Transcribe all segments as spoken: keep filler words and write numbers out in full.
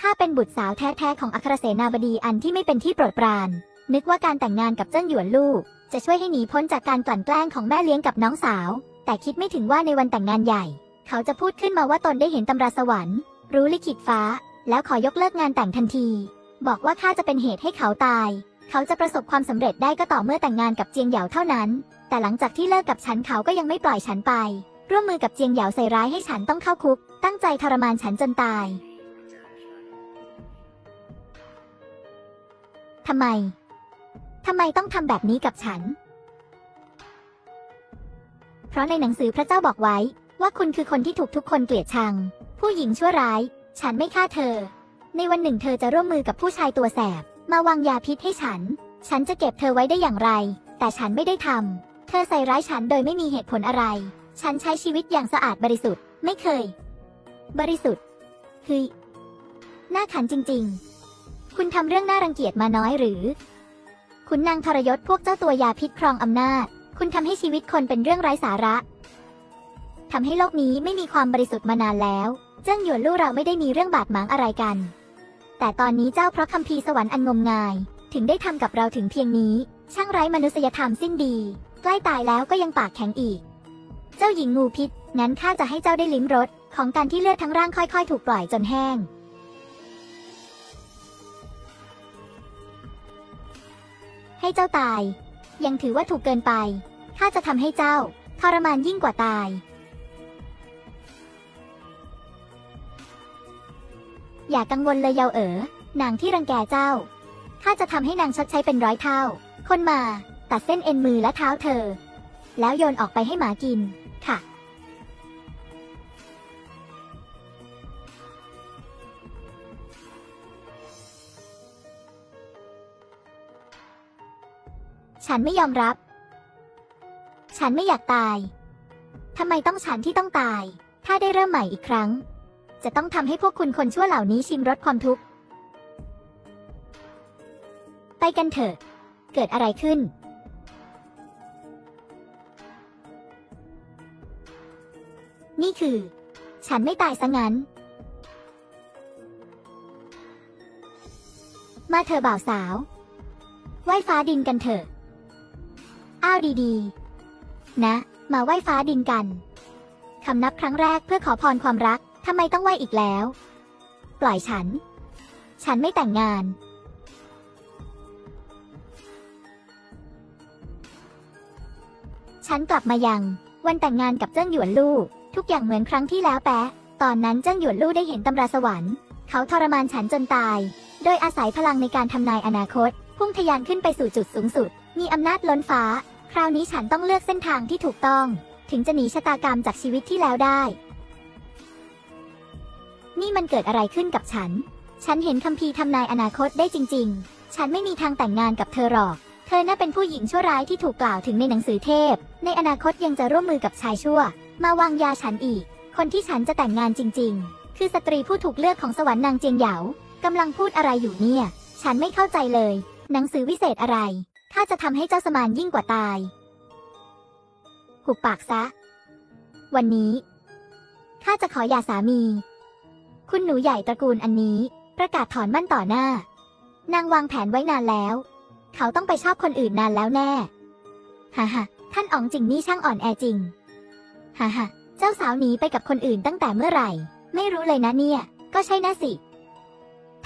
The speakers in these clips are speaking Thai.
ข้าเป็นบุตรสาวแท้ๆของอัครเสนาบดีอันที่ไม่เป็นที่โปรดปรานนึกว่าการแต่งงานกับเจิ้นหยวนลูกจะช่วยให้หนีพ้นจากการกลั่นแกล้งของแม่เลี้ยงกับน้องสาวแต่คิดไม่ถึงว่าในวันแต่งงานใหญ่เขาจะพูดขึ้นมาว่าตนได้เห็นตำราสวรรค์รู้ลิขิตฟ้าแล้วขอยกเลิกงานแต่งทันทีบอกว่าข้าจะเป็นเหตุให้เขาตายเขาจะประสบความสำเร็จได้ก็ต่อเมื่อแต่งงานกับเจียงเหยาเท่านั้นแต่หลังจากที่เลิกกับฉันเขาก็ยังไม่ปล่อยฉันไปร่วมมือกับเจียงเหยาใส่ร้ายให้ฉันต้องเข้าคุกตั้งใจทรมานฉันจนตายทำไมทำไมต้องทำแบบนี้กับฉันเพราะในหนังสือพระเจ้าบอกไว้ว่าคุณคือคนที่ถูกทุกคนเกลียดชังผู้หญิงชั่วร้ายฉันไม่ฆ่าเธอในวันหนึ่งเธอจะร่วมมือกับผู้ชายตัวแสบมาวางยาพิษให้ฉันฉันจะเก็บเธอไว้ได้อย่างไรแต่ฉันไม่ได้ทำเธอใส่ร้ายฉันโดยไม่มีเหตุผลอะไรฉันใช้ชีวิตอย่างสะอาดบริสุทธิ์ไม่เคยบริสุทธิ์คือน่าขันจริงๆคุณทำเรื่องน่ารังเกียจมาน้อยหรือคุณนางทรยศพวกเจ้าตัวยาพิษครองอำนาจคุณทำให้ชีวิตคนเป็นเรื่องไร้สาระทำให้โลกนี้ไม่มีความบริสุทธิ์มานานแล้วเจิ้งหยวนลู่เราไม่ได้มีเรื่องบาดหมางอะไรกันแต่ตอนนี้เจ้าเพราะคัมภีร์สวรรค์อันงมงายถึงได้ทำกับเราถึงเพียงนี้ช่างไร้มนุษยธรรมสิ้นดีใกล้ตายแล้วก็ยังปากแข็งอีกเจ้าหญิงงูพิษงั้นข้าจะให้เจ้าได้ลิ้มรสของการที่เลือดทั้งร่างค่อยๆถูกปล่อยจนแห้งให้เจ้าตายยังถือว่าถูกเกินไปข้าจะทำให้เจ้าทรมานยิ่งกว่าตายอย่ากังวลเลยเยาเอ๋อนางที่รังแกเจ้าข้าจะทำให้นางชดใช้เป็นร้อยเท่าคนมาตัดเส้นเอ็นมือและเท้าเธอแล้วโยนออกไปให้หมากินค่ะฉันไม่ยอมรับฉันไม่อยากตายทำไมต้องฉันที่ต้องตายถ้าได้เริ่มใหม่อีกครั้งจะต้องทำให้พวกคุณคนชั่วเหล่านี้ชิมรสความทุกข์ไปกันเถอะเกิดอะไรขึ้นนี่คือฉันไม่ตายซะงั้นมาเธอบ่าวสาวไหว้ฟ้าดินกันเถอะอ้าวดีๆนะมาไหว้ฟ้าดินกันคำนับครั้งแรกเพื่อขอพรความรักทำไมต้องไหว้อีกแล้วปล่อยฉันฉันไม่แต่งงานฉันกลับมายังวันแต่งงานกับเจิ้งหยวนลู่ทุกอย่างเหมือนครั้งที่แล้วแปะตอนนั้นเจิ้งหยวนลู่ได้เห็นตำราสวรรค์เขาทรมานฉันจนตายโดยอาศัยพลังในการทำนายอนาคตพุ่งทะยานขึ้นไปสู่จุดสูงสุดมีอำนาจล้นฟ้าคราวนี้ฉันต้องเลือกเส้นทางที่ถูกต้องถึงจะหนีชะตากรรมจากชีวิตที่แล้วได้นี่มันเกิดอะไรขึ้นกับฉันฉันเห็นคัมภีร์ทำนายอนาคตได้จริงๆฉันไม่มีทางแต่งงานกับเธอหรอกเธอน่าเป็นผู้หญิงชั่วร้ายที่ถูกกล่าวถึงในหนังสือเทพในอนาคตยังจะร่วมมือกับชายชั่วมาวางยาฉันอีกคนที่ฉันจะแต่งงานจริงๆคือสตรีผู้ถูกเลือกของสวรรค์นางเจียงเหยากำลังพูดอะไรอยู่เนี่ยฉันไม่เข้าใจเลยหนังสือวิเศษอะไรข้าจะทำให้เจ้าสมานยิ่งกว่าตายหุบปากซะวันนี้ข้าจะขอหย่าสามีคุณหนูใหญ่ตระกูลอันนี้ประกาศถอนมั่นต่อหน้านางวางแผนไว้นานแล้วเขาต้องไปชอบคนอื่นนานแล้วแน่ฮ่าฮ่าท่านอ๋องจิงนี่ช่างอ่อนแอจริงฮ่าฮ่าเจ้าสาวหนีไปกับคนอื่นตั้งแต่เมื่อไหร่ไม่รู้เลยนะเนี่ยก็ใช่นะสิ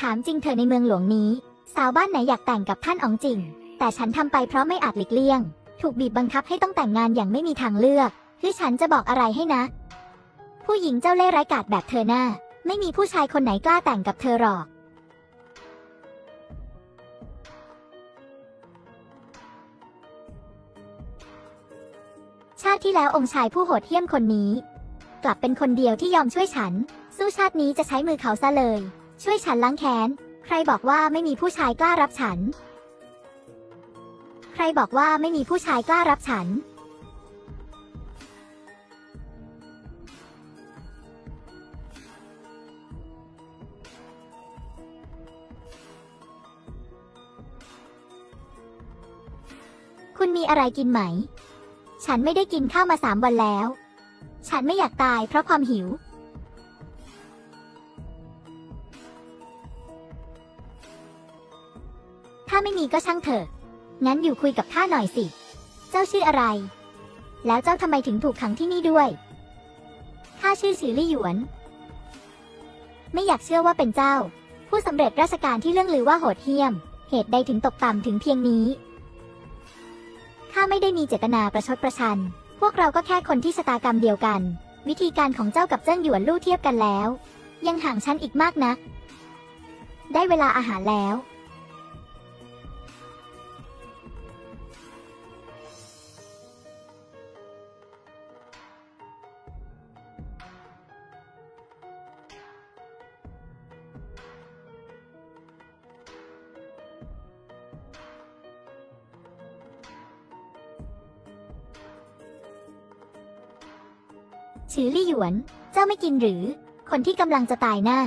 ถามจริงเธอในเมืองหลวงนี้สาวบ้านไหนอยากแต่งกับท่านอ๋องจิงแต่ฉันทำไปเพราะไม่อาจหลีกเลี่ยงถูกบีบบังคับให้ต้องแต่งงานอย่างไม่มีทางเลือกคือฉันจะบอกอะไรให้นะผู้หญิงเจ้าเล่ห์ร้ายกาจแบบเธอหน้าไม่มีผู้ชายคนไหนกล้าแต่งกับเธอหรอกชาติที่แล้วองค์ชายผู้โหดเหี้ยมคนนี้กลับเป็นคนเดียวที่ยอมช่วยฉันสู้ชาตินี้จะใช้มือเขาซะเลยช่วยฉันล้างแค้นใครบอกว่าไม่มีผู้ชายกล้ารับฉันใครบอกว่าไม่มีผู้ชายกล้ารับฉันคุณมีอะไรกินไหมฉันไม่ได้กินข้าวมาสามวันแล้วฉันไม่อยากตายเพราะความหิว ไม่มีก็ช่างเถอะงั้นอยู่คุยกับข้าหน่อยสิเจ้าชื่ออะไรแล้วเจ้าทำไมถึงถูกขังที่นี่ด้วยข้าชื่อสีลี่หยวนไม่อยากเชื่อว่าเป็นเจ้าผู้สำเร็จราชการที่เรื่องลือว่าโหดเหี้ยมเหตุใดถึงตกต่ำถึงเพียงนี้ข้าไม่ได้มีเจตนาประชดประชันพวกเราก็แค่คนที่ชะตากรรมเดียวกันวิธีการของเจ้ากับเจิ้งหยวนลู่เทียบกันแล้วยังห่างชั้นอีกมากนักได้เวลาอาหารแล้วฉือลี่หยวนเจ้าไม่กินหรือคนที่กำลังจะตายหน้า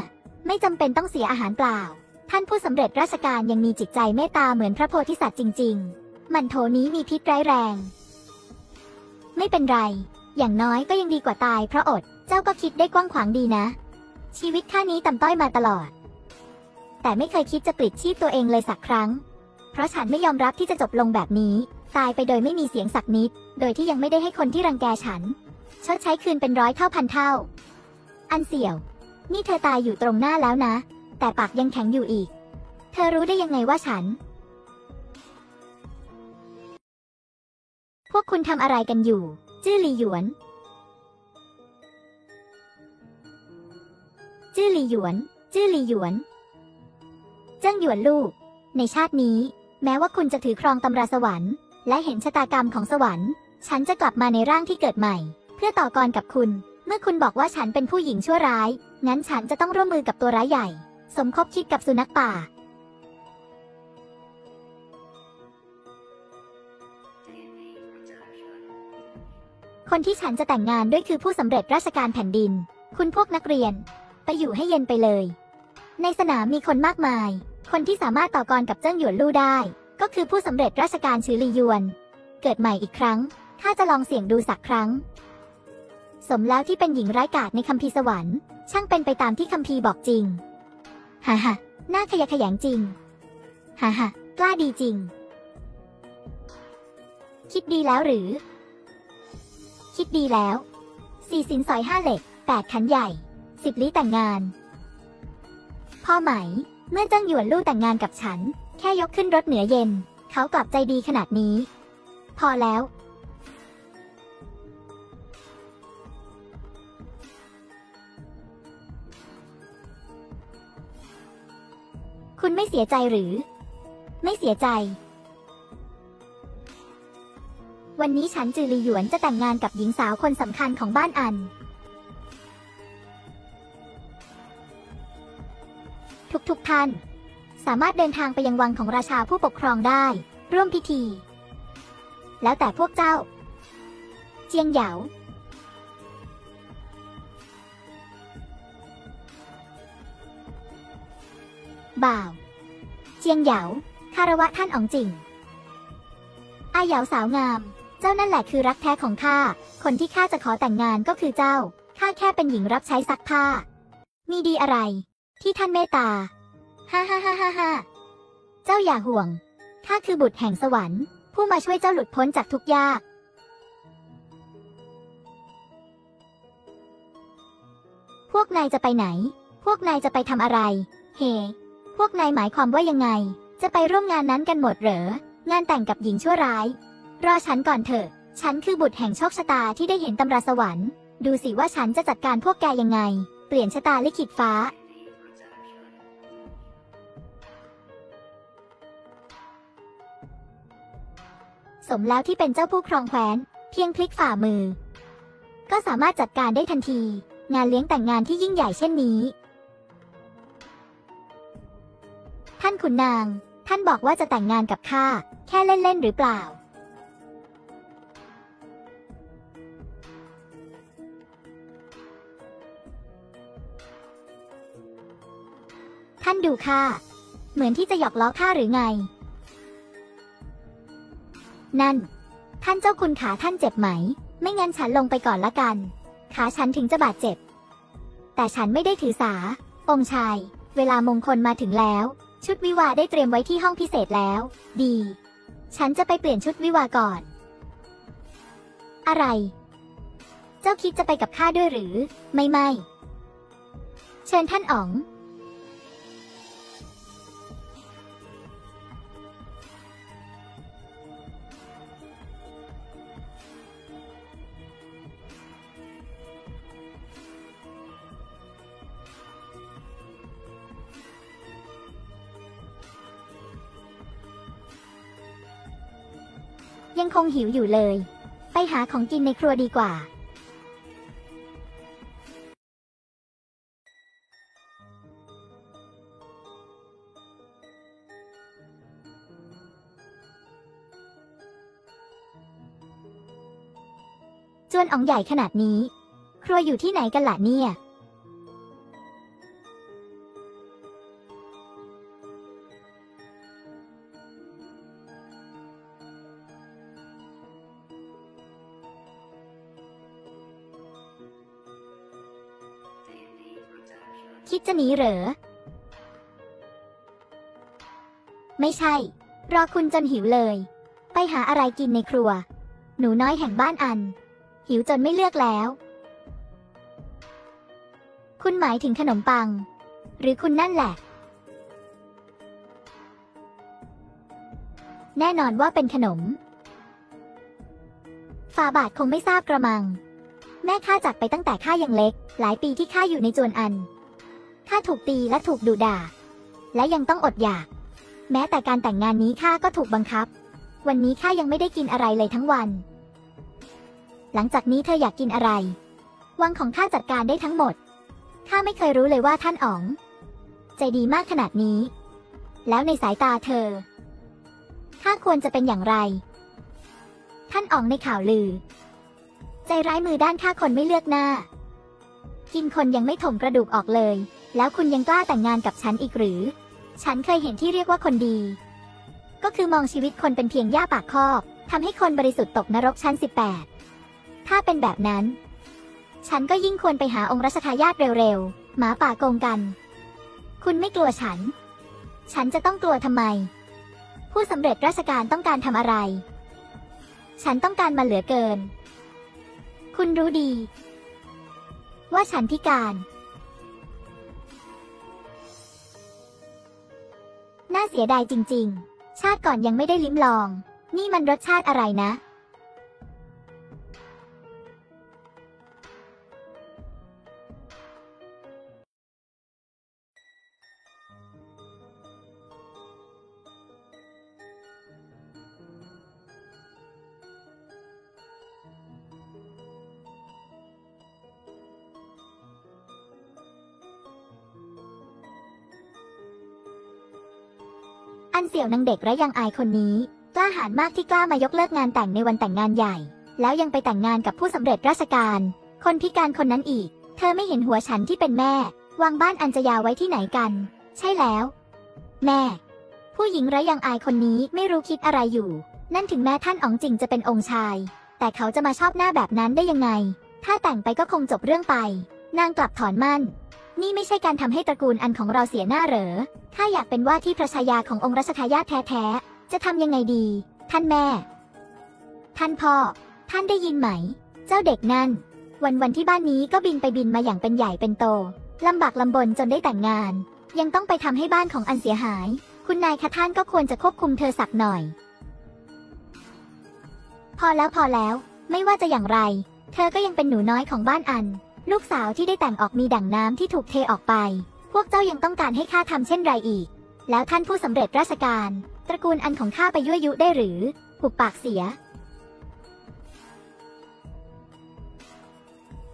ไม่จำเป็นต้องเสียอาหารเปล่าท่านผู้สำเร็จราชการยังมีจิตใจเมตตาเหมือนพระโพธิสัตว์จริงๆมันโถนี้มีพิษร้ายแรงไม่เป็นไรอย่างน้อยก็ยังดีกว่าตายเพราะอดเจ้าก็คิดได้กว้างขวางดีนะชีวิตข้านี้ต่ำต้อยมาตลอดแต่ไม่เคยคิดจะปลิดชีพตัวเองเลยสักครั้งเพราะฉันไม่ยอมรับที่จะจบลงแบบนี้ตายไปโดยไม่มีเสียงสักนิดโดยที่ยังไม่ได้ให้คนที่รังแกฉันชดใช้คืนเป็นร้อยเท่าพันเท่าอันเสี่ยวนี่เธอตายอยู่ตรงหน้าแล้วนะแต่ปากยังแข็งอยู่อีกเธอรู้ได้ยังไงว่าฉันพวกคุณทำอะไรกันอยู่จื้อหลี่หยวนจื้อหลี่หยวนจื้อหลี่หยวนเจิ้งหยวนลูกในชาตินี้แม้ว่าคุณจะถือครองตำราสวรรค์และเห็นชะตากรรมของสวรรค์ฉันจะกลับมาในร่างที่เกิดใหม่เพื่อต่อกรกับคุณเมื่อคุณบอกว่าฉันเป็นผู้หญิงชั่วร้ายงั้นฉันจะต้องร่วมมือกับตัวร้ายใหญ่สมคบคิดกับสุนัขป่าคนที่ฉันจะแต่งงานด้วยคือผู้สำเร็จราชการแผ่นดินคุณพวกนักเรียนไปอยู่ให้เย็นไปเลยในสนามมีคนมากมายคนที่สามารถต่อกรกับเจิ้งหยวนลู่ได้ก็คือผู้สำเร็จราชการชือลี่ยวนเกิดใหม่อีกครั้งข้าจะลองเสี่ยงดูสักครั้งสมแล้วที่เป็นหญิงร้ายกาจในคัมภีร์สวรรค์ช่างเป็นไปตามที่คัมภีร์บอกจริงฮ่าฮ่าน่าขยะแขยงจริงฮ่าฮ่ากล้าดีจริงคิดดีแล้วหรือคิดดีแล้วสี่สินสอยห้าเหล็กแปดขันใหญ่สิบลี้แต่งงานพ่อไหมเมื่อเจิ้งหยวนลู่แต่งงานกับฉันแค่ยกขึ้นรถเหนือเย็นเขากลับใจดีขนาดนี้พอแล้วคุณไม่เสียใจหรือไม่เสียใจวันนี้ฉันจือหลี่หยวนจะแต่งงานกับหญิงสาวคนสำคัญของบ้านอันทุกๆ ท, ท่านสามารถเดินทางไปยังวังของราชาผู้ปกครองได้ร่วมพิธีแล้วแต่พวกเจ้าเจียงเหยาบ่าวเจียงเหยาคารวะท่านอ๋องจิ่งอาเหยาสาวงามเจ้านั่นแหละคือรักแท้ของข้าคนที่ข้าจะขอแต่งงานก็คือเจ้าข้าแค่เป็นหญิงรับใช้ซักผ้ามีดีอะไรที่ท่านเมตตาฮ่าฮ่าฮ่าฮ่าฮ่าเจ้าอย่าห่วงข้าคือบุตรแห่งสวรรค์ผู้มาช่วยเจ้าหลุดพ้นจากทุกข์ยากพวกนายจะไปไหนพวกนายจะไปทำอะไรเฮ hey.พวกนายหมายความว่ายังไงจะไปร่วมงานนั้นกันหมดเหรองานแต่งกับหญิงชั่วร้ายรอฉันก่อนเถอะฉันคือบุตรแห่งโชคชะตาที่ได้เห็นตำราสวรรค์ดูสิว่าฉันจะจัดการพวกแกยังไงเปลี่ยนชะตาลิขิตฟ้าสมแล้วที่เป็นเจ้าผู้ครองแคว้นเพียงพลิกฝ่ามือก็สามารถจัดการได้ทันทีงานเลี้ยงแต่งงานที่ยิ่งใหญ่เช่นนี้ท่านขุนนางท่านบอกว่าจะแต่งงานกับข้าแค่เล่นๆหรือเปล่าท่านดูข้าเหมือนที่จะหยอกล้อข้าหรือไงนั่นท่านเจ้าคุณขาท่านเจ็บไหมไม่งั้นฉันลงไปก่อนละกันขาฉันถึงจะบาดเจ็บแต่ฉันไม่ได้ถือสาองค์ชายเวลามงคลมาถึงแล้ว ชุดวิวาได้เตรียมไว้ที่ห้องพิเศษแล้วดีฉันจะไปเปลี่ยนชุดวิวาก่อนอะไรเจ้าคิดจะไปกับข้าด้วยหรือไม่ไม่เชิญท่านอ๋องยังคงหิวอยู่เลยไปหาของกินในครัวดีกว่าจวนอ๋องใหญ่ขนาดนี้ครัวอยู่ที่ไหนกันล่ะเนี่ยคิดจะหนีเหรอไม่ใช่รอคุณจนหิวเลยไปหาอะไรกินในครัวหนูน้อยแห่งบ้านอันหิวจนไม่เลือกแล้วคุณหมายถึงขนมปังหรือคุณนั่นแหละแน่นอนว่าเป็นขนมฝาบาทคงไม่ทราบกระมังแม่ข้าจากไปตั้งแต่ข้ายังเล็กหลายปีที่ข้าอยู่ในจวนอันข้าถูกตีและถูกดุด่าและยังต้องอดอยากแม้แต่การแต่งงานนี้ข้าก็ถูกบังคับวันนี้ข้ายังไม่ได้กินอะไรเลยทั้งวันหลังจากนี้เธออยากกินอะไรวังของข้าจัดการได้ทั้งหมดข้าไม่เคยรู้เลยว่าท่านอ๋องใจดีมากขนาดนี้แล้วในสายตาเธอข้าควรจะเป็นอย่างไรท่านอ๋องในข่าวลือใจร้ายมือด้านข้าคนไม่เลือกหน้ากินคนยังไม่ถมกระดูกออกเลยแล้วคุณยังกล้าแต่งงานกับฉันอีกหรือฉันเคยเห็นที่เรียกว่าคนดีก็คือมองชีวิตคนเป็นเพียงหญ้าปากคอกทำให้คนบริสุทธิ์ตกนรกชั้นสิบแปดถ้าเป็นแบบนั้นฉันก็ยิ่งควรไปหาองค์รัชทายาทเร็วๆหมาป่าโกงกันคุณไม่กลัวฉันฉันจะต้องกลัวทำไมผู้สำเร็จราชการต้องการทำอะไรฉันต้องการมาเหลือเกินคุณรู้ดีว่าฉันพิการน่าเสียดายจริงๆชาติก่อนยังไม่ได้ลิ้มลองนี่มันรสชาติอะไรนะเสี่ยวนางเด็กและยังอายคนนี้กล้าหาญมากที่กล้ามายกเลิกงานแต่งในวันแต่งงานใหญ่แล้วยังไปแต่งงานกับผู้สำเร็จราชการคนพิการคนนั้นอีกเธอไม่เห็นหัวฉันที่เป็นแม่วางบ้านอัญชยาไว้ที่ไหนกันใช่แล้วแม่ผู้หญิงและยังอายคนนี้ไม่รู้คิดอะไรอยู่นั่นถึงแม้ท่านอ๋องจริงจะเป็นองค์ชายแต่เขาจะมาชอบหน้าแบบนั้นได้ยังไงถ้าแต่งไปก็คงจบเรื่องไปนางกลับถอนมั่นนี่ไม่ใช่การทำให้ตระกูลอันของเราเสียหน้าเหรอถ้าอยากเป็นว่าที่พระชายาขององค์รัชทายาทแท้ๆจะทำยังไงดีท่านแม่ท่านพ่อท่านได้ยินไหมเจ้าเด็กนั่นวันวันที่บ้านนี้ก็บินไปบินมาอย่างเป็นใหญ่เป็นโตลำบากลำบนจนได้แต่งงานยังต้องไปทำให้บ้านของอันเสียหายคุณนายคะท่านก็ควรจะควบคุมเธอสักหน่อยพอแล้วพอแล้วไม่ว่าจะอย่างไรเธอก็ยังเป็นหนูน้อยของบ้านอันลูกสาวที่ได้แต่งออกมีดั่งน้ำที่ถูกเทออกไปพวกเจ้ายังต้องการให้ข้าทำเช่นไรอีกแล้วท่านผู้สำเร็จราชการตระกูลอันของข้าไปยั่วยุได้หรือหุบปากเสีย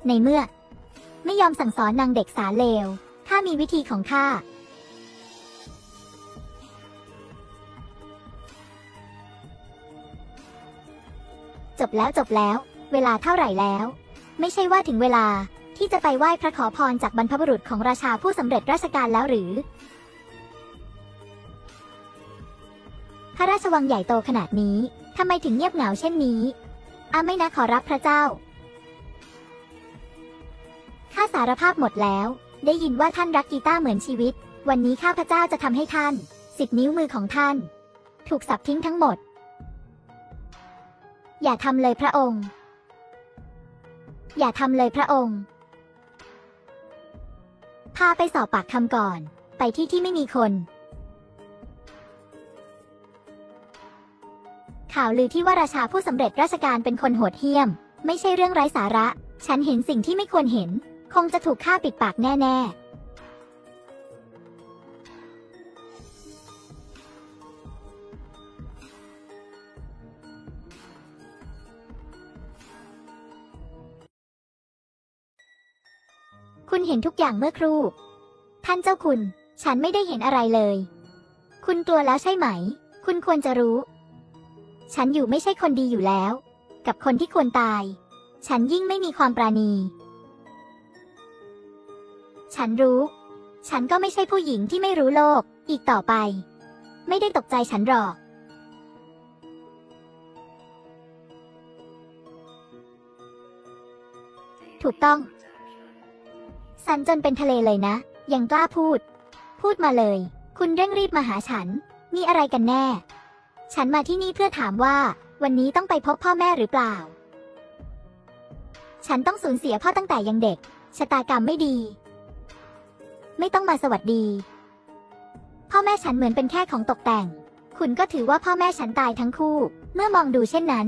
ในเมื่อไม่ยอมสั่งสอนนางเด็กสาเลวข้ามีวิธีของข้าจบแล้วจบแล้วเวลาเท่าไหร่แล้วไม่ใช่ว่าถึงเวลาที่จะไปไหว้พระขอพรจากบรรพบุรุษของราชาผู้สำเร็จราชการแล้วหรือพระราชวังใหญ่โตขนาดนี้ทำไมถึงเงียบเหงาเช่นนี้อาไม่นะขอรับพระเจ้าข้าสารภาพหมดแล้วได้ยินว่าท่านรักกีต้าเหมือนชีวิตวันนี้ข้าพระเจ้าจะทำให้ท่าน สิบนิ้วมือของท่านถูกสับทิ้งทั้งหมดอย่าทำเลยพระองค์อย่าทำเลยพระองค์พาไปสอบปากคำก่อนไปที่ที่ไม่มีคนข่าวลือที่ว่าราชาผู้สำเร็จราชการเป็นคนโหดเหี้ยมไม่ใช่เรื่องไร้สาระฉันเห็นสิ่งที่ไม่ควรเห็นคงจะถูกฆ่าปิดปากแน่ๆคุณเห็นทุกอย่างเมื่อครู่ท่านเจ้าคุณฉันไม่ได้เห็นอะไรเลยคุณกลัวแล้วใช่ไหมคุณควรจะรู้ฉันอยู่ไม่ใช่คนดีอยู่แล้วกับคนที่ควรตายฉันยิ่งไม่มีความปราณีฉันรู้ฉันก็ไม่ใช่ผู้หญิงที่ไม่รู้โลกอีกต่อไปไม่ได้ตกใจฉันหรอกถูกต้องสันจนเป็นทะเลเลยนะยังกล้าพูดพูดมาเลยคุณเร่งรีบมาหาฉันมีอะไรกันแน่ฉันมาที่นี่เพื่อถามว่าวันนี้ต้องไปพบพ่อแม่หรือเปล่าฉันต้องสูญเสียพ่อตั้งแต่ยังเด็กชะตากรรมไม่ดีไม่ต้องมาสวัสดีพ่อแม่ฉันเหมือนเป็นแค่ของตกแต่งคุณก็ถือว่าพ่อแม่ฉันตายทั้งคู่เมื่อมองดูเช่นนั้น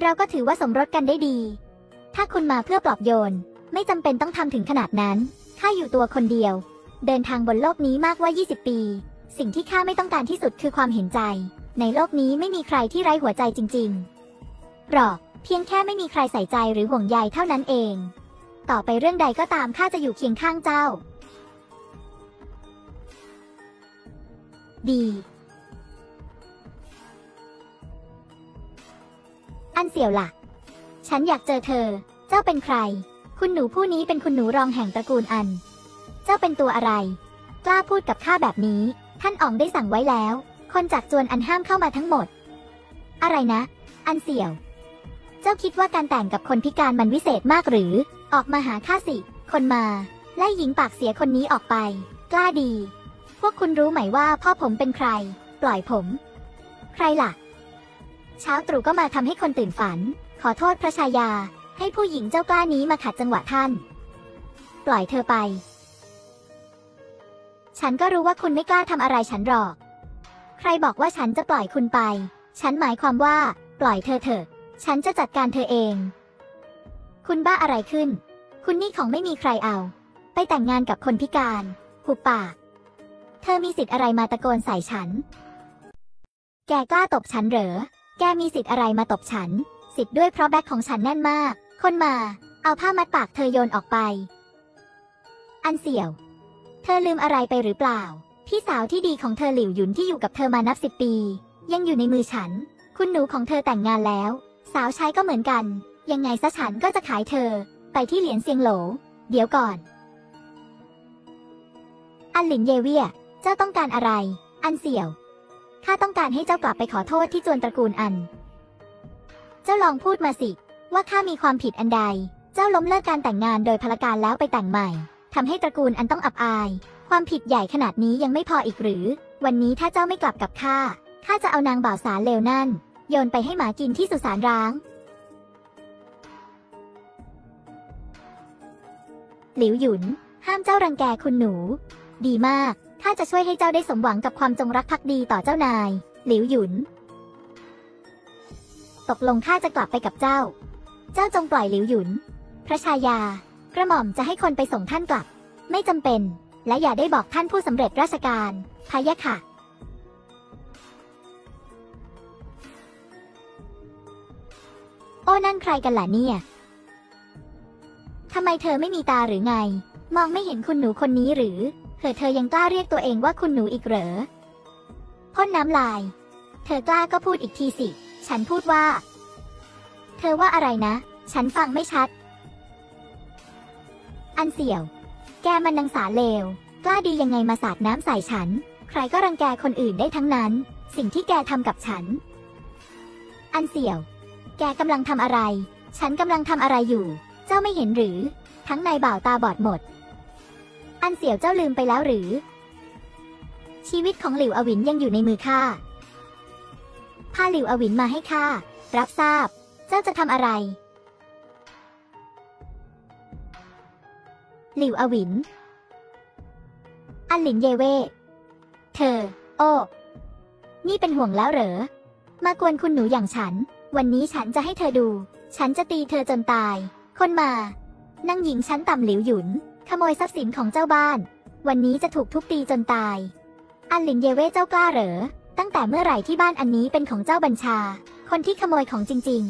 เราก็ถือว่าสมรสกันได้ดีถ้าคุณมาเพื่อปลอบโยนไม่จำเป็นต้องทำถึงขนาดนั้นข้าอยู่ตัวคนเดียวเดินทางบนโลกนี้มากกว่ายี่สิบปีสิ่งที่ข้าไม่ต้องการที่สุดคือความเห็นใจในโลกนี้ไม่มีใครที่ไร้หัวใจจริงๆหรอกเพียงแค่ไม่มีใครใส่ใจหรือห่วงใยเท่านั้นเองต่อไปเรื่องใดก็ตามข้าจะอยู่เคียงข้างเจ้าดีอันเสี่ยวล่ะฉันอยากเจอเธอเจ้าเป็นใครคุณหนูผู้นี้เป็นคุณหนูรองแห่งตระกูลอันเจ้าเป็นตัวอะไรกล้าพูดกับข้าแบบนี้ท่านอ๋องได้สั่งไว้แล้วคนจากจวนอันห้ามเข้ามาทั้งหมดอะไรนะอันเสี่ยวเจ้าคิดว่าการแต่งกับคนพิการมันวิเศษมากหรือออกมาหาข้าสิคนมาไล่หญิงปากเสียคนนี้ออกไปกล้าดีพวกคุณรู้ไหมว่าพ่อผมเป็นใครปล่อยผมใครล่ะเช้าตรู่ก็มาทำให้คนตื่นฝันขอโทษพระชายาให้ผู้หญิงเจ้ากล้านี้มาขัดจังหวะท่านปล่อยเธอไปฉันก็รู้ว่าคุณไม่กล้าทำอะไรฉันหรอกใครบอกว่าฉันจะปล่อยคุณไปฉันหมายความว่าปล่อยเธอเถอะฉันจะจัดการเธอเองคุณบ้าอะไรขึ้นคุณนี่ของไม่มีใครเอาไปแต่งงานกับคนพิการหุบปากเธอมีสิทธิ์อะไรมาตะโกนใส่ฉันแกกล้าตบฉันเหรอแกมีสิทธิ์อะไรมาตบฉันสิทธิ์ด้วยเพราะแบ็คของฉันแน่นมากคนมาเอาผ้ามัดปากเธอโยนออกไปอันเสี่ยวเธอลืมอะไรไปหรือเปล่าพี่สาวที่ดีของเธอหลิวหยุนที่อยู่กับเธอมานับสิบปียังอยู่ในมือฉันคุณหนูของเธอแต่งงานแล้วสาวใช้ก็เหมือนกันยังไงซะฉันก็จะขายเธอไปที่เหลียนเซียงโหลเดี๋ยวก่อนอันหลินเยเวียเจ้าต้องการอะไรอันเสี่ยวข้าต้องการให้เจ้ากลับไปขอโทษที่จวนตระกูลอันเจ้าลองพูดมาสิว่าข้ามีความผิดอันใดเจ้าล้มเลิกการแต่งงานโดยพลการแล้วไปแต่งใหม่ทำให้ตระกูลอันต้องอับอายความผิดใหญ่ขนาดนี้ยังไม่พออีกหรือวันนี้ถ้าเจ้าไม่กลับกับข้าข้าจะเอานางบ่าวสารเลวนั่นโยนไปให้หมากินที่สุสานร้างหลิวหยุนห้ามเจ้ารังแกคุณหนูดีมากข้าจะช่วยให้เจ้าได้สมหวังกับความจงรักภักดีต่อเจ้านายหลิวหยุนตกลงข้าจะกลับไปกับเจ้าเจ้าจงปล่อยหลิวหยุนพระชายากระหม่อมจะให้คนไปส่งท่านกลับไม่จำเป็นและอย่าได้บอกท่านผู้สำเร็จราชการพะยะค่ะโอ้นั่นใครกันล่ะเนี่ยทำไมเธอไม่มีตาหรือไงมองไม่เห็นคุณหนูคนนี้หรือเธอเธอยังกล้าเรียกตัวเองว่าคุณหนูอีกเหรอพ่นน้ำลายเธอกล้าก็พูดอีกทีสิฉันพูดว่าเธอว่าอะไรนะฉันฟังไม่ชัดอันเสี่ยวแกมันนางสาเลวกล้าดียังไงมาสาดน้ำใส่ฉันใครก็รังแกคนอื่นได้ทั้งนั้นสิ่งที่แกทำกับฉันอันเสี่ยวแกกำลังทำอะไรฉันกำลังทำอะไรอยู่เจ้าไม่เห็นหรือทั้งนายบ่าวตาบอดหมดอันเสี่ยวเจ้าลืมไปแล้วหรือ ชีวิตของหลิวอวินยังอยู่ในมือข้าพาหลิวอวินมาให้ข้ารับทราบเจ้าจะทำอะไรหลิวอวินอันหลินเยเว่เธอโอ้นี่เป็นห่วงแล้วเหรอมากวนคุณหนูอย่างฉันวันนี้ฉันจะให้เธอดูฉันจะตีเธอจนตายคนมานั่งหญิงชั้นต่ำหลิวหยุนขโมยทรัพย์สินของเจ้าบ้านวันนี้จะถูกทุบตีจนตายอันหลินเยเว่เจ้ากล้าเหรอตั้งแต่เมื่อไหร่ที่บ้านอันนี้เป็นของเจ้าบัญชาคนที่ขโมยของจริง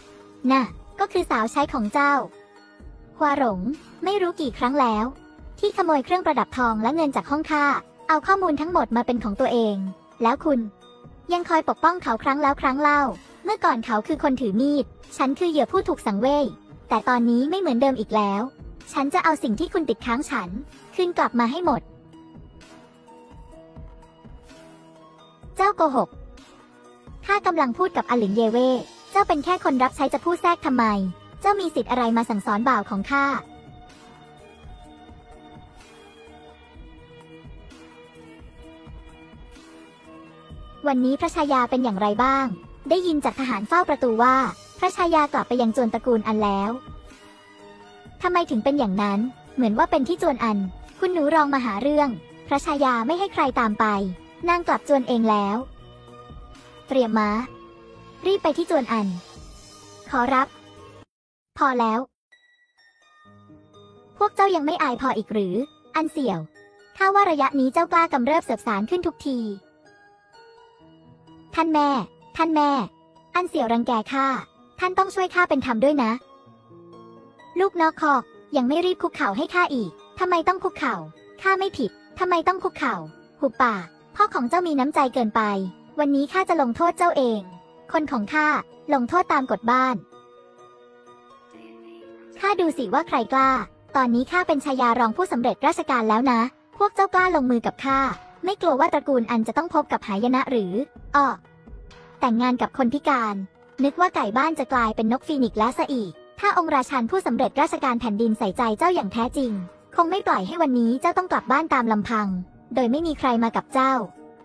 ๆน่ะก็คือสาวใช้ของเจ้าฮวาหลงไม่รู้กี่ครั้งแล้วที่ขโมยเครื่องประดับทองและเงินจากห้องข้าเอาข้อมูลทั้งหมดมาเป็นของตัวเองแล้วคุณยังคอยปกป้องเขาครั้งแล้วครั้งเล่าเมื่อก่อนเขาคือคนถือมีดฉันคือเหยื่อผู้ถูกสังเวยแต่ตอนนี้ไม่เหมือนเดิมอีกแล้วฉันจะเอาสิ่งที่คุณติดค้างฉันคืนกลับมาให้หมดเจ้าโกหกข้ากำลังพูดกับอันหลินเยเว่เจ้าเป็นแค่คนรับใช้จะพูดแทรกทำไมเจ้ามีสิทธิ์อะไรมาสั่งสอนบ่าวของข้าวันนี้พระชายาเป็นอย่างไรบ้างได้ยินจากทหารเฝ้าประตูว่าพระชายากลับไปยังจวนตระกูลอันแล้วทำไมถึงเป็นอย่างนั้นเหมือนว่าเป็นที่จวนอันคุณหนูรองมาหาเรื่องพระชายาไม่ให้ใครตามไปนางกลับจวนเองแล้วเตรียมม้ารีบไปที่จวนอันขอรับพอแล้วพวกเจ้ายังไม่อายพออีกหรืออันเสี่ยวถ้าว่าระยะนี้เจ้ากล้ากำเริบเสบสารขึ้นทุกทีท่านแม่ท่านแม่อันเสี่ยวรังแกข้าท่านต้องช่วยข้าเป็นธรรมด้วยนะลูกนอกคอกยังไม่รีบคุกเข่าให้ข้าอีกทำไมต้องคุกเข่าข้าไม่ผิดทำไมต้องคุกเข่าหุบปากพ่อของเจ้ามีน้ำใจเกินไปวันนี้ข้าจะลงโทษเจ้าเองคนของข้าลงโทษตามกฎบ้านข้าดูสิว่าใครกล้าตอนนี้ข้าเป็นชายารองผู้สำเร็จราชการแล้วนะพวกเจ้ากล้าลงมือกับข้าไม่กลัวว่าตระกูลอันจะต้องพบกับหายนะหรืออ้อแต่งงานกับคนพิการนึกว่าไก่บ้านจะกลายเป็นนกฟีนิกซ์แล้วซะอีกถ้าองค์ราชาผู้สำเร็จราชการแผ่นดินใส่ใจเจ้าอย่างแท้จริงคงไม่ปล่อยให้วันนี้เจ้าต้องกลับบ้านตามลำพังโดยไม่มีใครมากับเจ้า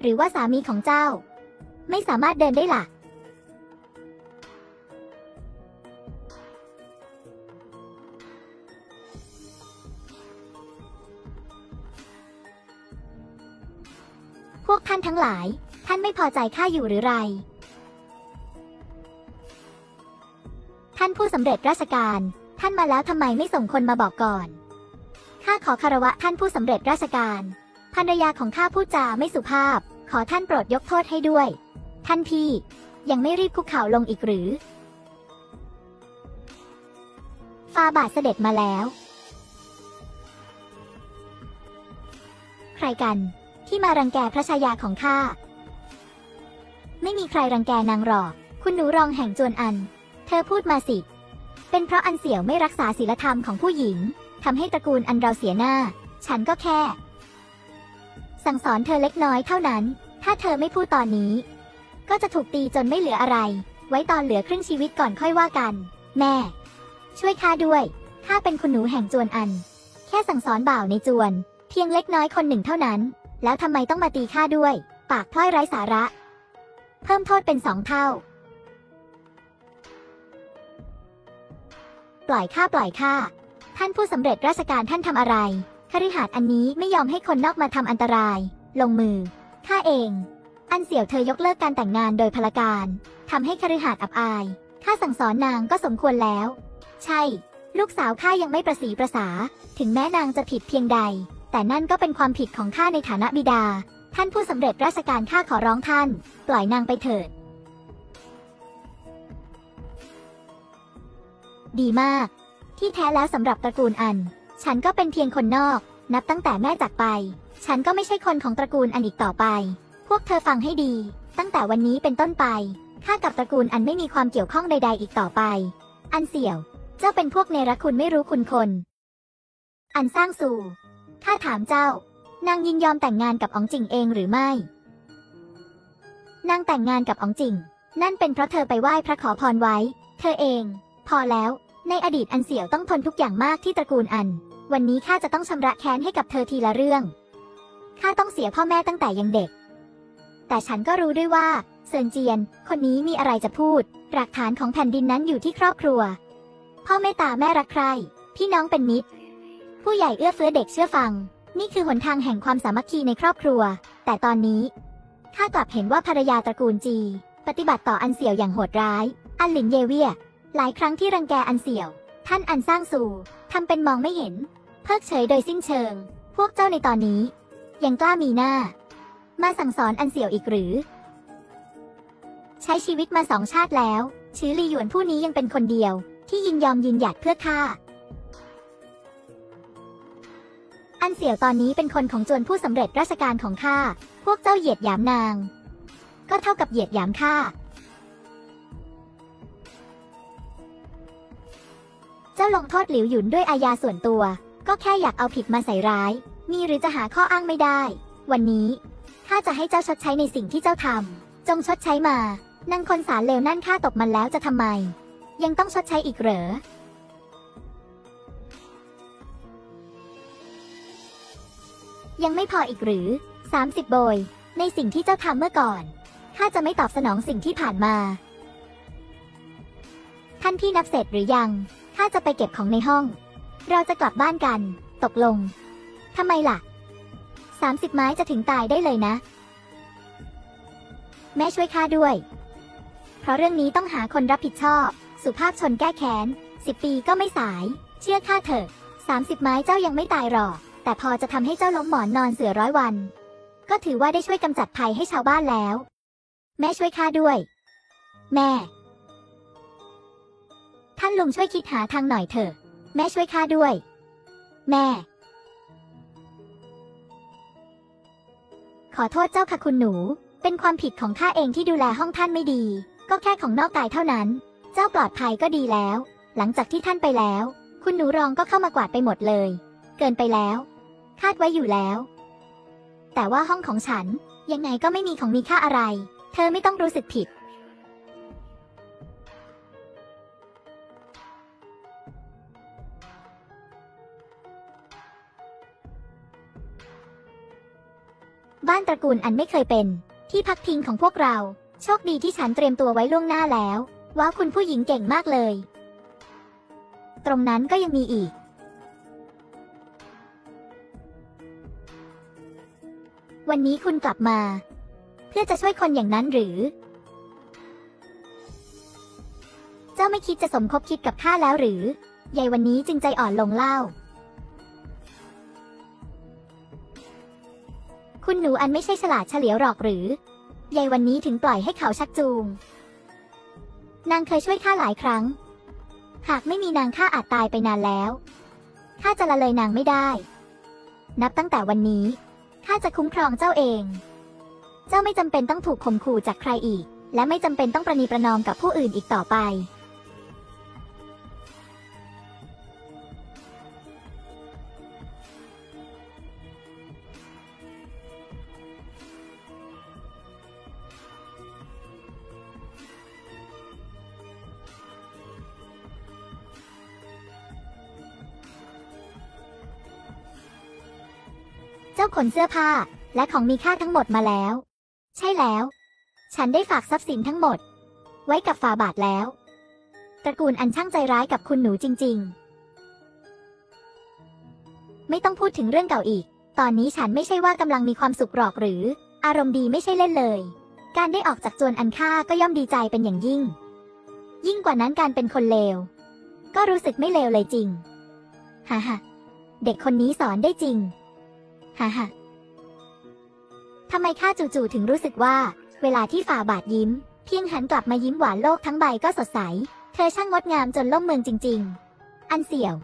หรือว่าสามีของเจ้าไม่สามารถเดินได้ล่ะพวกท่านทั้งหลายท่านไม่พอใจข้าอยู่หรือไรท่านผู้สำเร็จราชการท่านมาแล้วทำไมไม่ส่งคนมาบอกก่อนข้าขอคารวะท่านผู้สำเร็จราชการภรรยาของข้าพูดจาไม่สุภาพขอท่านโปรดยกโทษให้ด้วยท่านพี่ยังไม่รีบคุกเข่าลงอีกหรือฟาบาทเสด็จมาแล้วใครกันที่มารังแกพระชายาของข้าไม่มีใครรังแกนางหรอกคุณหนูรองแห่งจวนอันเธอพูดมาสิเป็นเพราะอันเสี่ยวไม่รักษาศีลธรรมของผู้หญิงทำให้ตระกูลอันเราเสียหน้าฉันก็แค่สั่งสอนเธอเล็กน้อยเท่านั้นถ้าเธอไม่พูดตอนนี้ก็จะถูกตีจนไม่เหลืออะไรไว้ตอนเหลือครึ่งชีวิตก่อนค่อยว่ากันแม่ช่วยข้าด้วยข้าเป็นคุณหนูแห่งจวนอันแค่สั่งสอนบ่าวในจวนเพียงเล็กน้อยคนหนึ่งเท่านั้นแล้วทำไมต้องมาตีข้าด้วยปากถ้อยไร้สาระเพิ่มโทษเป็นสองเท่าปล่อยข้าปล่อยข้าท่านผู้สำเร็จราชการท่านทำอะไรคฤหาสน์อันนี้ไม่ยอมให้คนนอกมาทำอันตรายลงมือข้าเองอันเสี่ยวเธอยกเลิกการแต่งงานโดยพลการทำให้คฤหาสน์อับอายข้าสั่งสอนนางก็สมควรแล้วใช่ลูกสาวข้ายังไม่ประสีประสาถึงแม้นางจะผิดเพียงใดแต่นั่นก็เป็นความผิดของข้าในฐานะบิดาท่านผู้สำเร็จราชการข้าขอร้องท่านปล่อยนางไปเถิดดีมากที่แท้แล้วสำหรับตระกูลอันฉันก็เป็นเพียงคนนอกนับตั้งแต่แม่จากไปฉันก็ไม่ใช่คนของตระกูลอันอีกต่อไปพวกเธอฟังให้ดีตั้งแต่วันนี้เป็นต้นไปข้ากับตระกูลอันไม่มีความเกี่ยวข้องใดๆอีกต่อไปอันเสี่ยวเจ้าเป็นพวกเนรคุณไม่รู้คุณคนอันสร้างสู่ข้าถามเจ้านางยินยอมแต่งงานกับอ๋องจิ่งเองหรือไม่นางแต่งงานกับอ๋องจิ่งนั่นเป็นเพราะเธอไปไหว้พระขอพรไว้เธอเองพอแล้วในอดีตอันเสี่ยวต้องทนทุกอย่างมากที่ตระกูลอันวันนี้ข้าจะต้องชำระแค้นให้กับเธอทีละเรื่อง ข้าต้องเสียพ่อแม่ตั้งแต่ยังเด็กแต่ฉันก็รู้ด้วยว่าเซินเจียนคนนี้มีอะไรจะพูดหลักฐานของแผ่นดินนั้นอยู่ที่ครอบครัวพ่อเมตตาแม่รักใคร่พี่น้องเป็นมิตรผู้ใหญ่เอื้อเฟื้อเด็กเชื่อฟังนี่คือหนทางแห่งความสามัคคีในครอบครัวแต่ตอนนี้ข้ากลับเห็นว่าภรรยาตระกูลจีปฏิบัติต่ออันเสี่ยวอย่างโหดร้ายอันหลินเยเวียหลายครั้งที่รังแกอันเสี่ยวท่านอันสร้างสู่ทำเป็นมองไม่เห็นเพิกเฉยโดยสิ้นเชิงพวกเจ้าในตอนนี้ยังกล้ามีหน้ามาสั่งสอนอันเสี่ยวอีกหรือใช้ชีวิตมาสองชาติแล้วชื้อลีหยวนผู้นี้ยังเป็นคนเดียวที่ยินยอมยืนหยัดเพื่อข้าอันเสี่ยวตอนนี้เป็นคนของจวนผู้สำเร็จราชการของข้าพวกเจ้าเหยียดหยามนางก็เท่ากับเหยียดหยามข้าเจ้าลงโทษหลิวหยุนด้วยอาญาส่วนตัวก็แค่อยากเอาผิดมาใส่ร้ายมีหรือจะหาข้ออ้างไม่ได้วันนี้ข้าจะให้เจ้าชดใช้ในสิ่งที่เจ้าทำจงชดใช้มานางคนสารเลวนั่นข้าตบมันแล้วจะทำไมยังต้องชดใช้อีกเหรอยังไม่พออีกหรือสามสิบโบยในสิ่งที่เจ้าทำเมื่อก่อนข้าจะไม่ตอบสนองสิ่งที่ผ่านมาท่านพี่นับเสร็จหรือยังข้าจะไปเก็บของในห้องเราจะกลับบ้านกันตกลงทำไมล่ะสามสิบไม้จะถึงตายได้เลยนะแม่ช่วยข้าด้วยเพราะเรื่องนี้ต้องหาคนรับผิดชอบสุภาพชนแก้แค้นสิบปีก็ไม่สายเชื่อข้าเถอะสามสิบไม้เจ้ายังไม่ตายหรอกแต่พอจะทำให้เจ้าล้มหมอนนอนเสือร้อยวันก็ถือว่าได้ช่วยกำจัดภัยให้ชาวบ้านแล้วแม่ช่วยข้าด้วยแม่ท่านลุงช่วยคิดหาทางหน่อยเถอะแม่ช่วยข้าด้วยแม่ขอโทษเจ้าค่ะคุณหนูเป็นความผิดของข้าเองที่ดูแลห้องท่านไม่ดีก็แค่ของนอกกายเท่านั้นเจ้าปลอดภัยก็ดีแล้วหลังจากที่ท่านไปแล้วคุณหนูรองก็เข้ามากวาดไปหมดเลยเกินไปแล้วคาดไว้อยู่แล้วแต่ว่าห้องของฉันยังไงก็ไม่มีของมีค่าอะไรเธอไม่ต้องรู้สึกผิดบ้านตระกูลอันไม่เคยเป็นที่พักพิงของพวกเราโชคดีที่ฉันเตรียมตัวไว้ล่วงหน้าแล้วว้าวคุณผู้หญิงเก่งมากเลยตรงนั้นก็ยังมีอีกวันนี้คุณกลับมาเพื่อจะช่วยคนอย่างนั้นหรือเจ้าไม่คิดจะสมคบคิดกับข้าแล้วหรือยายวันนี้จึงใจอ่อนลงเล่าคุณหนูอันไม่ใช่ฉลาดเฉลียวหรอกหรือยายวันนี้ถึงปล่อยให้เขาชักจูงนางเคยช่วยข้าหลายครั้งหากไม่มีนางข้าอาจตายไปนานแล้วข้าจะละเลยนางไม่ได้นับตั้งแต่วันนี้ข้าจะคุ้มครองเจ้าเองเจ้าไม่จำเป็นต้องถูกข่มขู่จากใครอีกและไม่จำเป็นต้องประนีประนอมกับผู้อื่นอีกต่อไปเจ้าขนเสื้อผ้าและของมีค่าทั้งหมดมาแล้วใช่แล้วฉันได้ฝากทรัพย์สินทั้งหมดไว้กับฝาบาทแล้วตระกูลอันช่างใจร้ายกับคุณหนูจริงๆไม่ต้องพูดถึงเรื่องเก่าอีกตอนนี้ฉันไม่ใช่ว่ากำลังมีความสุขหรอกหรืออารมณ์ดีไม่ใช่เล่นเลยการได้ออกจากจวนอันข้าก็ย่อมดีใจเป็นอย่างยิ่งยิ่งกว่านั้นการเป็นคนเลวก็รู้สึกไม่เลวเลยจริงฮ่าฮ่าเด็กคนนี้สอนได้จริงฮ่าฮ่าทำไมข้าจู่ๆถึงรู้สึกว่าเวลาที่ฝ่าบาทยิ้มเพียงหันกลับมายิ้มหวานโลกทั้งใบก็สดใสเธอช่างงดงามจนล่มเมืองจริงๆอันเสี่ยว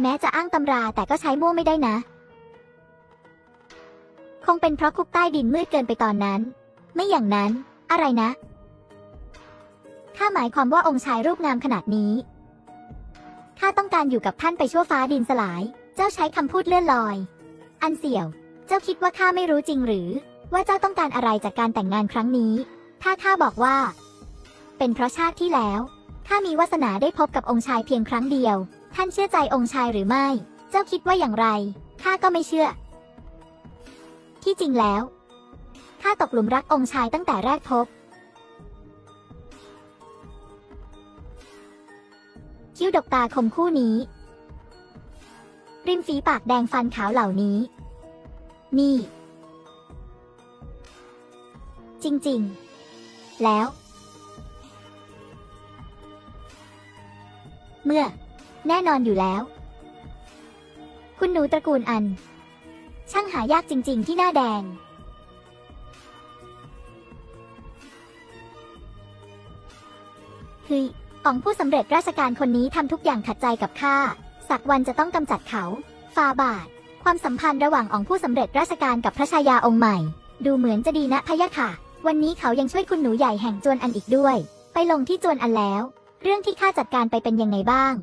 แม้จะอ้างตำราแต่ก็ใช้มั่วไม่ได้นะคงเป็นเพราะคุกใต้ดินมืดเกินไปตอนนั้นไม่อย่างนั้นอะไรนะข้าหมายความว่าองค์ชายรูปงามขนาดนี้ข้าต้องการอยู่กับท่านไปชั่วฟ้าดินสลายเจ้าใช้คำพูดเลื่อนลอยอันเสี่ยวเจ้าคิดว่าข้าไม่รู้จริงหรือว่าเจ้าต้องการอะไรจากการแต่งงานครั้งนี้ถ้าข้าบอกว่าเป็นเพราะชาติที่แล้วข้ามีวาสนาได้พบกับองค์ชายเพียงครั้งเดียวท่านเชื่อใจองค์ชายหรือไม่เจ้าคิดว่าอย่างไรข้าก็ไม่เชื่อ ที่จริงแล้วข้าตกหลุมรักองค์ชายตั้งแต่แรกพบคิ้วดกตาคมคู่นี้ริมฝีปากแดงฟันขาวเหล่านี้นี่จริงๆแล้วเมื่อแน่นอนอยู่แล้วคุณหนูตระกูลอันช่างหายากจริงๆที่หน้าแดงคือของผู้สำเร็จราชการคนนี้ทำทุกอย่างขัดใจกับข้าสักวันจะต้องกำจัดเขาฟาบาทความสัมพันธ์ระหว่างองค์ผู้สำเร็จราชการกับพระชายาองค์ใหม่ดูเหมือนจะดีนะพะยะค่ะวันนี้เขายังช่วยคุณหนูใหญ่แห่งจวนอันอีกด้วยไปลงที่จวนอันแล้วเรื่องที่ข้าจัดการไปเป็นยังไงบ้าง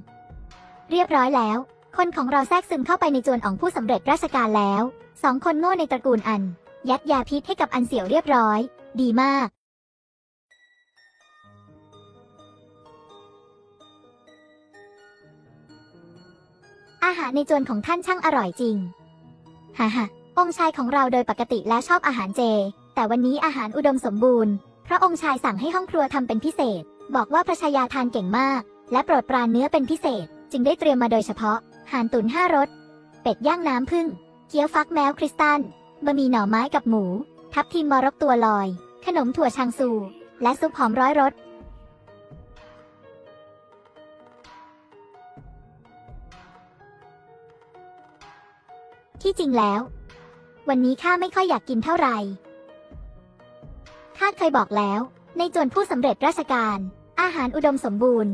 เรียบร้อยแล้วคนของเราแทรกซึมเข้าไปในจวนองค์ผู้สำเร็จราชการแล้วสองคนโง่ในตระกูลอันยัดยาพิษให้กับอันเสี่ยวเรียบร้อยดีมากอาหารในจวนของท่านช่างอร่อยจริงฮ่าฮ่าองค์ชายของเราโดยปกติแล้วชอบอาหารเจแต่วันนี้อาหารอุดมสมบูรณ์เพราะองค์ชายสั่งให้ห้องครัวทำเป็นพิเศษบอกว่าพระชายาทานเก่งมากและโปรดปรานเนื้อเป็นพิเศษจึงได้เตรียมมาโดยเฉพาะห่านตุ๋นห้ารสเป็ดย่างน้ำผึ้งเกี๊ยวฟักแมวคริสตัลบะหมี่หน่อไม้กับหมูทับทิมมรกตัวลอยขนมถั่วชางซูและซุปหอมร้อยรสที่จริงแล้ววันนี้ข้าไม่ค่อยอยากกินเท่าไหร่ข้าเคยบอกแล้วในจวนผู้สำเร็จราชการอาหารอุดมสมบูรณ์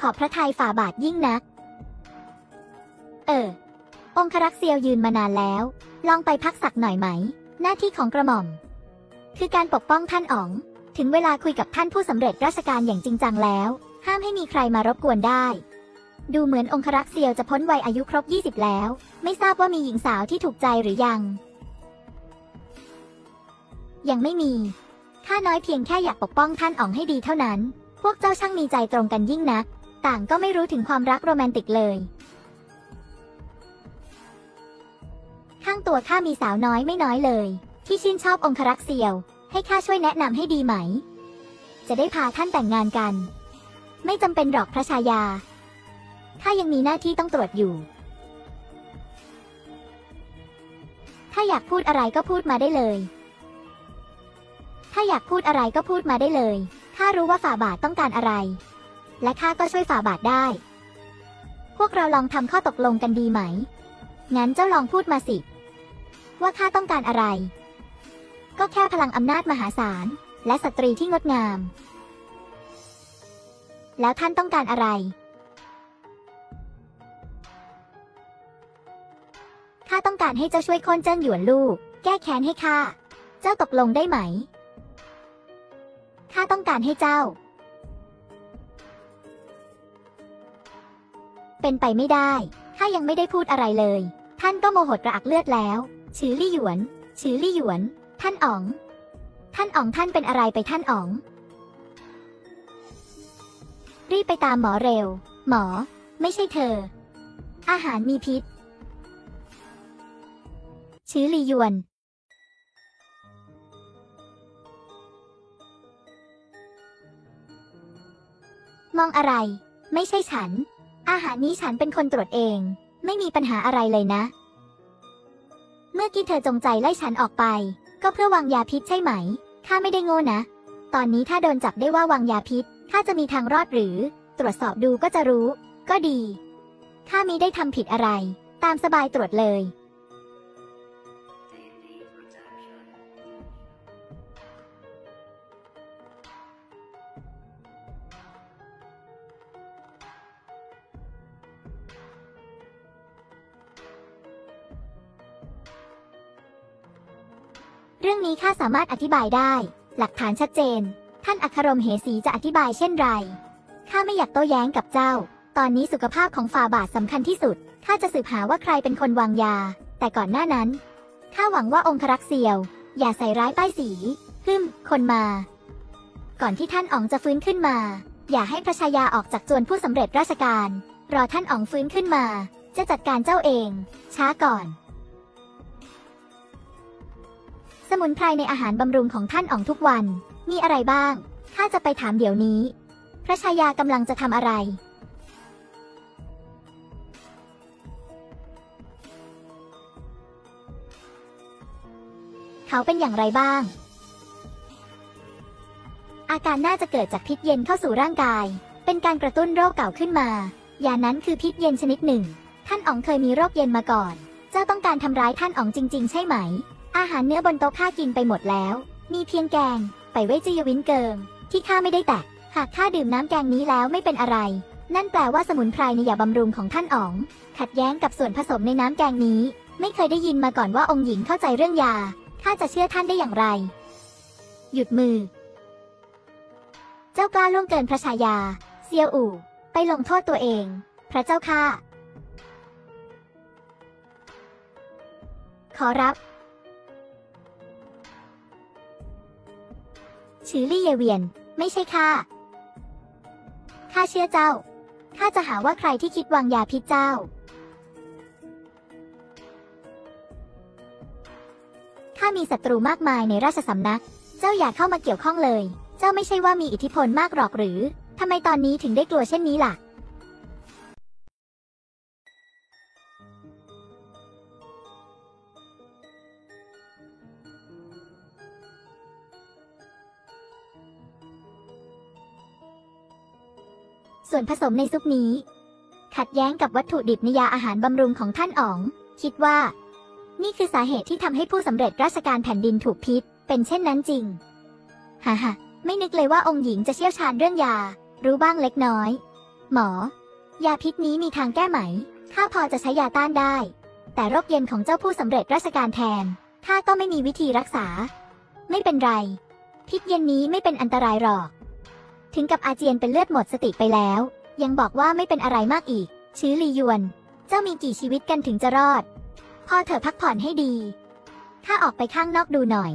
ขอบพระทัยฝ่าบาทยิ่งนักเออองครักษ์เซียวยืนมานานแล้วลองไปพักสักหน่อยไหมหน้าที่ของกระหม่อมคือการปกป้องท่านอ๋องถึงเวลาคุยกับท่านผู้สำเร็จราชการอย่างจริงจังแล้วห้ามให้มีใครมารบกวนได้ดูเหมือนองครักษ์เซียวจะพ้นวัยอายุครบยี่สิบแล้วไม่ทราบว่ามีหญิงสาวที่ถูกใจหรือยังยังไม่มีข้าน้อยเพียงแค่อยากปกป้องท่านอ๋องให้ดีเท่านั้นพวกเจ้าช่างมีใจตรงกันยิ่งนักต่างก็ไม่รู้ถึงความรักโรแมนติกเลยข้างตัวข้ามีสาวน้อยไม่น้อยเลยที่ชื่นชอบองครักษ์เซียวให้ข้าช่วยแนะนำให้ดีไหมจะได้พาท่านแต่งงานกันไม่จำเป็นหรอกพระชายาข้ายังมีหน้าที่ต้องตรวจอยู่ถ้าอยากพูดอะไรก็พูดมาได้เลยถ้าอยากพูดอะไรก็พูดมาได้เลยข้ารู้ว่าฝ่าบาทต้องการอะไรและข้าก็ช่วยฝ่าบาทได้พวกเราลองทำข้อตกลงกันดีไหมงั้นเจ้าลองพูดมาสิว่าข้าต้องการอะไรก็แค่พลังอำนาจมหาศาลและสตรีที่งดงามแล้วท่านต้องการอะไรข้าต้องการให้เจ้าช่วยโค่นเจิ้นหยวนลูกแก้แค้นให้ข้าเจ้าตกลงได้ไหมข้าต้องการให้เจ้าเป็นไปไม่ได้ข้ายังไม่ได้พูดอะไรเลยท่านก็โมโหกระอักเลือดแล้วชื่อลี่หยวนชื่อลี่หยวนท่านอ๋องท่านอ๋องท่านเป็นอะไรไปท่านอ๋องรีบไปตามหมอเร็วหมอไม่ใช่เธออาหารมีพิษชื่อลี่หยวนมองอะไรไม่ใช่ฉันอาหารนี้ฉันเป็นคนตรวจเองไม่มีปัญหาอะไรเลยนะเมื่อกี้เธอจงใจไล่ฉันออกไปก็เพื่อวางยาพิษใช่ไหมข้าไม่ได้โง่นะตอนนี้ถ้าโดนจับได้ว่าวางยาพิษข้าจะมีทางรอดหรือตรวจสอบดูก็จะรู้ก็ดีข้ามิได้ทำผิดอะไรตามสบายตรวจเลยเรื่องนี้ข้าสามารถอธิบายได้หลักฐานชัดเจนท่านอัครมเหสีจะอธิบายเช่นไรข้าไม่อยากโต้แย้งกับเจ้าตอนนี้สุขภาพของฝ่าบาทสำคัญที่สุดข้าจะสืบหาว่าใครเป็นคนวางยาแต่ก่อนหน้านั้นข้าหวังว่าองครักษ์เซียวอย่าใส่ร้ายป้ายสีฮึ่มคนมาก่อนที่ท่านอ๋องจะฟื้นขึ้นมาอย่าให้พระชายาออกจากจวนผู้สำเร็จราชการรอท่านอ๋องฟื้นขึ้นมาจะจัดการเจ้าเองช้าก่อน สมุนไพรในอาหารบำรุงของท่านอ๋องทุกวันมีอะไรบ้างข้าจะไปถามเดี๋ยวนี้พระชายากำลังจะทำอะไรเขาเป็นอย่างไรบ้างอาการน่าจะเกิดจากพิษเย็นเข้าสู่ร่างกายเป็นการกระตุ้นโรคเก่าขึ้นมาอย่างนั้นคือพิษเย็นชนิดหนึ่งท่านอ๋องเคยมีโรคเย็นมาก่อนเจ้าต้องการทำร้ายท่านอ๋องจริงๆใช่ไหมอาหารเนื้อบนโต๊ะข้ากินไปหมดแล้วมีเพียงแกงไปเวจียวินเกิงที่ข้าไม่ได้แตะหากข้าดื่มน้ำแกงนี้แล้วไม่เป็นอะไรนั่นแปลว่าสมุนไพรในยาบำรุงของท่านอ๋องขัดแย้งกับส่วนผสมในน้ำแกงนี้ไม่เคยได้ยินมาก่อนว่าองค์หญิงเข้าใจเรื่องยาข้าจะเชื่อท่านได้อย่างไรหยุดมือเจ้ากล้าล่วงเกินพระชายาเซียวอู่ไปลงโทษตัวเองพระเจ้าข้าขอรับชือลี่เยเวียนไม่ใช่ข้าข้าเชื่อเจ้าข้าจะหาว่าใครที่คิดวางยาพิษเจ้าข้ามีศัตรูมากมายในราชสำนักเจ้าอย่าเข้ามาเกี่ยวข้องเลยเจ้าไม่ใช่ว่ามีอิทธิพลมากหรอกหรือทำไมตอนนี้ถึงได้กลัวเช่นนี้ล่ะส่วนผสมในซุปนี้ขัดแย้งกับวัตถุดิบในยาอาหารบำรุงของท่านอ๋องคิดว่านี่คือสาเหตุที่ทำให้ผู้สำเร็จราชการแผ่นดินถูกพิษเป็นเช่นนั้นจริงฮ่าฮ่าไม่นึกเลยว่าองค์หญิงจะเชี่ยวชาญเรื่องยารู้บ้างเล็กน้อยหมอยาพิษนี้มีทางแก้ไหมข้าพอจะใช้ยาต้านได้แต่โรคเย็นของเจ้าผู้สำเร็จราชการแทนข้าก็ไม่มีวิธีรักษาไม่เป็นไรพิษเย็นนี้ไม่เป็นอันตรายหรอกถึงกับอาเจียนเป็นเลือดหมดสติไปแล้วยังบอกว่าไม่เป็นอะไรมากอีกชื้อลียวนเจ้ามีกี่ชีวิตกันถึงจะรอดพอเธอพักผ่อนให้ดีข้าออกไปข้างนอกดูหน่อย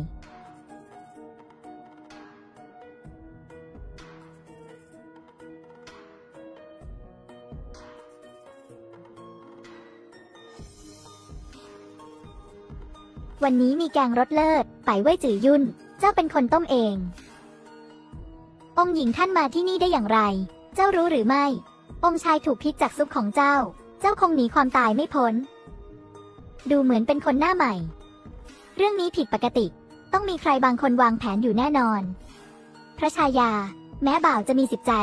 วันนี้มีแกงรสเลิศไปไว้จื่อยุ่นเจ้าเป็นคนต้มเององค์หญิงท่านมาที่นี่ได้อย่างไรเจ้ารู้หรือไม่องค์ชายถูกพิษจากซุปของเจ้าเจ้าคงหนีความตายไม่พ้นดูเหมือนเป็นคนหน้าใหม่เรื่องนี้ผิดปกติต้องมีใครบางคนวางแผนอยู่แน่นอนพระชายาแม้บ่าวจะมีสิบใจ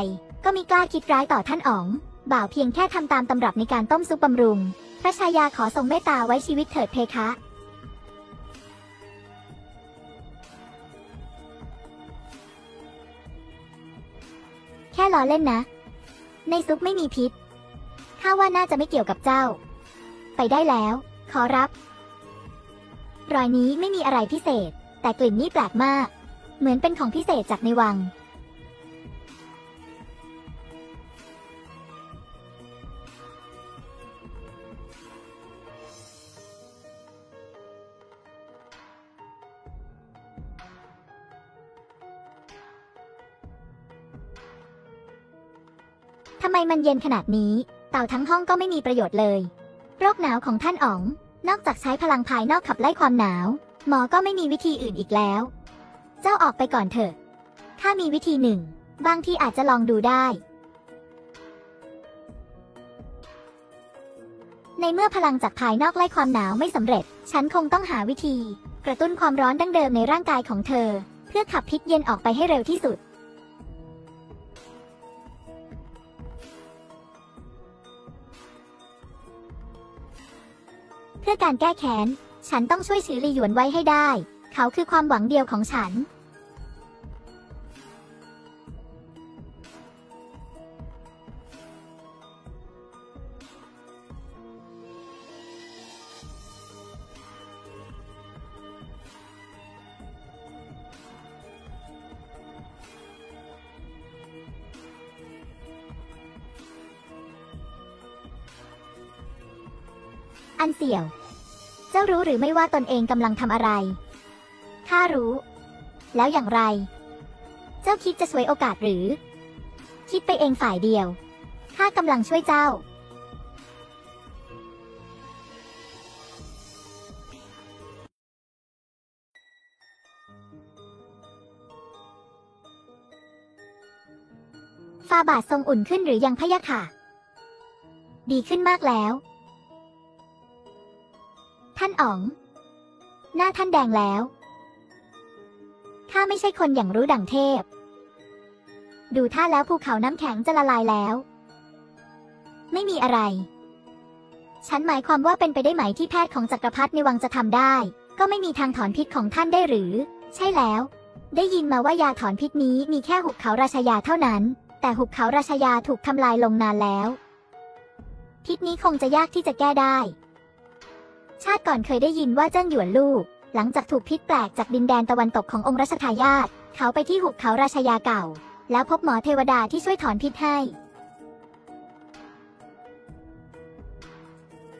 ก็มิกล้าคิดร้ายต่อท่านอ๋องบ่าวเพียงแค่ทำตามตำรับในการต้มซุปบำรุงพระชายาขอทรงเมตตาไว้ชีวิตเถิดเพคะแค่ล้อเล่นนะในซุปไม่มีพิษข้าว่าน่าจะไม่เกี่ยวกับเจ้าไปได้แล้วขอรับรอยนี้ไม่มีอะไรพิเศษแต่กลิ่นนี่แปลกมากเหมือนเป็นของพิเศษจากในวังทำไมมันเย็นขนาดนี้เต่าทั้งห้องก็ไม่มีประโยชน์เลยโรคหนาวของท่านอ๋องนอกจากใช้พลังภายนอกขับไล่ความหนาวหมอก็ไม่มีวิธีอื่นอีกแล้วเจ้าออกไปก่อนเถอะถ้ามีวิธีหนึ่งบางทีอาจจะลองดูได้ในเมื่อพลังจากภายนอกไล่ความหนาวไม่สำเร็จฉันคงต้องหาวิธีกระตุ้นความร้อนดั้งเดิมในร่างกายของเธอเพื่อขับพิษเย็นออกไปให้เร็วที่สุดเพื่อการแก้แค้นฉันต้องช่วยชือลีหยวนไว้ให้ได้เขาคือความหวังเดียวของฉันอันเสี่ยวเจ้ารู้หรือไม่ว่าตนเองกำลังทำอะไรข้ารู้แล้วอย่างไรเจ้าคิดจะฉวยโอกาสหรือคิดไปเองฝ่ายเดียวข้ากำลังช่วยเจ้า าบาททรงอุ่นขึ้นหรือยังพะยะค่ะดีขึ้นมากแล้วท่านอ๋องหน้าท่านแดงแล้วข้าไม่ใช่คนอย่างรู้ดั่งเทพดูท่าแล้วภูเขาน้ำแข็งจะละลายแล้วไม่มีอะไรฉันหมายความว่าเป็นไปได้ไหมที่แพทย์ของจักรพรรดิในวังจะทำได้ก็ไม่มีทางถอนพิษของท่านได้หรือใช่แล้วได้ยินมาว่ายาถอนพิษนี้มีแค่หุบเขาราชยาเท่านั้นแต่หุบเขาราชยาถูกทำลายลงนานแล้วพิษนี้คงจะยากที่จะแก้ได้ชาติก่อนเคยได้ยินว่าเจิ้งหยวนลูกหลังจากถูกพิษแปลกจากดินแดนตะวันตกขององค์รัชทายาทเขาไปที่หุบเขาราชยาเก่าแล้วพบหมอเทวดาที่ช่วยถอนพิษให้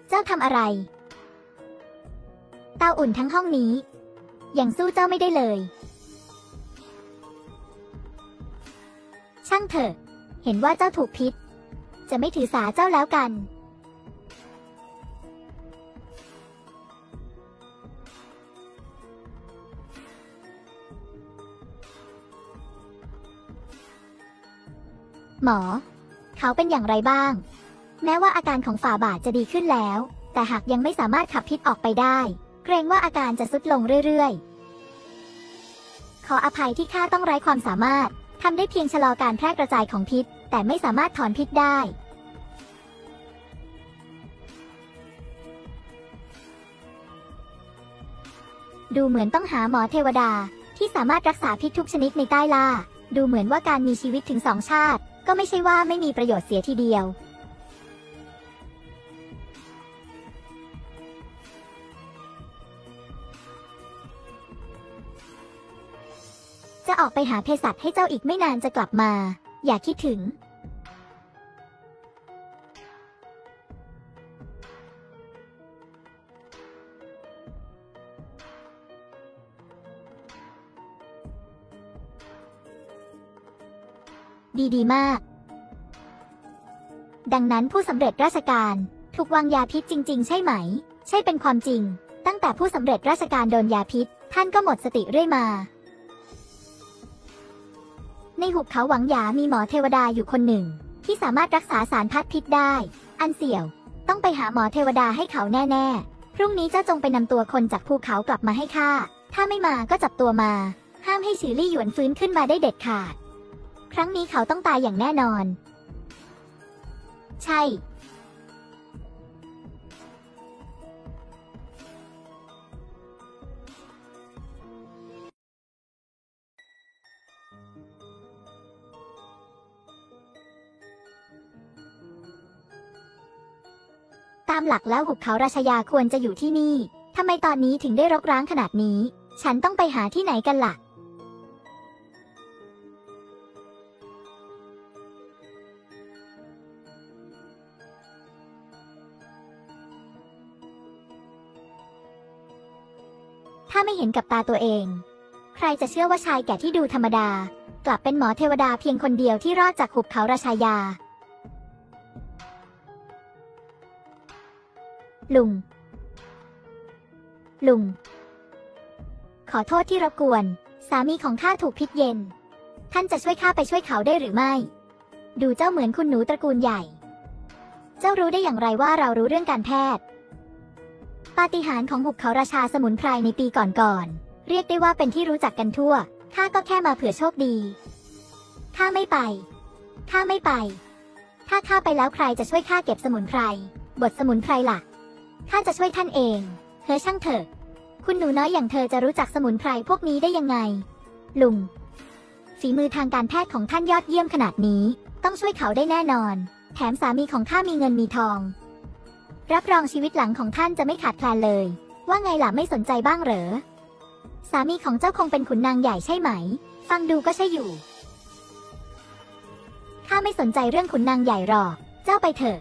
เจ้าทำอะไรเตาอุ่นทั้งห้องนี้ยังสู้เจ้าไม่ได้เลยช่างเถอะเห็นว่าเจ้าถูกพิษจะไม่ถือสาเจ้าแล้วกันหมอเขาเป็นอย่างไรบ้างแม้ว่าอาการของฝ่าบาทจะดีขึ้นแล้วแต่หากยังไม่สามารถขับพิษออกไปได้เกรงว่าอาการจะทรุดลงเรื่อยๆขออภัยที่ข้าต้องไร้ความสามารถทำได้เพียงชะลอการแพร่กระจายของพิษแต่ไม่สามารถถอนพิษได้ดูเหมือนต้องหาหมอเทวดาที่สามารถรักษาพิษทุกชนิดในใต้ล่าดูเหมือนว่าการมีชีวิตถึงสองชาติก็ไม่ใช่ว่าไม่มีประโยชน์เสียทีเดียวจะออกไปหาเภสัชให้เจ้าอีกไม่นานจะกลับมาอย่าคิดถึงดีดีมากดังนั้นผู้สำเร็จราชการถูกวางยาพิษจริงๆใช่ไหมใช่เป็นความจริงตั้งแต่ผู้สำเร็จราชการโดนยาพิษท่านก็หมดสติเรื่อยมาในหุบเขาหวังหยามีหมอเทวดาอยู่คนหนึ่งที่สามารถรักษาสารพัดพิษได้อันเสี่ยวต้องไปหาหมอเทวดาให้เขาแน่ๆพรุ่งนี้เจ้าจงไปนำตัวคนจากภูเขากลับมาให้ข้าถ้าไม่มาก็จับตัวมาห้ามให้ฉือลี่หยวนฟื้นขึ้นมาได้เด็ดขาดครั้งนี้เขาต้องตายอย่างแน่นอนใช่ตามหลักแล้วหุบเขาราชยาควรจะอยู่ที่นี่ทำไมตอนนี้ถึงได้รกร้างขนาดนี้ฉันต้องไปหาที่ไหนกันล่ะถ้าไม่เห็นกับตาตัวเองใครจะเชื่อว่าชายแก่ที่ดูธรรมดากลับเป็นหมอเทวดาเพียงคนเดียวที่รอดจากหุบเขาราชยาลุงลุงขอโทษที่รบกวนสามีของข้าถูกพิษเย็นท่านจะช่วยข้าไปช่วยเขาได้หรือไม่ดูเจ้าเหมือนคุณหนูตระกูลใหญ่เจ้ารู้ได้อย่างไรว่าเรารู้เรื่องการแพทย์ปาฏิหาริย์ของหุบเขาราชาสมุนไพรในปีก่อนๆเรียกได้ว่าเป็นที่รู้จักกันทั่วข้าก็แค่มาเผื่อโชคดีข้าไม่ไปข้าไม่ไปถ้าข้าไปแล้วใครจะช่วยข้าเก็บสมุนไพรบทสมุนไพรล่ะข้าจะช่วยท่านเองเธอช่างเถอะคุณหนูน้อยอย่างเธอจะรู้จักสมุนไพรพวกนี้ได้ยังไงลุงฝีมือทางการแพทย์ของท่านยอดเยี่ยมขนาดนี้ต้องช่วยเขาได้แน่นอนแถมสามีของข้ามีเงินมีทองรับรองชีวิตหลังของท่านจะไม่ขาดแคลนเลยว่าไงล่ะไม่สนใจบ้างเหรอสามีของเจ้าคงเป็นขุนนางใหญ่ใช่ไหมฟังดูก็ใช่อยู่ข้าไม่สนใจเรื่องขุนนางใหญ่หรอกเจ้าไปเถอะ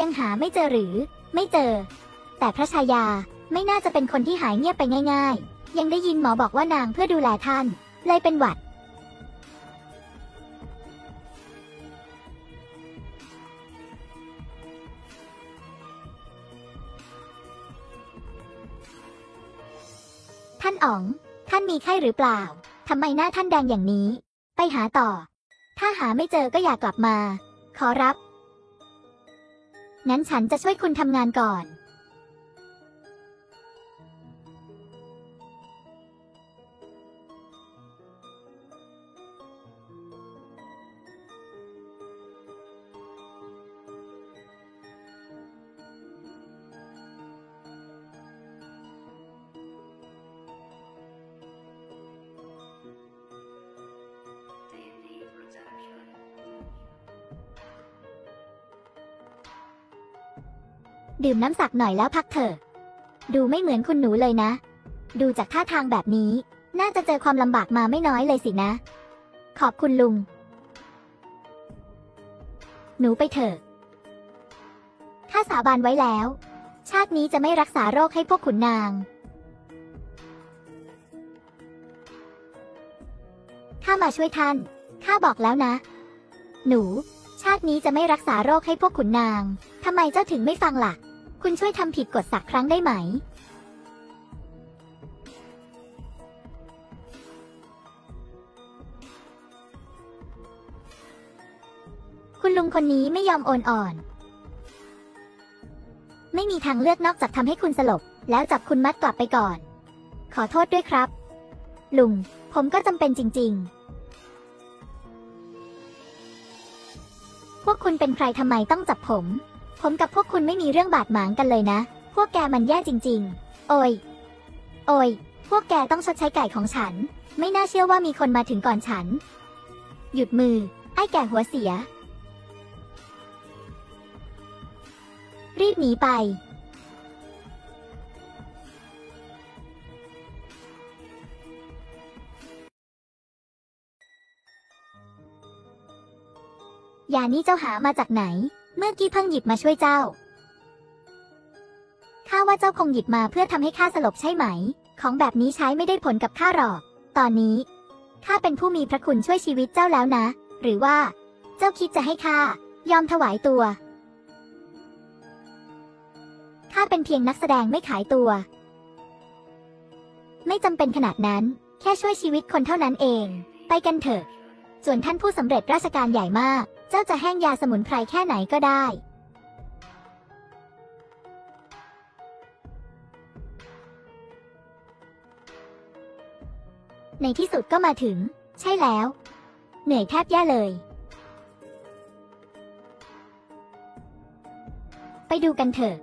ยังหาไม่เจอหรือไม่เจอแต่พระชายาไม่น่าจะเป็นคนที่หายเงียบไปง่ายๆยังได้ยินหมอบอกว่านางเพื่อดูแลท่านเลยเป็นหวัดท่านอ๋อง ท่านมีไข้หรือเปล่าทำไมหน้าท่านแดงอย่างนี้ไปหาต่อถ้าหาไม่เจอก็อย่ากลับมาขอรับงั้นฉันจะช่วยคุณทำงานก่อนดื่มน้ำสักหน่อยแล้วพักเถอะดูไม่เหมือนคุณหนูเลยนะดูจากท่าทางแบบนี้น่าจะเจอความลำบากมาไม่น้อยเลยสินะขอบคุณลุงหนูไปเถอะข้าสาบานไว้แล้วชาตินี้จะไม่รักษาโรคให้พวกขุนนางข้ามาช่วยท่านข้าบอกแล้วนะหนูชาตินี้จะไม่รักษาโรคให้พวกขุนนางทำไมเจ้าถึงไม่ฟังล่ะคุณช่วยทำผิดกฎสักครั้งได้ไหมคุณลุงคนนี้ไม่ยอมโอนอ่อนไม่มีทางเลือกนอกจากทำให้คุณสลบแล้วจับคุณมัดกลับไปก่อนขอโทษด้วยครับลุงผมก็จำเป็นจริงๆพวกคุณเป็นใครทำไมต้องจับผมผมกับพวกคุณไม่มีเรื่องบาดหมางกันเลยนะพวกแกมันแย่จริงๆโอยโอยพวกแกต้องชดใช้ไก่ของฉันไม่น่าเชื่อว่ามีคนมาถึงก่อนฉันหยุดมือไอ้แก่หัวเสียรีบหนีไปยานี้เจ้าหามาจากไหนเมื่อกี้เพิ่งหยิบมาช่วยเจ้าข้าว่าเจ้าคงหยิบมาเพื่อทำให้ข้าสลบใช่ไหมของแบบนี้ใช้ไม่ได้ผลกับข้าหรอกตอนนี้ข้าเป็นผู้มีพระคุณช่วยชีวิตเจ้าแล้วนะหรือว่าเจ้าคิดจะให้ข้ายอมถวายตัวข้าเป็นเพียงนักแสดงไม่ขายตัวไม่จำเป็นขนาดนั้นแค่ช่วยชีวิตคนเท่านั้นเองไปกันเถอะส่วนท่านผู้สำเร็จราชการใหญ่มากเจ้าจะแห้งยาสมุนไพรแค่ไหนก็ได้ในที่สุดก็มาถึงใช่แล้วเหนื่อยแทบแย่เลยไปดูกันเถอะ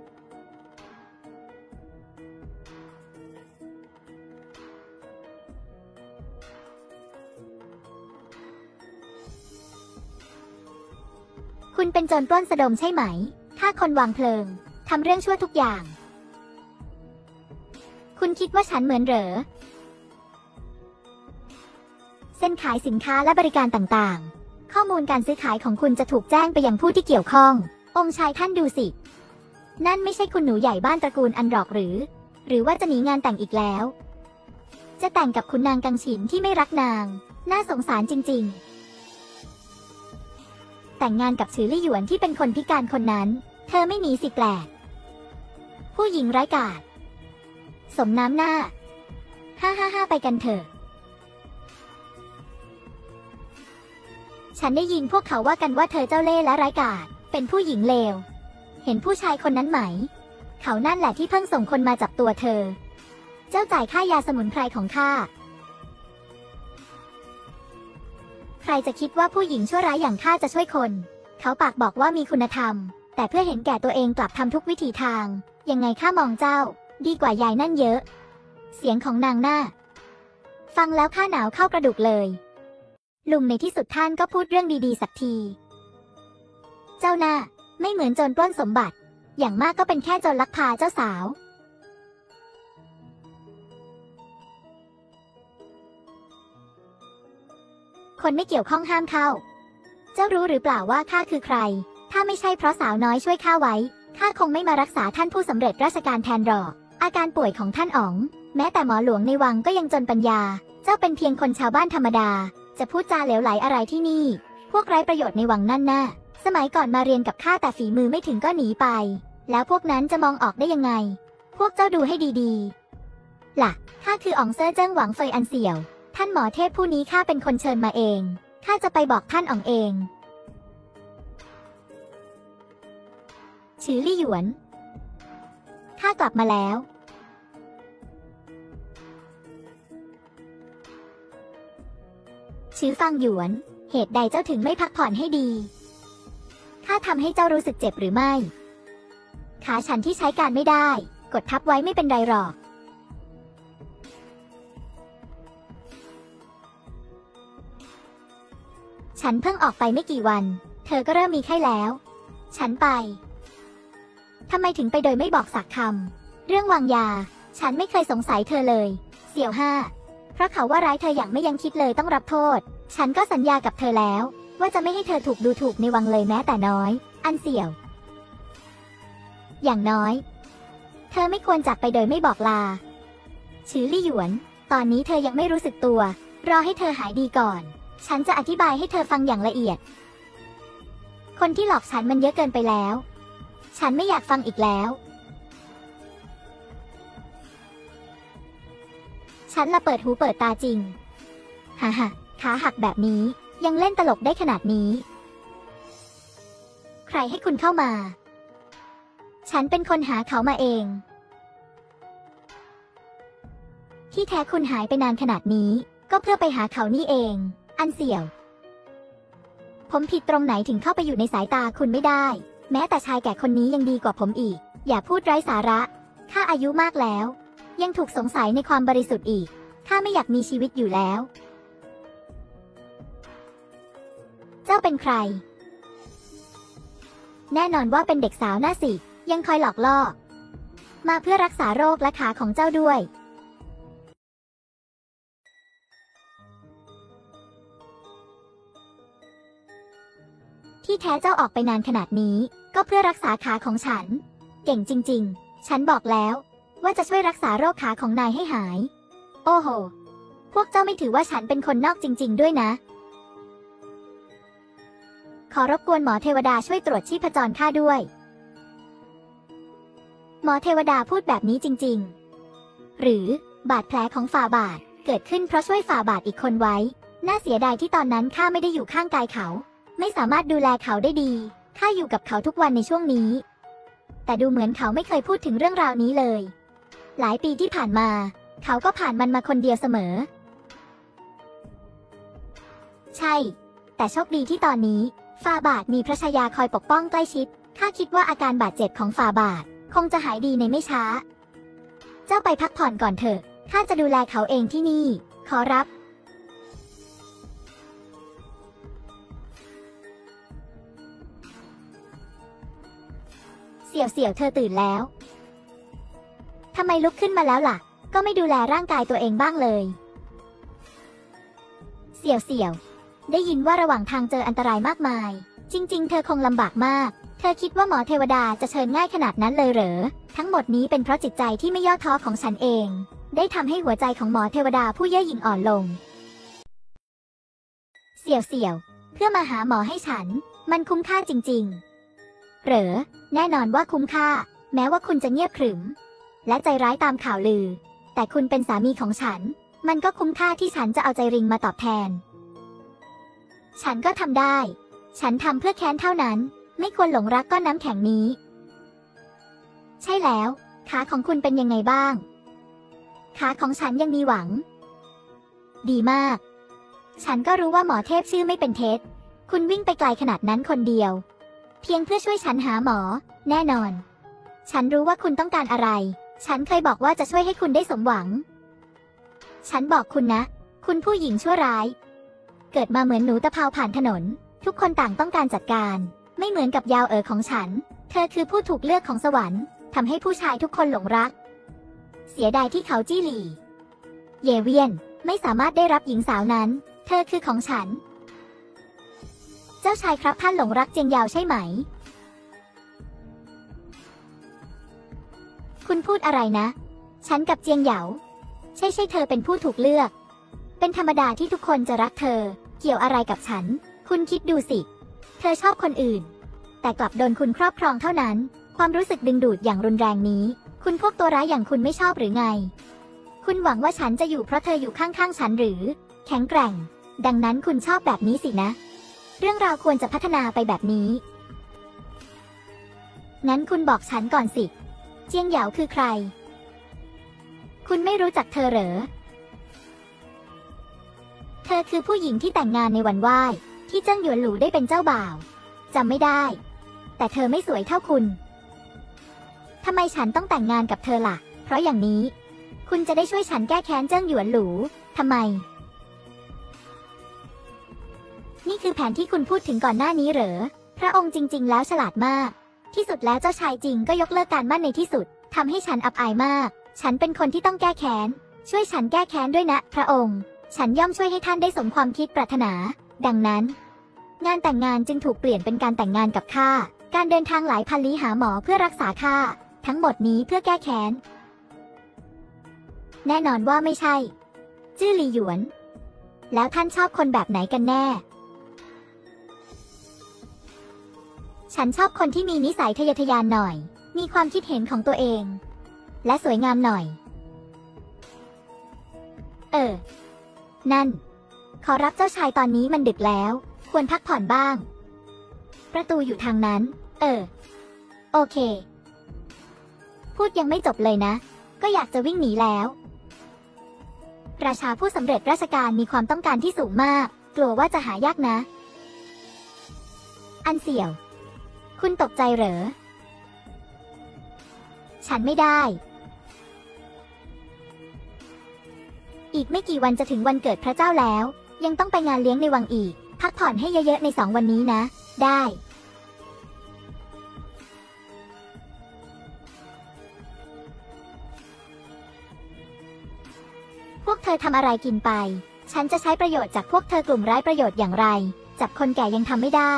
คุณเป็นโจรปล้นสะดมใช่ไหมฆ่าคนวางเพลิงทำเรื่องชั่วทุกอย่างคุณคิดว่าฉันเหมือนเหรอเส้นขายสินค้าและบริการต่างๆข้อมูลการซื้อขายของคุณจะถูกแจ้งไปยังผู้ที่เกี่ยวข้ององค์ชายท่านดูสินั่นไม่ใช่คุณหนูใหญ่บ้านตระกูลอันหรอกหรือหรือว่าจะหนีงานแต่งอีกแล้วจะแต่งกับคุณนางกังฉินที่ไม่รักนางน่าสงสารจริงๆแต่งงานกับฉือลี่หยวนที่เป็นคนพิการคนนั้นเธอไม่หนีสิแปลกผู้หญิงร้ายกาจสมน้ำหน้าฮ่าฮ่าฮ่าไปกันเถอะฉันได้ยินพวกเขาว่ากันว่าเธอเจ้าเล่ห์และร้ายกาจเป็นผู้หญิงเลวเห็นผู้ชายคนนั้นไหมเขานั่นแหละที่เพิ่งส่งคนมาจับตัวเธอเจ้าจ่ายค่ายาสมุนไพรของข้าใครจะคิดว่าผู้หญิงชั่วร้ายอย่างข้าจะช่วยคนเขาปากบอกว่ามีคุณธรรมแต่เพื่อเห็นแก่ตัวเองกลับทำทุกวิถีทางยังไงข้ามองเจ้าดีกว่ายายนั่นเยอะเสียงของนางหน้าฟังแล้วข้าหนาวเข้ากระดูกเลยลุงในที่สุดท่านก็พูดเรื่องดีๆสักทีเจ้าหน้าไม่เหมือนโจรปล้นสมบัติอย่างมากก็เป็นแค่โจรลักพาเจ้าสาวคนไม่เกี่ยวข้องห้ามเข้าเจ้ารู้หรือเปล่าว่าข้าคือใครถ้าไม่ใช่เพราะสาวน้อยช่วยข้าไว้ข้าคงไม่มารักษาท่านผู้สำเร็จราชการแทนหรอกอาการป่วยของท่านอ๋องแม้แต่หมอหลวงในวังก็ยังจนปัญญาเจ้าเป็นเพียงคนชาวบ้านธรรมดาจะพูดจาเหลวไหลอะไรที่นี่พวกไร้ประโยชน์ในวังนั่นน่ะสมัยก่อนมาเรียนกับข้าแต่ฝีมือไม่ถึงก็หนีไปแล้วพวกนั้นจะมองออกได้ยังไงพวกเจ้าดูให้ดีๆ ล่ะข้าคืออ๋องเซ่อเจิ้งหวังเฟยอันเสี่ยวท่านหมอเทพผู้นี้ข้าเป็นคนเชิญมาเองข้าจะไปบอกท่านอ๋องเองชื่อลี่หยวนข้ากลับมาแล้วชื่อฟังหยวนเหตุใดเจ้าถึงไม่พักผ่อนให้ดีข้าทำให้เจ้ารู้สึกเจ็บหรือไม่ขาฉันที่ใช้การไม่ได้กดทับไว้ไม่เป็นไรหรอกฉันเพิ่งออกไปไม่กี่วันเธอก็เริ่มมีไข้แล้วฉันไปทำไมถึงไปโดยไม่บอกสักคำเรื่องวางยาฉันไม่เคยสงสัยเธอเลยเสี่ยวห้าเพราะเขาว่าร้ายเธออย่างไม่ยังคิดเลยต้องรับโทษฉันก็สัญญากับเธอแล้วว่าจะไม่ให้เธอถูกดูถูกในวังเลยแม้แต่น้อยอันเสี่ยวอย่างน้อยเธอไม่ควรจากไปโดยไม่บอกลาชื่อลี่หยวนตอนนี้เธอยังไม่รู้สึกตัวรอให้เธอหายดีก่อนฉันจะอธิบายให้เธอฟังอย่างละเอียดคนที่หลอกฉันมันเยอะเกินไปแล้วฉันไม่อยากฟังอีกแล้วฉันละเปิดหูเปิดตาจริงฮ่าฮ่าขาหักแบบนี้ยังเล่นตลกได้ขนาดนี้ใครให้คุณเข้ามาฉันเป็นคนหาเขามาเองที่แท้คุณหายไปนานขนาดนี้ก็เพื่อไปหาเขานี่เองอันเสี่ยวผมผิดตรงไหนถึงเข้าไปอยู่ในสายตาคุณไม่ได้แม้แต่ชายแก่คนนี้ยังดีกว่าผมอีกอย่าพูดไร้สาระข้าอายุมากแล้วยังถูกสงสัยในความบริสุทธิ์อีกข้าไม่อยากมีชีวิตอยู่แล้วเจ้าเป็นใครแน่นอนว่าเป็นเด็กสาวน่าสิยังคอยหลอกล่อมาเพื่อรักษาโรคและขาของเจ้าด้วยที่แท้เจ้าออกไปนานขนาดนี้ก็เพื่อรักษาขาของฉันเก่งจริงๆฉันบอกแล้วว่าจะช่วยรักษาโรคขาของนายให้หายโอ้โหพวกเจ้าไม่ถือว่าฉันเป็นคนนอกจริงๆด้วยนะขอรบกวนหมอเทวดาช่วยตรวจชีพจรข้าด้วยหมอเทวดาพูดแบบนี้จริงๆหรือบาดแผลของฝ่าบาทเกิดขึ้นเพราะช่วยฝ่าบาทอีกคนไว้น่าเสียดายที่ตอนนั้นข้าไม่ได้อยู่ข้างกายเขาไม่สามารถดูแลเขาได้ดีข้าอยู่กับเขาทุกวันในช่วงนี้แต่ดูเหมือนเขาไม่เคยพูดถึงเรื่องราวนี้เลยหลายปีที่ผ่านมาเขาก็ผ่านมันมาคนเดียวเสมอใช่แต่โชคดีที่ตอนนี้ฝ่าบาทมีพระชายาคอยปกป้องใกล้ชิดข้าคิดว่าอาการบาดเจ็บของฝ่าบาทคงจะหายดีในไม่ช้าเจ้าไปพักผ่อนก่อนเถอะข้าจะดูแลเขาเองที่นี่ขอรับเสี่ยวเสี่ยวเธอตื่นแล้วทำไมลุกขึ้นมาแล้วล่ะก็ไม่ดูแลร่างกายตัวเองบ้างเลยเสี่ยวเสี่ยวได้ยินว่าระหว่างทางเจออันตรายมากมายจริงๆเธอคงลำบากมากเธอคิดว่าหมอเทวดาจะเชิญง่ายขนาดนั้นเลยเหรอทั้งหมดนี้เป็นเพราะจิตใจที่ไม่ย่อท้อของฉันเองได้ทำให้หัวใจของหมอเทวดาผู้เย่อหยิ่งอ่อนลงเสี่ยวเสี่ยวเพื่อมาหาหมอให้ฉันมันคุ้มค่าจริงๆเหรอแน่นอนว่าคุ้มค่าแม้ว่าคุณจะเงียบขรึมและใจร้ายตามข่าวลือแต่คุณเป็นสามีของฉันมันก็คุ้มค่าที่ฉันจะเอาใจริงมาตอบแทนฉันก็ทำได้ฉันทำเพื่อแค้นเท่านั้นไม่ควรหลงรักก้อนน้ำแข็งนี้ใช่แล้วขาของคุณเป็นยังไงบ้างขาของฉันยังมีหวังดีมากฉันก็รู้ว่าหมอเทพชื่อไม่เป็นเท็จคุณวิ่งไปไกลขนาดนั้นคนเดียวเพียงเพื่อช่วยฉันหาหมอแน่นอนฉันรู้ว่าคุณต้องการอะไรฉันเคยบอกว่าจะช่วยให้คุณได้สมหวังฉันบอกคุณนะคุณผู้หญิงชั่วร้ายเกิดมาเหมือนหนูตะเภาผ่านถนนทุกคนต่างต้องการจัดการไม่เหมือนกับยาวเอ๋อของฉันเธอคือผู้ถูกเลือกของสวรรค์ทำให้ผู้ชายทุกคนหลงรักเสียดายที่เขาจี้หลี่เยเวียนไม่สามารถได้รับหญิงสาวนั้นเธอคือของฉันเจ้าชายครับท่านหลงรักเจียงยาวใช่ไหมคุณพูดอะไรนะฉันกับเจียงเหยาใช่ใช่เธอเป็นผู้ถูกเลือกเป็นธรรมดาที่ทุกคนจะรักเธอเกี่ยวอะไรกับฉันคุณคิดดูสิเธอชอบคนอื่นแต่กลับโดนคุณครอบครองเท่านั้นความรู้สึกดึงดูดอย่างรุนแรงนี้คุณพวกตัวร้ายอย่างคุณไม่ชอบหรือไง คุณหวังว่าฉันจะอยู่เพราะเธออยู่ข้างๆฉันหรือแข็งแกร่งดังนั้นคุณชอบแบบนี้สินะเรื่องราวควรจะพัฒนาไปแบบนี้นั้นคุณบอกฉันก่อนสิเจียงเหยาคือใครคุณไม่รู้จักเธอเหรอเธอคือผู้หญิงที่แต่งงานในวันไหว้ที่เจิ้งหยวนหลูได้เป็นเจ้าบ่าวจำไม่ได้แต่เธอไม่สวยเท่าคุณทำไมฉันต้องแต่งงานกับเธอล่ะเพราะอย่างนี้คุณจะได้ช่วยฉันแก้แค้นเจิ้งหยวนหลูทำไมนี่คือแผนที่คุณพูดถึงก่อนหน้านี้เหรอพระองค์จริงๆแล้วฉลาดมากที่สุดแล้วเจ้าชายจริงก็ยกเลิกการมั่นในที่สุดทำให้ฉันอับอายมากฉันเป็นคนที่ต้องแก้แค้นช่วยฉันแก้แค้นด้วยนะพระองค์ฉันย่อมช่วยให้ท่านได้สมความคิดปรารถนาดังนั้นงานแต่งงานจึงถูกเปลี่ยนเป็นการแต่งงานกับข้าการเดินทางหลายพันลี้หาหมอเพื่อรักษาข้าทั้งหมดนี้เพื่อแก้แค้นแน่นอนว่าไม่ใช่จื้อหลี่หยวนแล้วท่านชอบคนแบบไหนกันแน่ฉันชอบคนที่มีนิสัยทะเยอทะยานหน่อยมีความคิดเห็นของตัวเองและสวยงามหน่อยเออนั่นขอรับเจ้าชายตอนนี้มันดึกแล้วควรพักผ่อนบ้างประตูอยู่ทางนั้นเออโอเคพูดยังไม่จบเลยนะก็อยากจะวิ่งหนีแล้วราชาผู้สำเร็จราชการมีความต้องการที่สูงมากกลัวว่าจะหายากนะอันเสี่ยวคุณตกใจเหรอฉันไม่ได้อีกไม่กี่วันจะถึงวันเกิดพระเจ้าแล้วยังต้องไปงานเลี้ยงในวังอีกพักผ่อนให้เยอะๆในสองวันนี้นะได้พวกเธอทำอะไรกินไปฉันจะใช้ประโยชน์จากพวกเธอกลุ่มไร้ประโยชน์อย่างไรจับคนแก่ยังทำไม่ได้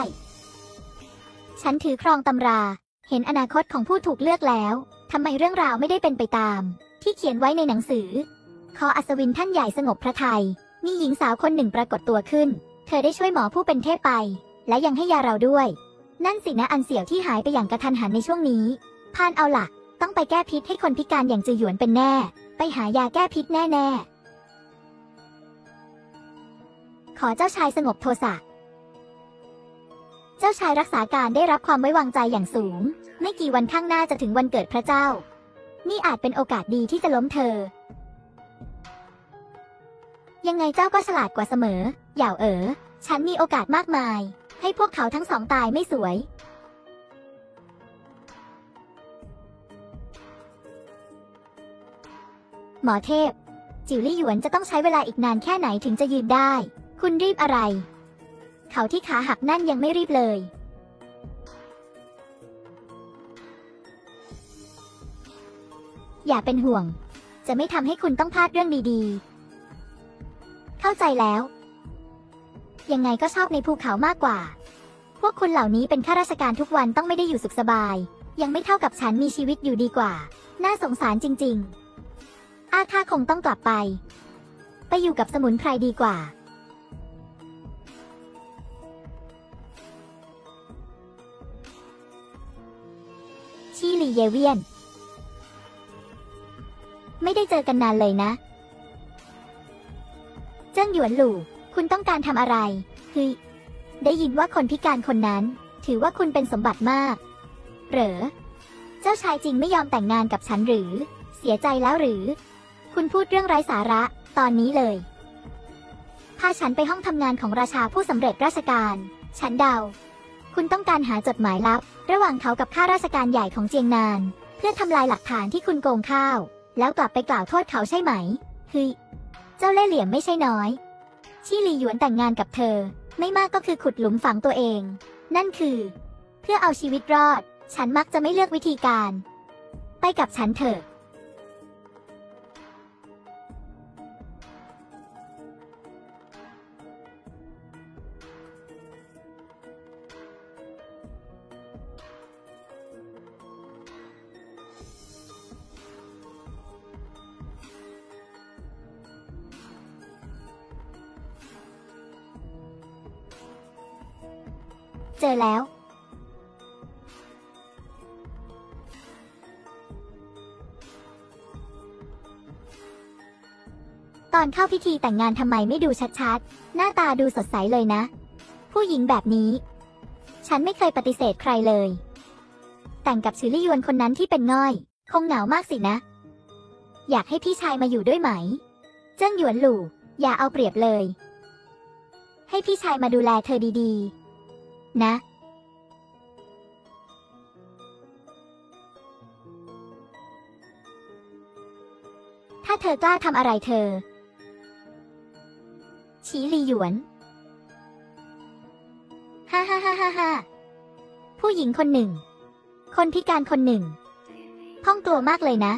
ฉันถือครองตำราเห็นอนาคตของผู้ถูกเลือกแล้วทำไมเรื่องราวไม่ได้เป็นไปตามที่เขียนไว้ในหนังสือคออัศวินท่านใหญ่สงบพระทัยมีหญิงสาวคนหนึ่งปรากฏตัวขึ้นเธอได้ช่วยหมอผู้เป็นเทพไปและยังให้ยาเราด้วยนั่นสินะอันเสี่ยวที่หายไปอย่างกระทันหันในช่วงนี้พานเอาล่ะต้องไปแก้พิษให้คนพิการอย่างจือหยวนเป็นแน่ไปหายาแก้พิษแน่ๆขอเจ้าชายสงบโทสะเจ้าชายรักษาการได้รับความไว้วางใจอย่างสูงไม่กี่วันข้างหน้าจะถึงวันเกิดพระเจ้านี่อาจเป็นโอกาสดีที่จะล้มเธอยังไงเจ้าก็ฉลาดกว่าเสมอเหย่าเอ๋อฉันมีโอกาสมากมายให้พวกเขาทั้งสองตายไม่สวยหมอเทพจิ๋วลี่หยวนจะต้องใช้เวลาอีกนานแค่ไหนถึงจะยืนได้คุณรีบอะไรเขาที่ขาหักนั่นยังไม่รีบเลยอย่าเป็นห่วงจะไม่ทำให้คุณต้องพลาดเรื่องดีๆเข้าใจแล้วยังไงก็ชอบในภูเขามากกว่าพวกคุณเหล่านี้เป็นข้าราชการทุกวันต้องไม่ได้อยู่สุขสบายยังไม่เท่ากับฉันมีชีวิตอยู่ดีกว่าน่าสงสารจริงๆอาข้าคงต้องกลับไปไปอยู่กับสมุนไพรดีกว่าชี่หลี่เยเวียนไม่ได้เจอกันนานเลยนะเจิ้งหยวนหลู่คุณต้องการทำอะไรคือได้ยินว่าคนพิการคนนั้นถือว่าคุณเป็นสมบัติมากเหรอเจ้าชายจริงไม่ยอมแต่งงานกับฉันหรือเสียใจแล้วหรือคุณพูดเรื่องไร้สาระตอนนี้เลยพาฉันไปห้องทำงานของราชาผู้สำเร็จราชการฉันเดาคุณต้องการหาจดหมายลับระหว่างเขากับข้าราชการใหญ่ของเจียงนานเพื่อทำลายหลักฐานที่คุณโกงข้าวแล้วกลับไปกล่าวโทษเขาใช่ไหมฮึเจ้าเล่ห์เหลี่ยมไม่ใช่น้อยชี่หลี่หยวนแต่งงานกับเธอไม่มากก็คือขุดหลุมฝังตัวเองนั่นคือเพื่อเอาชีวิตรอดฉันมักจะไม่เลือกวิธีการไปกับฉันเถอะเจอแล้ว ตอนเข้าพิธีแต่งงานทำไมไม่ดูชัดๆหน้าตาดูสดใสเลยนะผู้หญิงแบบนี้ฉันไม่เคยปฏิเสธใครเลยแต่งกับชือลี่ยวนคนนั้นที่เป็นง่อยคงเหงามากสินะอยากให้พี่ชายมาอยู่ด้วยไหมเจิ้นหยวนหลู่อย่าเอาเปรียบเลยให้พี่ชายมาดูแลเธอดีๆนะถ้าเธอกล้าทำอะไรเธอชี้ลีหยวนฮ่าฮ่าฮ่าฮ่าฮ่าผู้หญิงคนหนึ่งคนพิการคนหนึ่งพ้องตัวมากเลยนะ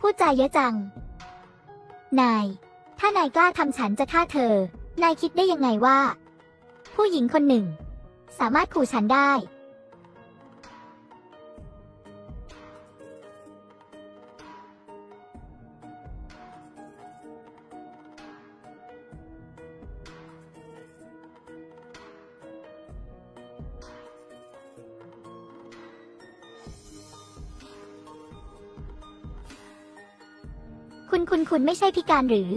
พูดใจเยอะจังนายถ้านายกล้าทำฉันจะฆ่าเธอนายคิดได้ยังไงว่าผู้หญิงคนหนึ่งสามารถขู่ฉันได้คุณคุณคุณไม่ใช่พิการหรือ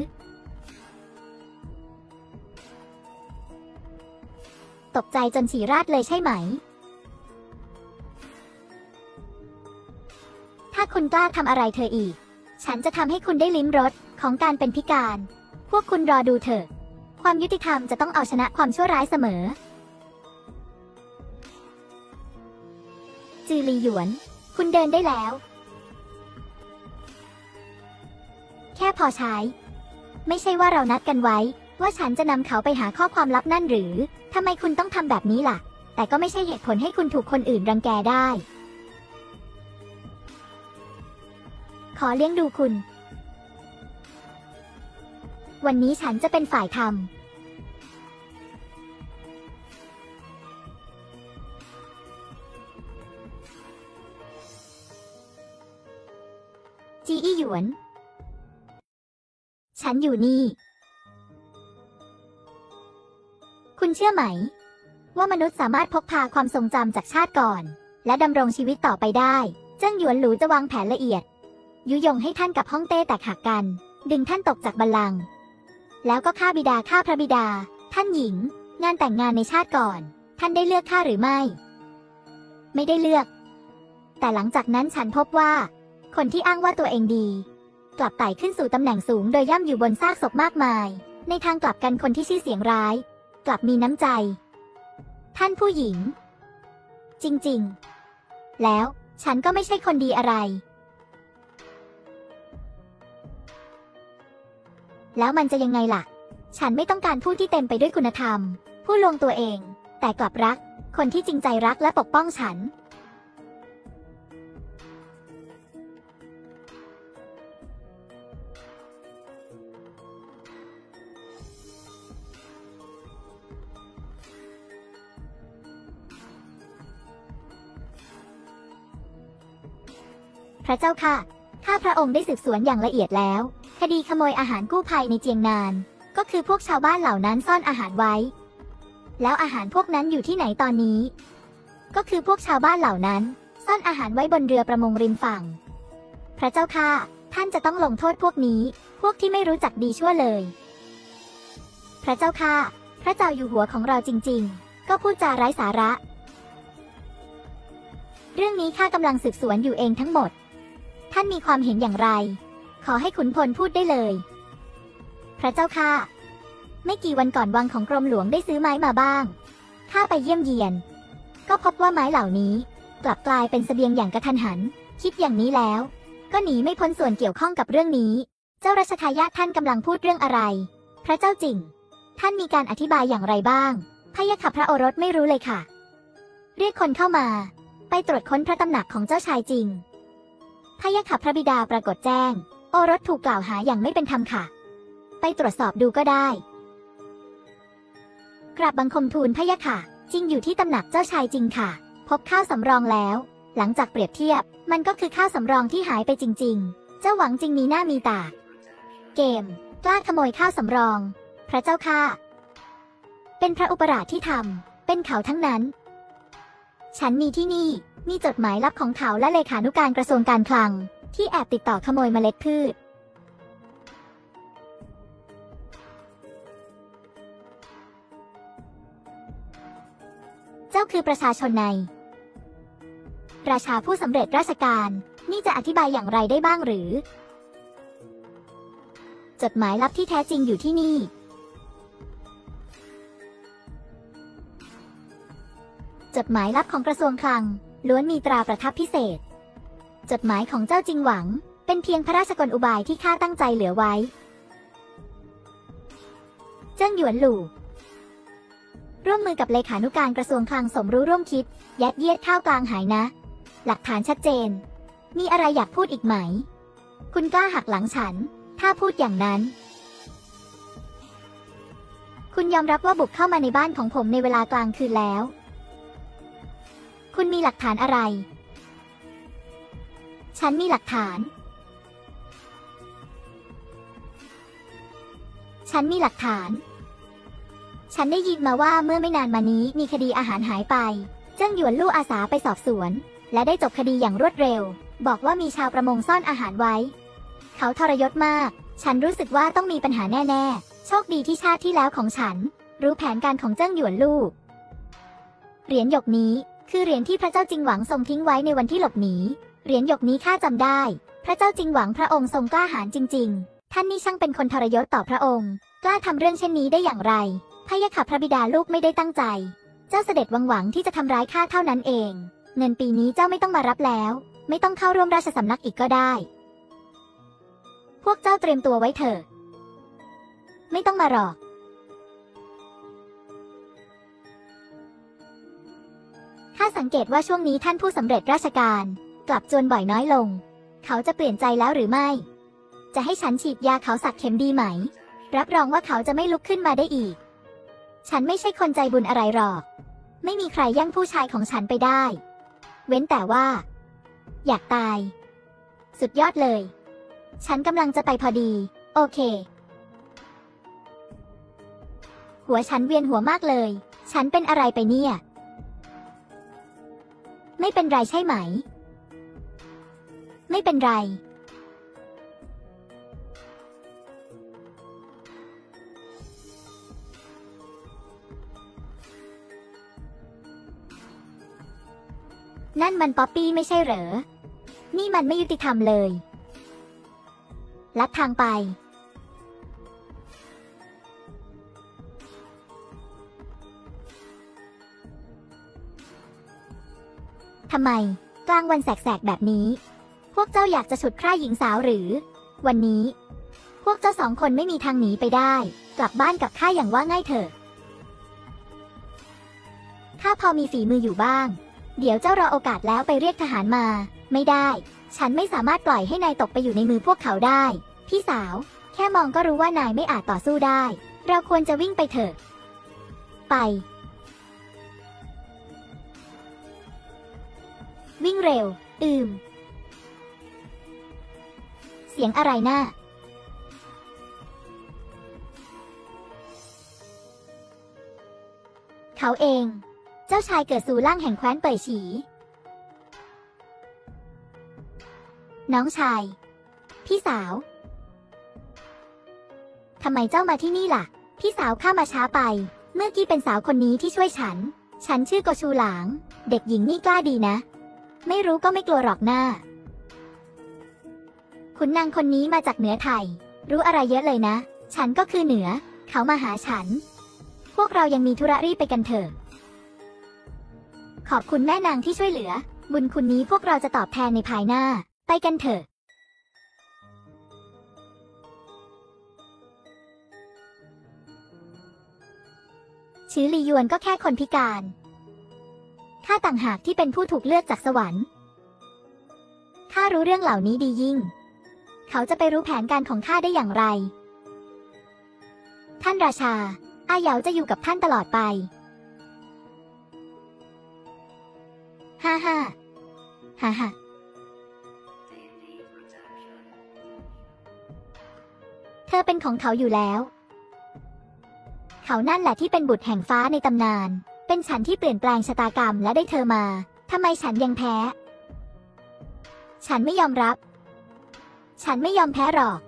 ตกใจจนฉี่ราดเลยใช่ไหมถ้าคุณกล้าทำอะไรเธออีกฉันจะทำให้คุณได้ลิ้มรสของการเป็นพิการพวกคุณรอดูเถอะความยุติธรรมจะต้องเอาชนะความชั่วร้ายเสมอจือลีหยวนคุณเดินได้แล้วแค่พอใช้ไม่ใช่ว่าเรานัดกันไว้ว่าฉันจะนำเขาไปหาข้อความลับนั่นหรือทำไมคุณต้องทำแบบนี้ล่ะแต่ก็ไม่ใช่เหตุผลให้คุณถูกคนอื่นรังแกได้ขอเลี้ยงดูคุณวันนี้ฉันจะเป็นฝ่ายทำจีอี้หยวนฉันอยู่นี่คุณเชื่อไหมว่ามนุษย์สามารถพกพาความทรงจำจากชาติก่อนและดำรงชีวิตต่อไปได้เจิ้งหยวนหลูจะวางแผนละเอียดยุยงให้ท่านกับฮ่องเต้แตกหักกันดึงท่านตกจากบัลลังก์แล้วก็ฆ่าบิดาฆ่าพระบิดาท่านหญิงงานแต่งงานในชาติก่อนท่านได้เลือกฆ่าหรือไม่ไม่ได้เลือกแต่หลังจากนั้นฉันพบว่าคนที่อ้างว่าตัวเองดีกลับไต่ขึ้นสู่ตำแหน่งสูงโดยย่ำอยู่บนซากศพมากมายในทางกลับกันคนที่ชื่อเสียงร้ายกลับมีน้ำใจท่านผู้หญิงจริงๆแล้วฉันก็ไม่ใช่คนดีอะไรแล้วมันจะยังไงล่ะฉันไม่ต้องการผู้ที่เต็มไปด้วยคุณธรรมผู้ลงตัวเองแต่กลับรักคนที่จริงใจรักและปกป้องฉันพระเจ้าค่ะข้าพระองค์ได้สืบสวนอย่างละเอียดแล้วคดีขโมยอาหารกู้ภัยในเจียงนานก็คือพวกชาวบ้านเหล่านั้นซ่อนอาหารไว้แล้วอาหารพวกนั้นอยู่ที่ไหนตอนนี้ก็คือพวกชาวบ้านเหล่านั้นซ่อนอาหารไว้บนเรือประมงริมฝั่งพระเจ้าค่ะท่านจะต้องลงโทษพวกนี้พวกที่ไม่รู้จักดีชั่วเลยพระเจ้าค่ะพระเจ้าอยู่หัวของเราจริงๆก็พูดจาไร้สาระเรื่องนี้ข้ากำลังสืบสวนอยู่เองทั้งหมดท่านมีความเห็นอย่างไรขอให้ขุนพลพูดได้เลยพระเจ้าค่ะไม่กี่วันก่อนวังของกรมหลวงได้ซื้อไม้มาบ้างข้าไปเยี่ยมเยียนก็พบว่าไม้เหล่านี้กลับกลายเป็นเสบียงอย่างกระทันหันคิดอย่างนี้แล้วก็หนีไม่พ้นส่วนเกี่ยวข้องกับเรื่องนี้เจ้าราชทายาทท่านกำลังพูดเรื่องอะไรพระเจ้าจิ่งท่านมีการอธิบายอย่างไรบ้างพะยะค่ะพระโอรสไม่รู้เลยค่ะเรียกคนเข้ามาไปตรวจค้นพระตำหนักของเจ้าชายจริงพะยะค่ะพระบิดาปรากฏแจ้งโอรสถูกกล่าวหาอย่างไม่เป็นธรรมค่ะไปตรวจสอบดูก็ได้กราบบังคมทูลพะยะค่ะจริงอยู่ที่ตำหนักเจ้าชายจริงค่ะพบข้าวสำรองแล้วหลังจากเปรียบเทียบมันก็คือข้าวสำรองที่หายไปจริงๆเจ้าหวังจริงมีหน้ามีตาเกมกล้าขโมยข้าวสำรองพระเจ้าค่ะเป็นพระอุปราชที่ทำเป็นเขาทั้งนั้นฉันมีที่นี่มีจดหมายลับของเขาและเลขานุการกระทรวงการคลัง ที่แอบติดต่อขโมยเมล็ดพืชเจ้าคือประชาชนในราชาผู้สำเร็จราชการนี่จะอธิบายอย่างไรได้บ้างหรือจดหมายลับที่แท้จริงอยู่ที่นี่จดหมายลับของกระทรวงคลังล้วนมีตราประทับพิเศษจดหมายของเจ้าจิงหวังเป็นเพียงพระราชกลอุบายที่ข้าตั้งใจเหลือไว้เจิ้งหยวนหลู่ร่วมมือกับเลขานุการกระทรวงคลังสมรู้ร่วมคิดยัดเยียดข้าวกลางหายนะหลักฐานชัดเจนมีอะไรอยากพูดอีกไหมคุณกล้าหักหลังฉันถ้าพูดอย่างนั้นคุณยอมรับว่าบุกเข้ามาในบ้านของผมในเวลากลางคืนแล้วคุณมีหลักฐานอะไรฉันมีหลักฐานฉันมีหลักฐานฉันได้ยินมาว่าเมื่อไม่นานมานี้มีคดีอาหารหายไปเจิ้งหยวนลู่อาสาไปสอบสวนและได้จบคดีอย่างรวดเร็วบอกว่ามีชาวประมงซ่อนอาหารไว้เขาทรยศมากฉันรู้สึกว่าต้องมีปัญหาแน่ๆโชคดีที่ชาติที่แล้วของฉันรู้แผนการของเจิ้งหยวนลู่เหรียญหยกนี้คือเหรียญที่พระเจ้าจิงหวังทรงทิ้งไว้ในวันที่หลบหนีเหรียญหยกนี้ข้าจำได้พระเจ้าจิงหวังพระองค์ทรงกล้าหาญจริงๆท่านนี่ช่างเป็นคนทรยศต่อพระองค์กล้าทำเรื่องเช่นนี้ได้อย่างไรพะยะค่ะพระบิดาลูกไม่ได้ตั้งใจเจ้าเสด็จวังหวังที่จะทำร้ายข้าเท่านั้นเองเงินปีนี้เจ้าไม่ต้องมารับแล้วไม่ต้องเข้าร่วมราชสำนักอีกก็ได้พวกเจ้าเตรียมตัวไว้เถอะไม่ต้องมาหรอกข้าสังเกตว่าช่วงนี้ท่านผู้สำเร็จราชการกลับจวนบ่อยน้อยลงเขาจะเปลี่ยนใจแล้วหรือไม่จะให้ฉันฉีดยาเขาสักเข็มดีไหมรับรองว่าเขาจะไม่ลุกขึ้นมาได้อีกฉันไม่ใช่คนใจบุญอะไรหรอกไม่มีใครแย่งผู้ชายของฉันไปได้เว้นแต่ว่าอยากตายสุดยอดเลยฉันกำลังจะไปพอดีโอเคหัวฉันเวียนหัวมากเลยฉันเป็นอะไรไปเนี่ยไม่เป็นไรใช่ไหมไม่เป็นไรนั่นมันป๊อปปี้ไม่ใช่เหรอนี่มันไม่ยุติธรรมเลยลัดทางไปทำไมกลางวันแสกๆแบบนี้พวกเจ้าอยากจะฉุดใคร่หญิงสาวหรือวันนี้พวกเจ้าสองคนไม่มีทางหนีไปได้กลับบ้านกับข้าอย่างว่าง่ายเถอะข้าพอมีฝีมืออยู่บ้างเดี๋ยวเจ้ารอโอกาสแล้วไปเรียกทหารมาไม่ได้ฉันไม่สามารถปล่อยให้นายตกไปอยู่ในมือพวกเขาได้พี่สาวแค่มองก็รู้ว่านายไม่อาจต่อสู้ได้เราควรจะวิ่งไปเถอะไปวิ่งเร็วอืมเสียงอะไรน่ะเขาเองเจ้าชายเกิดสู่ร่างแห่งแคว้นเป่ยฉีน้องชายพี่สาวทำไมเจ้ามาที่นี่ล่ะพี่สาวข้ามาช้าไปเมื่อกี้เป็นสาวคนนี้ที่ช่วยฉันฉันชื่อโกชูหลางเด็กหญิงนี่กล้าดีนะไม่รู้ก็ไม่กลัวหรอกหน้าขุนนางคนนี้มาจากเหนือไทยรู้อะไรเยอะเลยนะฉันก็คือเหนือเขามาหาฉันพวกเรายังมีธุระรีบไปกันเถอะขอบคุณแม่นางที่ช่วยเหลือบุญคุณนี้พวกเราจะตอบแทนในภายหน้าไปกันเถอะชื่อลีหยวนก็แค่คนพิการข้าต่างหากที่เป็นผู้ถูกเลือกจากสวรรค์ข้ารู้เรื่องเหล่านี้ดียิ่งเขาจะไปรู้แผนการของข้าได้อย่างไรท่านราชาอาเหยาจะอยู่กับท่านตลอดไปฮ่าฮ่าฮ่าฮ่าเธอเป็นของเขาอยู่แล้วเขานั่นแหละที่เป็นบุตรแห่งฟ้าในตำนานเป็นฉันที่เปลี่ยนแปลงชะตากรรมและได้เธอมาทำไมฉันยังแพ้ฉันไม่ยอมรับ ฉันไม่ยอมแพ้หรอก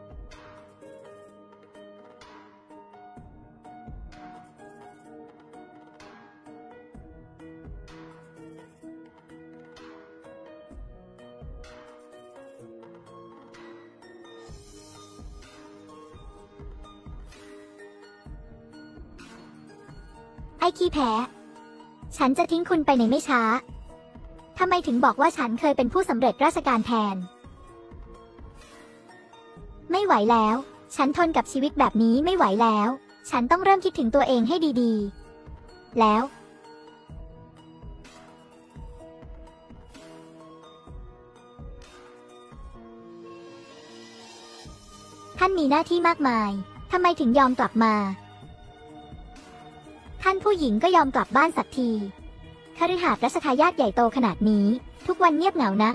ไอ้ขี้แพ้ฉันจะทิ้งคุณไปในไม่ช้าทำไมถึงบอกว่าฉันเคยเป็นผู้สำเร็จราชการแทนไม่ไหวแล้วฉันทนกับชีวิตแบบนี้ไม่ไหวแล้วฉันต้องเริ่มคิดถึงตัวเองให้ดีๆแล้วท่านมีหน้าที่มากมายทำไมถึงยอมกลับมาท่านผู้หญิงก็ยอมกลับบ้านสักทีคฤหาสน์รัชทายาทใหญ่โตขนาดนี้ทุกวันเงียบเหงานะ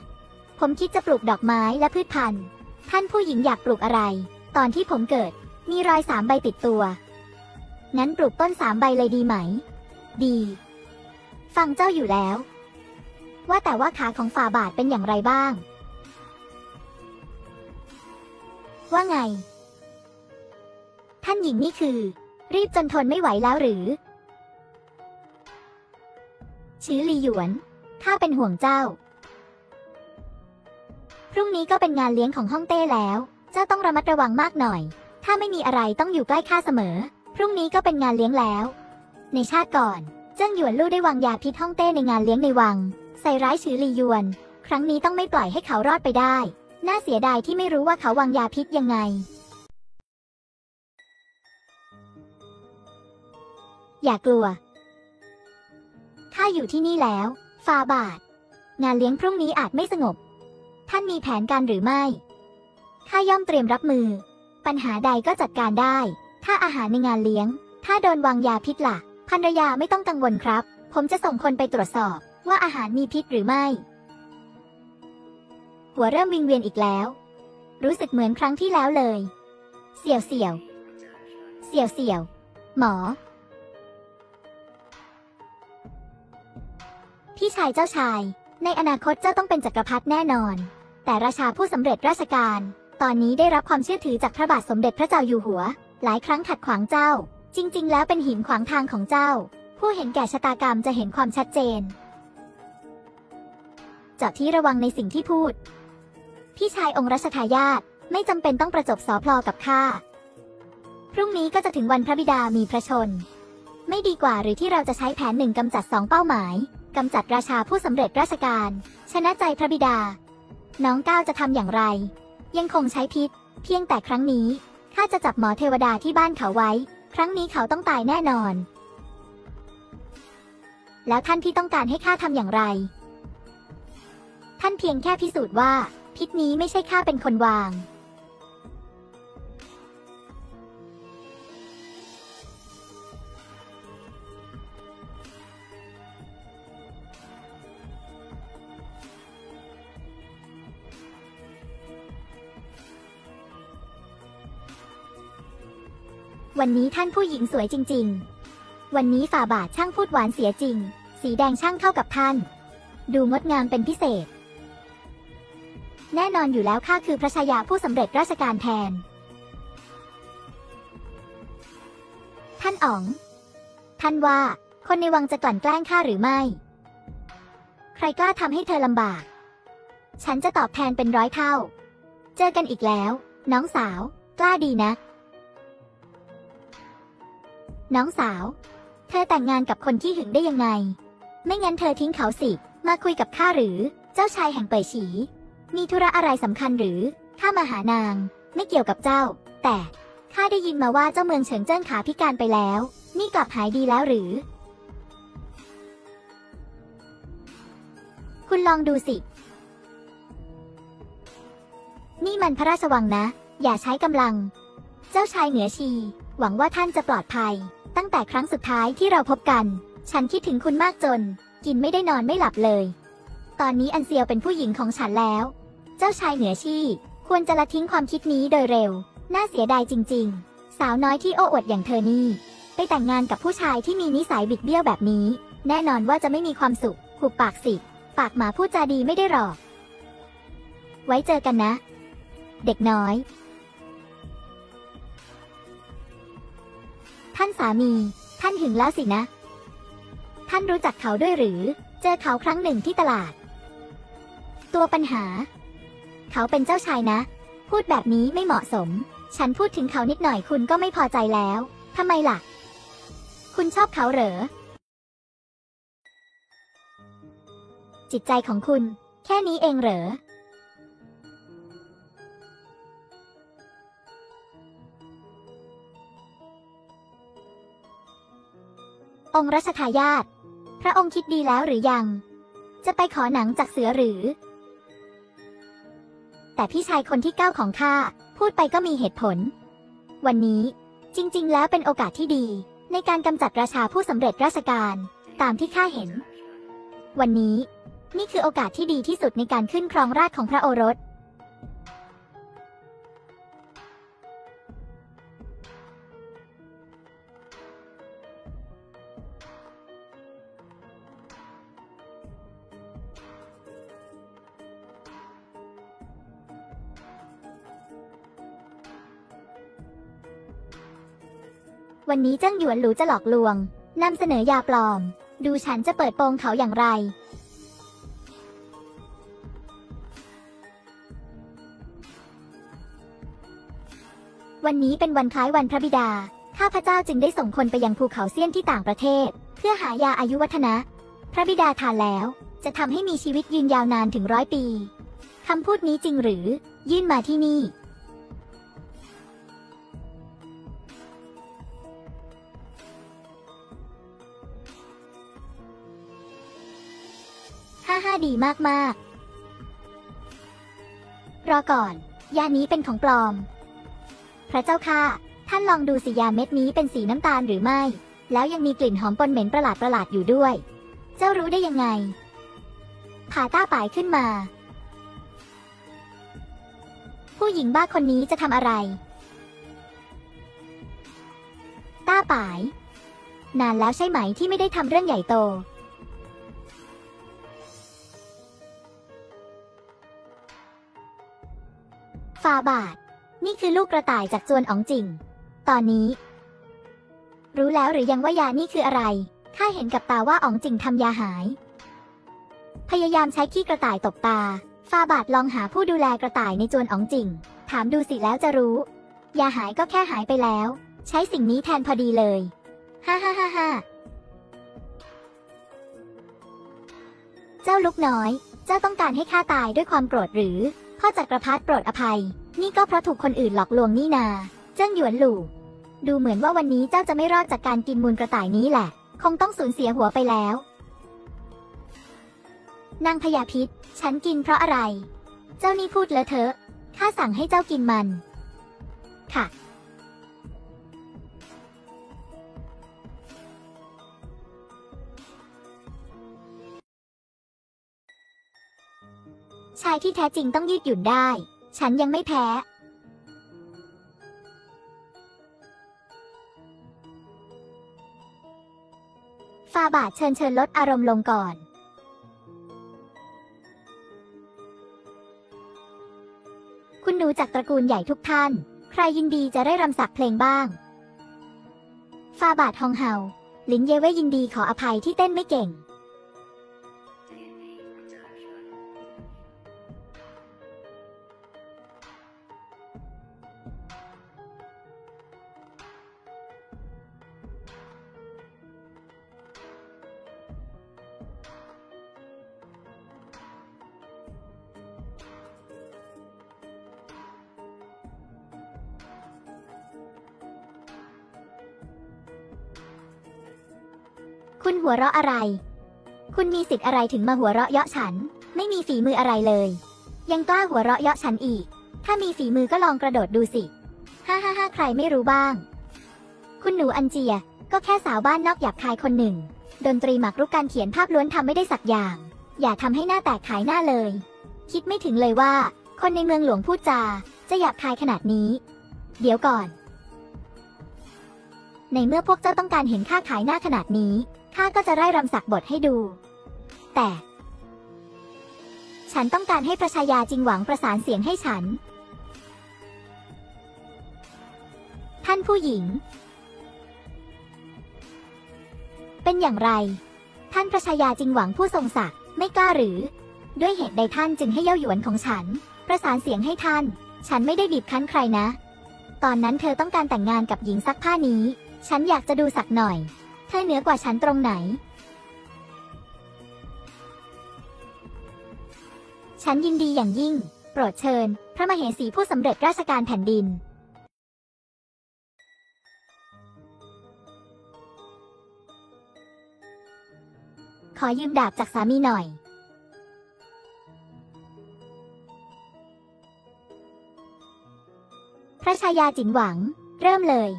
ผมคิดจะปลูกดอกไม้และพืชพันธุ์ท่านผู้หญิงอยากปลูกอะไรตอนที่ผมเกิดมีรอยสามใบติดตัวงั้นปลูกต้นสามใบเลยดีไหมดีฟังเจ้าอยู่แล้วว่าแต่ว่าขาของฝ่าบาทเป็นอย่างไรบ้างว่าไงท่านหญิงนี่คือรีบจนทนไม่ไหวแล้วหรือชื่อลีหยวนข้าเป็นห่วงเจ้าพรุ่งนี้ก็เป็นงานเลี้ยงของฮ่องเต้แล้วเจ้าต้องระมัดระวังมากหน่อยถ้าไม่มีอะไรต้องอยู่ใกล้ข้าเสมอพรุ่งนี้ก็เป็นงานเลี้ยงแล้วในชาติก่อนเจ้างหยวนลู่ได้วางยาพิษฮ่องเต้ในงานเลี้ยงในวังใส่ร้ายชื่อลีหยวนครั้งนี้ต้องไม่ปล่อยให้เขารอดไปได้น่าเสียดายที่ไม่รู้ว่าเขาวางยาพิษยังไงอย่ากลัวถ้าอยู่ที่นี่แล้วฟาบาทงานเลี้ยงพรุ่งนี้อาจไม่สงบท่านมีแผนการหรือไม่ข้าย่อมเตรียมรับมือปัญหาใดก็จัดการได้ถ้าอาหารในงานเลี้ยงถ้าโดนวางยาพิษล่ะภรรยาไม่ต้องกังวลครับผมจะส่งคนไปตรวจสอบว่าอาหารมีพิษหรือไม่หัวเริ่มวิงเวียนอีกแล้วรู้สึกเหมือนครั้งที่แล้วเลยเสี่ยวเสี่ยวเสี่ยวเสี่ยวหมอพี่ชายเจ้าชายในอนาคตเจ้าต้องเป็นจักรพรรดิแน่นอนแต่ราชาผู้สำเร็จราชการตอนนี้ได้รับความเชื่อถือจากพระบาทสมเด็จพระเจ้าอยู่หัวหลายครั้งขัดขวางเจ้าจริงๆแล้วเป็นหินขวางทางของเจ้าผู้เห็นแก่ชะตากรรมจะเห็นความชัดเจนเจ้าที่ระวังในสิ่งที่พูดพี่ชายองค์รัชทายาทไม่จำเป็นต้องประจบสอพลอกับข้าพรุ่งนี้ก็จะถึงวันพระบิดามีพระชนไม่ดีกว่าหรือที่เราจะใช้แผนหนึ่งกำจัดสองเป้าหมายกำจัดราชาผู้สำเร็จราชการชนะใจพระบิดาน้องก้าวจะทำอย่างไรยังคงใช้พิษเพียงแต่ครั้งนี้ข้าจะจับหมอเทวดาที่บ้านเขาไว้ครั้งนี้เขาต้องตายแน่นอนแล้วท่านที่ต้องการให้ข้าทำอย่างไรท่านเพียงแค่พิสูจน์ว่าพิษนี้ไม่ใช่ข้าเป็นคนวางวันนี้ท่านผู้หญิงสวยจริงๆวันนี้ฝ่าบาทช่างพูดหวานเสียจริงสีแดงช่างเข้ากับท่านดูงดงามเป็นพิเศษแน่นอนอยู่แล้วข้าคือพระชายาผู้สำเร็จราชการแทนท่านอ๋องท่านว่าคนในวังจะกลั่นแกล้งข้าหรือไม่ใครกล้าทำให้เธอลำบากฉันจะตอบแทนเป็นร้อยเท่าเจอกันอีกแล้วน้องสาวกล้าดีนะน้องสาวเธอแต่งงานกับคนที่หึงได้ยังไงไม่งั้นเธอทิ้งเขาสิมาคุยกับข้าหรือเจ้าชายแห่งเป่ยฉีมีธุระอะไรสำคัญหรือข้ามาหานางไม่เกี่ยวกับเจ้าแต่ข้าได้ยินมาว่าเจ้าเมืองเฉิงเจิ้นขาพิการไปแล้วนี่กลับหายดีแล้วหรือคุณลองดูสินี่มันพระราชวังนะอย่าใช้กำลังเจ้าชายเหนือชีหวังว่าท่านจะปลอดภัยตั้งแต่ครั้งสุดท้ายที่เราพบกันฉันคิดถึงคุณมากจนกินไม่ได้นอนไม่หลับเลยตอนนี้อันเซียวเป็นผู้หญิงของฉันแล้วเจ้าชายเหนือชี่ควรจะละทิ้งความคิดนี้โดยเร็วน่าเสียดายจริงๆสาวน้อยที่โอ้อวดอย่างเธอนี่ไปแต่งงานกับผู้ชายที่มีนิสัยบิดเบี้ยวแบบนี้แน่นอนว่าจะไม่มีความสุขหุบปากสิปากหมาพูดจาดีไม่ได้หรอกไว้เจอกันนะ เด็กน้อยท่านสามีท่านหึงแล้วสินะท่านรู้จักเขาด้วยหรือเจอเขาครั้งหนึ่งที่ตลาดตัวปัญหาเขาเป็นเจ้าชายนะพูดแบบนี้ไม่เหมาะสมฉันพูดถึงเขานิดหน่อยคุณก็ไม่พอใจแล้วทำไมล่ะคุณชอบเขาเหรอจิตใจของคุณแค่นี้เองเหรอองค์รัชทายาทพระองค์คิดดีแล้วหรือยังจะไปขอหนังจากเสือหรือแต่พี่ชายคนที่เก้าของข้าพูดไปก็มีเหตุผลวันนี้จริงๆแล้วเป็นโอกาสที่ดีในการกำจัดราชาผู้สำเร็จราชการตามที่ข้าเห็นวันนี้นี่คือโอกาสที่ดีที่สุดในการขึ้นครองราชย์ของพระโอรสวันนี้เจิ้งหยวนหลูจะหลอกลวงนำเสนอยาปลอมดูฉันจะเปิดโปงเขาอย่างไรวันนี้เป็นวันคล้ายวันพระบิดาข้าพเจ้าจึงได้ส่งคนไปยังภูเขาเสี้ยนที่ต่างประเทศเพื่อหายาอายุวัฒนะพระบิดาทานแล้วจะทำให้มีชีวิตยืนยาวนานถึงร้อยปีคำพูดนี้จริงหรือยื่นมาที่นี่ห้าดีมากๆรอก่อนยานี้เป็นของปลอมพระเจ้าค่ะท่านลองดูสิยาเม็ดนี้เป็นสีน้ำตาลหรือไม่แล้วยังมีกลิ่นหอมปนเหม็นประหลาดประหลาดอยู่ด้วยเจ้ารู้ได้ยังไงผ่าต้าป่ายขึ้นมาผู้หญิงบ้าคนนี้จะทำอะไรต้าป่ายนานแล้วใช่ไหมที่ไม่ได้ทำเรื่องใหญ่โตฟาบาทนี่คือลูกกระต่ายจากจวนอ๋องจิ่งตอนนี้รู้แล้วหรือยังว่ายานี่คืออะไรข้าเห็นกับตาว่าอ๋องจิ่งทำยาหายพยายามใช้ขี้กระต่ายตบตาฟาบาทลองหาผู้ดูแลกระต่ายในจวนอ๋องจิ่งถามดูสิแล้วจะรู้ยาหายก็แค่หายไปแล้วใช้สิ่งนี้แทนพอดีเลยฮ่าฮ่าฮ่าฮ่าเจ้าลูกน้อยเจ้าต้องการให้ข้าตายด้วยความโกรธหรือพ่อจักรพรรดิโปรดอภัยนี่ก็เพราะถูกคนอื่นหลอกลวงนี่นาเจิ้งหยวนหลู่ดูเหมือนว่าวันนี้เจ้าจะไม่รอดจากการกินมูลกระต่ายนี้แหละคงต้องสูญเสียหัวไปแล้วนางพญาพิษฉันกินเพราะอะไรเจ้านี่พูดเลอะเทอะข้าสั่งให้เจ้ากินมันค่ะชายที่แท้จริงต้องยืดหยุ่นได้ฉันยังไม่แพ้ฟาบาทเชิญเชิญลดอารมณ์ลงก่อนคุณหนูจากตระกูลใหญ่ทุกท่านใครยินดีจะได้รำสักเพลงบ้างฟาบาทฮองเฮาหลินเย่เว่ยยินดีขออภัยที่เต้นไม่เก่งคุณหัวเราะอะไรคุณมีสิทธิ์อะไรถึงมาหัวเราะเยาะฉันไม่มีฝีมืออะไรเลยยังกล้าหัวเราะเยาะฉันอีกถ้ามีฝีมือก็ลองกระโดดดูสิฮ่าฮ่าฮ่าใครไม่รู้บ้างคุณหนูอันเจียก็แค่สาวบ้านนอกหยาบคายคนหนึ่งดนตรีหมากรุกการเขียนภาพล้วนทำไม่ได้สักอย่างอย่าทำให้หน้าแตกขายหน้าเลยคิดไม่ถึงเลยว่าคนในเมืองหลวงพูดจาจะหยาบคายขนาดนี้เดี๋ยวก่อนในเมื่อพวกเจ้าต้องการเห็นข้าขายหน้าขนาดนี้ข้าก็จะไล่รำสักบทให้ดูแต่ฉันต้องการให้พระชายาจิงหวังประสานเสียงให้ฉัน ท่านผู้หญิงเป็นอย่างไรท่านพระชายาจึงหวังผู้ทรงศักดิ์ไม่กล้าหรือด้วยเหตุใดท่านจึงให้เย่าหยวนของฉันประสานเสียงให้ท่านฉันไม่ได้บีบคั้นใครนะตอนนั้นเธอต้องการแต่งงานกับหญิงซักผ้านี้ฉันอยากจะดูสักหน่อยเธอเหนือกว่าฉันตรงไหนฉันยินดีอย่างยิ่งโปรดเชิญพระมเหสีผู้สำเร็จราชการแผ่นดินขอยืมดาบจากสามีหน่อยพระชายาจินหวังเริ่มเลย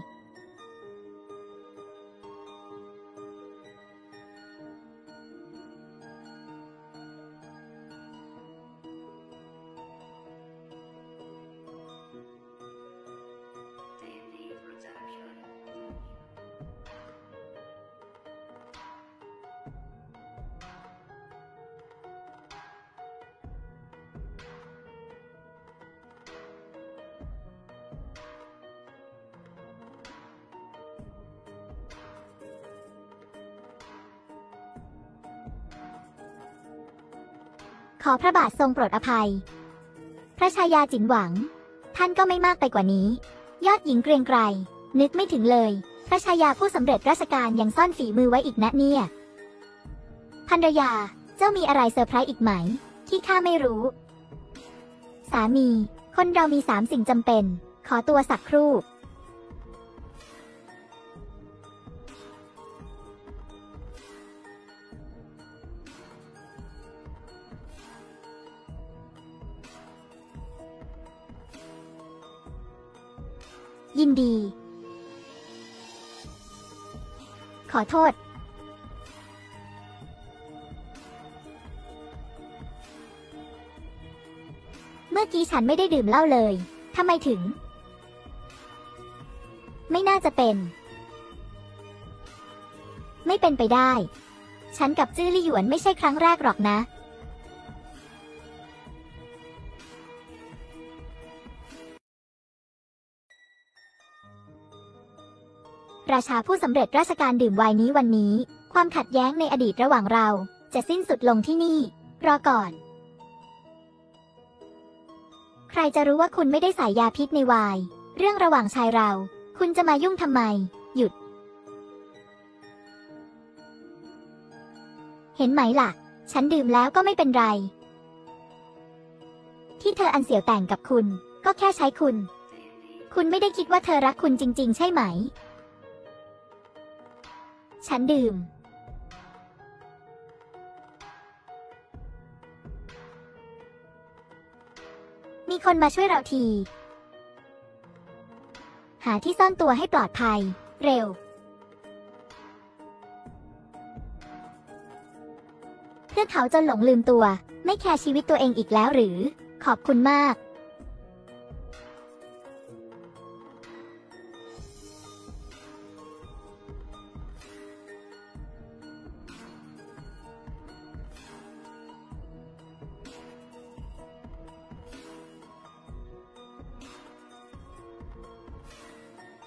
ขอพระบาททรงโปรดอภัยพระชายาจินหวังท่านก็ไม่มากไปกว่านี้ยอดหญิงเกรียงไกรนึกไม่ถึงเลยพระชายาผู้สำเร็จราชการยังซ่อนฝีมือไว้อีกนะเนี่ยภรรยาเจ้ามีอะไรเซอร์ไพรส์อีกไหมที่ข้าไม่รู้สามีคนเรามีสามสิ่งจำเป็นขอตัวสักครู่ยินดีขอโทษเมื่อกี้ฉันไม่ได้ดื่มเหล้าเลยทำไมถึงไม่น่าจะเป็นไม่เป็นไปได้ฉันกับจื้อลี่หยวนไม่ใช่ครั้งแรกหรอกนะราชาผู้สำเร็จราชการดื่มไวน์นี้วันนี้ความขัดแย้งในอดีตระหว่างเราจะสิ้นสุดลงที่นี่รอก่อนใครจะรู้ว่าคุณไม่ได้ใส่ยาพิษในไวน์เรื่องระหว่างชายเราคุณจะมายุ่งทำไมหยุดเห็นไหมล่ะฉันดื่มแล้วก็ไม่เป็นไรที่เธออันเสี่ยวแต่งกับคุณก็แค่ใช้คุณคุณไม่ได้คิดว่าเธอรักคุณจริงๆใช่ไหมฉันดื่มมีคนมาช่วยเราทีหาที่ซ่อนตัวให้ปลอดภัยเร็วเพื่อเขาจนหลงลืมตัวไม่แคร์ชีวิตตัวเองอีกแล้วหรือขอบคุณมาก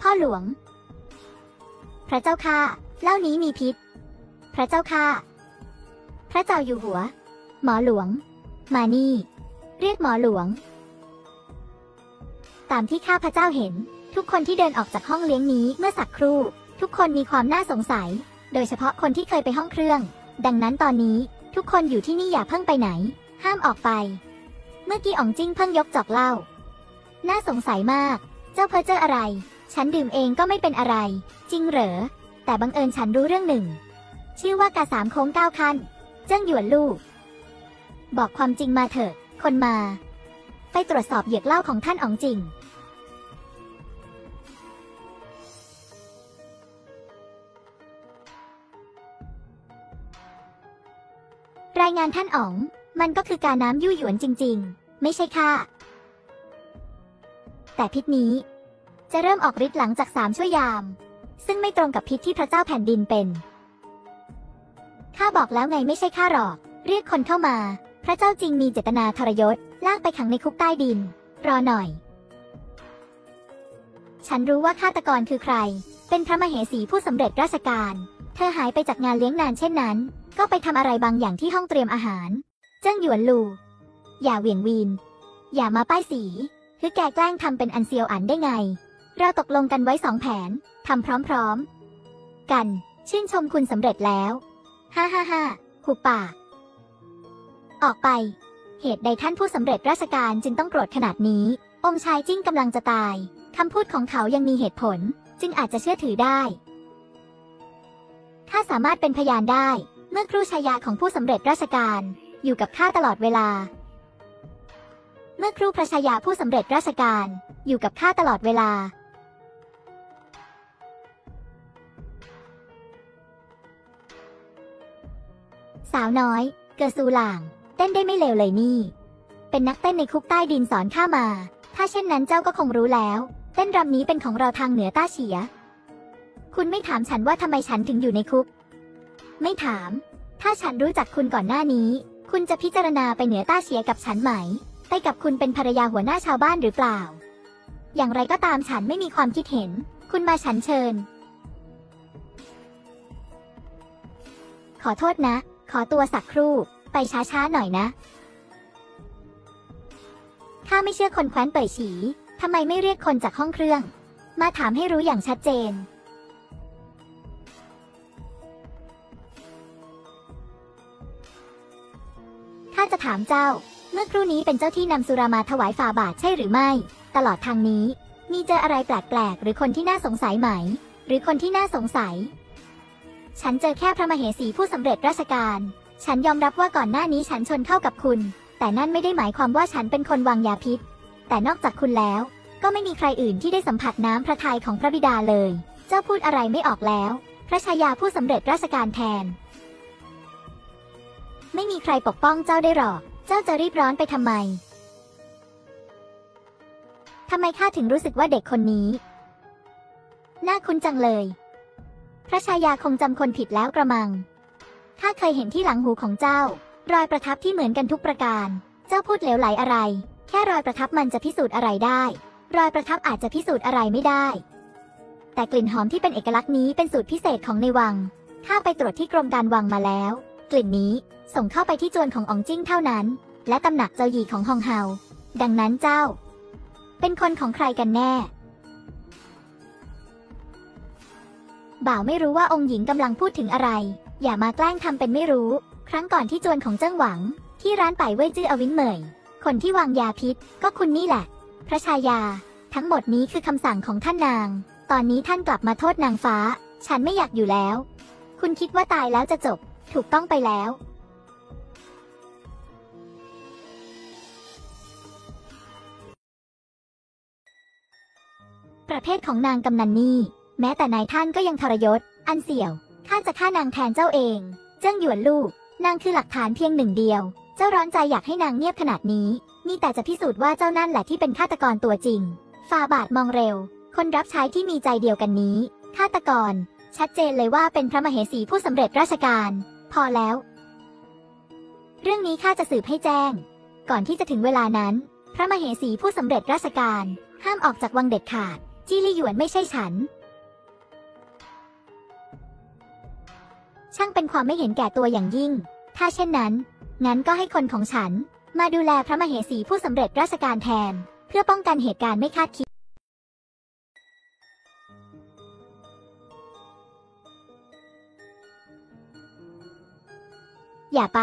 พ่อหลวงพระเจ้าข้าเหล้านี้มีพิษพระเจ้าข้าพระเจ้าอยู่หัวหมอหลวงมานี่เรียกหมอหลวงตามที่ข้าพระเจ้าเห็นทุกคนที่เดินออกจากห้องเลี้ยงนี้เมื่อสักครู่ทุกคนมีความน่าสงสัยโดยเฉพาะคนที่เคยไปห้องเครื่องดังนั้นตอนนี้ทุกคนอยู่ที่นี่อย่าเพิ่งไปไหนห้ามออกไปเมื่อกี้อ๋องจิ้งเพิ่งยกจอกเหล้าน่าสงสัยมากเจ้าเพ้อเจ้ออะไรฉันดื่มเองก็ไม่เป็นอะไรจริงเหรอแต่บังเอิญฉันรู้เรื่องหนึ่งชื่อว่ากาสามโค้งเก้าขั้นเจิ้งหยวนลูกบอกความจริงมาเถอะคนมาไปตรวจสอบเหยือกเหล้าของท่านอ๋องจิงรายงานท่านอ๋องมันก็คือกาน้ำยู่หยวนจริงๆไม่ใช่ข้าแต่พิษนี้จะเริ่มออกฤทธิ์หลังจากสามชั่วยามซึ่งไม่ตรงกับพิษที่พระเจ้าแผ่นดินเป็นข้าบอกแล้วไงไม่ใช่ข้าหรอกเรียกคนเข้ามาพระเจ้าจริงมีเจตนาทรยศลากไปขังในคุกใต้ดินรอหน่อย ฉันรู้ว่าฆาตกรคือใครเป็นพระมเหสีผู้สำเร็จราชการเธอหายไปจากงานเลี้ยงนานเช่นนั้นก็ไปทำอะไรบางอย่างที่ห้องเตรียมอาหารเจิ้งหยวนลูอย่าเหวี่ยงวีนอย่ามาป้ายสีคือแกแกล้งทำเป็นอันเซียวอันได้ไงเราตกลงกันไว้สองแผนทำพร้อมๆกันชื่นชมคุณสำเร็จแล้วฮ่าฮ่าฮ่าหุบปากออกไปเหตุใดท่านผู้สำเร็จราชการจึงต้องโกรธขนาดนี้องค์ชายจิ้งกำลังจะตายคำพูดของเขายังมีเหตุผลจึงอาจจะเชื่อถือได้ข้าสามารถเป็นพยานได้เมื่อครูชายาของผู้สำเร็จราชการอยู่กับข้าตลอดเวลาเมื่อครูพระชายาผู้สำเร็จราชการอยู่กับข้าตลอดเวลาสาวน้อยเกิดสูหล่างเต้นได้ไม่เลวเลยนี่เป็นนักเต้นในคุกใต้ดินสอนข้ามาถ้าเช่นนั้นเจ้าก็คงรู้แล้วเต้นรำนี้เป็นของเราทางเหนือต้าเฉียคุณไม่ถามฉันว่าทำไมฉันถึงอยู่ในคุกไม่ถามถ้าฉันรู้จักคุณก่อนหน้านี้คุณจะพิจารณาไปเหนือต้าเฉียกับฉันไหมไปกับคุณเป็นภรรยาหัวหน้าชาวบ้านหรือเปล่าอย่างไรก็ตามฉันไม่มีความคิดเห็นคุณมาฉันเชิญขอโทษนะขอตัวสักครู่ไปช้าๆหน่อยนะข้าไม่เชื่อคนแคว้นเป่ยฉีทำไมไม่เรียกคนจากห้องเครื่องมาถามให้รู้อย่างชัดเจนข้าจะถามเจ้าเมื่อครู่นี้เป็นเจ้าที่นำสุรามาถวายฝ่าบาทใช่หรือไม่ตลอดทางนี้มีเจออะไรแปลกๆหรือคนที่น่าสงสัยไหมหรือคนที่น่าสงสัยฉันเจอแค่พระมเหสีผู้สำเร็จราชการฉันยอมรับว่าก่อนหน้านี้ฉันชนเข้ากับคุณแต่นั่นไม่ได้หมายความว่าฉันเป็นคนวางยาพิษแต่นอกจากคุณแล้วก็ไม่มีใครอื่นที่ได้สัมผัสน้ำพระทัยของพระบิดาเลยเจ้าพูดอะไรไม่ออกแล้วพระชายาผู้สำเร็จราชการแทนไม่มีใครปกป้องเจ้าได้หรอกเจ้าจะรีบร้อนไปทำไมทำไมข้าถึงรู้สึกว่าเด็กคนนี้น่าคุ้นจังเลยพระชายาคงจำคนผิดแล้วกระมังข้าเคยเห็นที่หลังหูของเจ้ารอยประทับที่เหมือนกันทุกประการเจ้าพูดเหลวไหลอะไรแค่รอยประทับมันจะพิสูจน์อะไรได้รอยประทับอาจจะพิสูจน์อะไรไม่ได้แต่กลิ่นหอมที่เป็นเอกลักษณ์นี้เป็นสูตรพิเศษของในวังข้าไปตรวจที่กรมการวังมาแล้วกลิ่นนี้ส่งเข้าไปที่จวนของอองจิ้งเท่านั้นและตำหนักเจ้าหยีของฮองเฮาดังนั้นเจ้าเป็นคนของใครกันแน่บ่าวไม่รู้ว่าองค์หญิงกำลังพูดถึงอะไรอย่ามาแกล้งทำเป็นไม่รู้ครั้งก่อนที่จวนของเจิ้งหวังที่ร้านป่ายเว่ยจื้ออวินเหมยคนที่วางยาพิษก็คุณนี่แหละพระชายาทั้งหมดนี้คือคำสั่งของท่านนางตอนนี้ท่านกลับมาโทษนางฟ้าฉันไม่อยากอยู่แล้วคุณคิดว่าตายแล้วจะจบถูกต้องไปแล้วประเภทของนางกำนันนี่แม้แต่นายท่านก็ยังทรยศอันเสี่ยวข้าจะฆ่านางแทนเจ้าเองเจิ้งหยวนลูกนางคือหลักฐานเพียงหนึ่งเดียวเจ้าร้อนใจอยากให้นางเงียบขนาดนี้มีแต่จะพิสูจน์ว่าเจ้านั่นแหละที่เป็นฆาตกรตัวจริงฝ่าบาทมองเร็วคนรับใช้ที่มีใจเดียวกันนี้ฆาตกรชัดเจนเลยว่าเป็นพระมเหสีผู้สำเร็จราชการพอแล้วเรื่องนี้ข้าจะสืบให้แจ้งก่อนที่จะถึงเวลานั้นพระมเหสีผู้สำเร็จราชการห้ามออกจากวังเด็ดขาดจี้ลี่หยวนไม่ใช่ฉันช่างเป็นความไม่เห็นแก่ตัวอย่างยิ่งถ้าเช่นนั้นงั้นก็ให้คนของฉันมาดูแลพระมเหสีผู้สำเร็จราชการแทนเพื่อป้องกันเหตุการณ์ไม่คาดคิดอย่าไป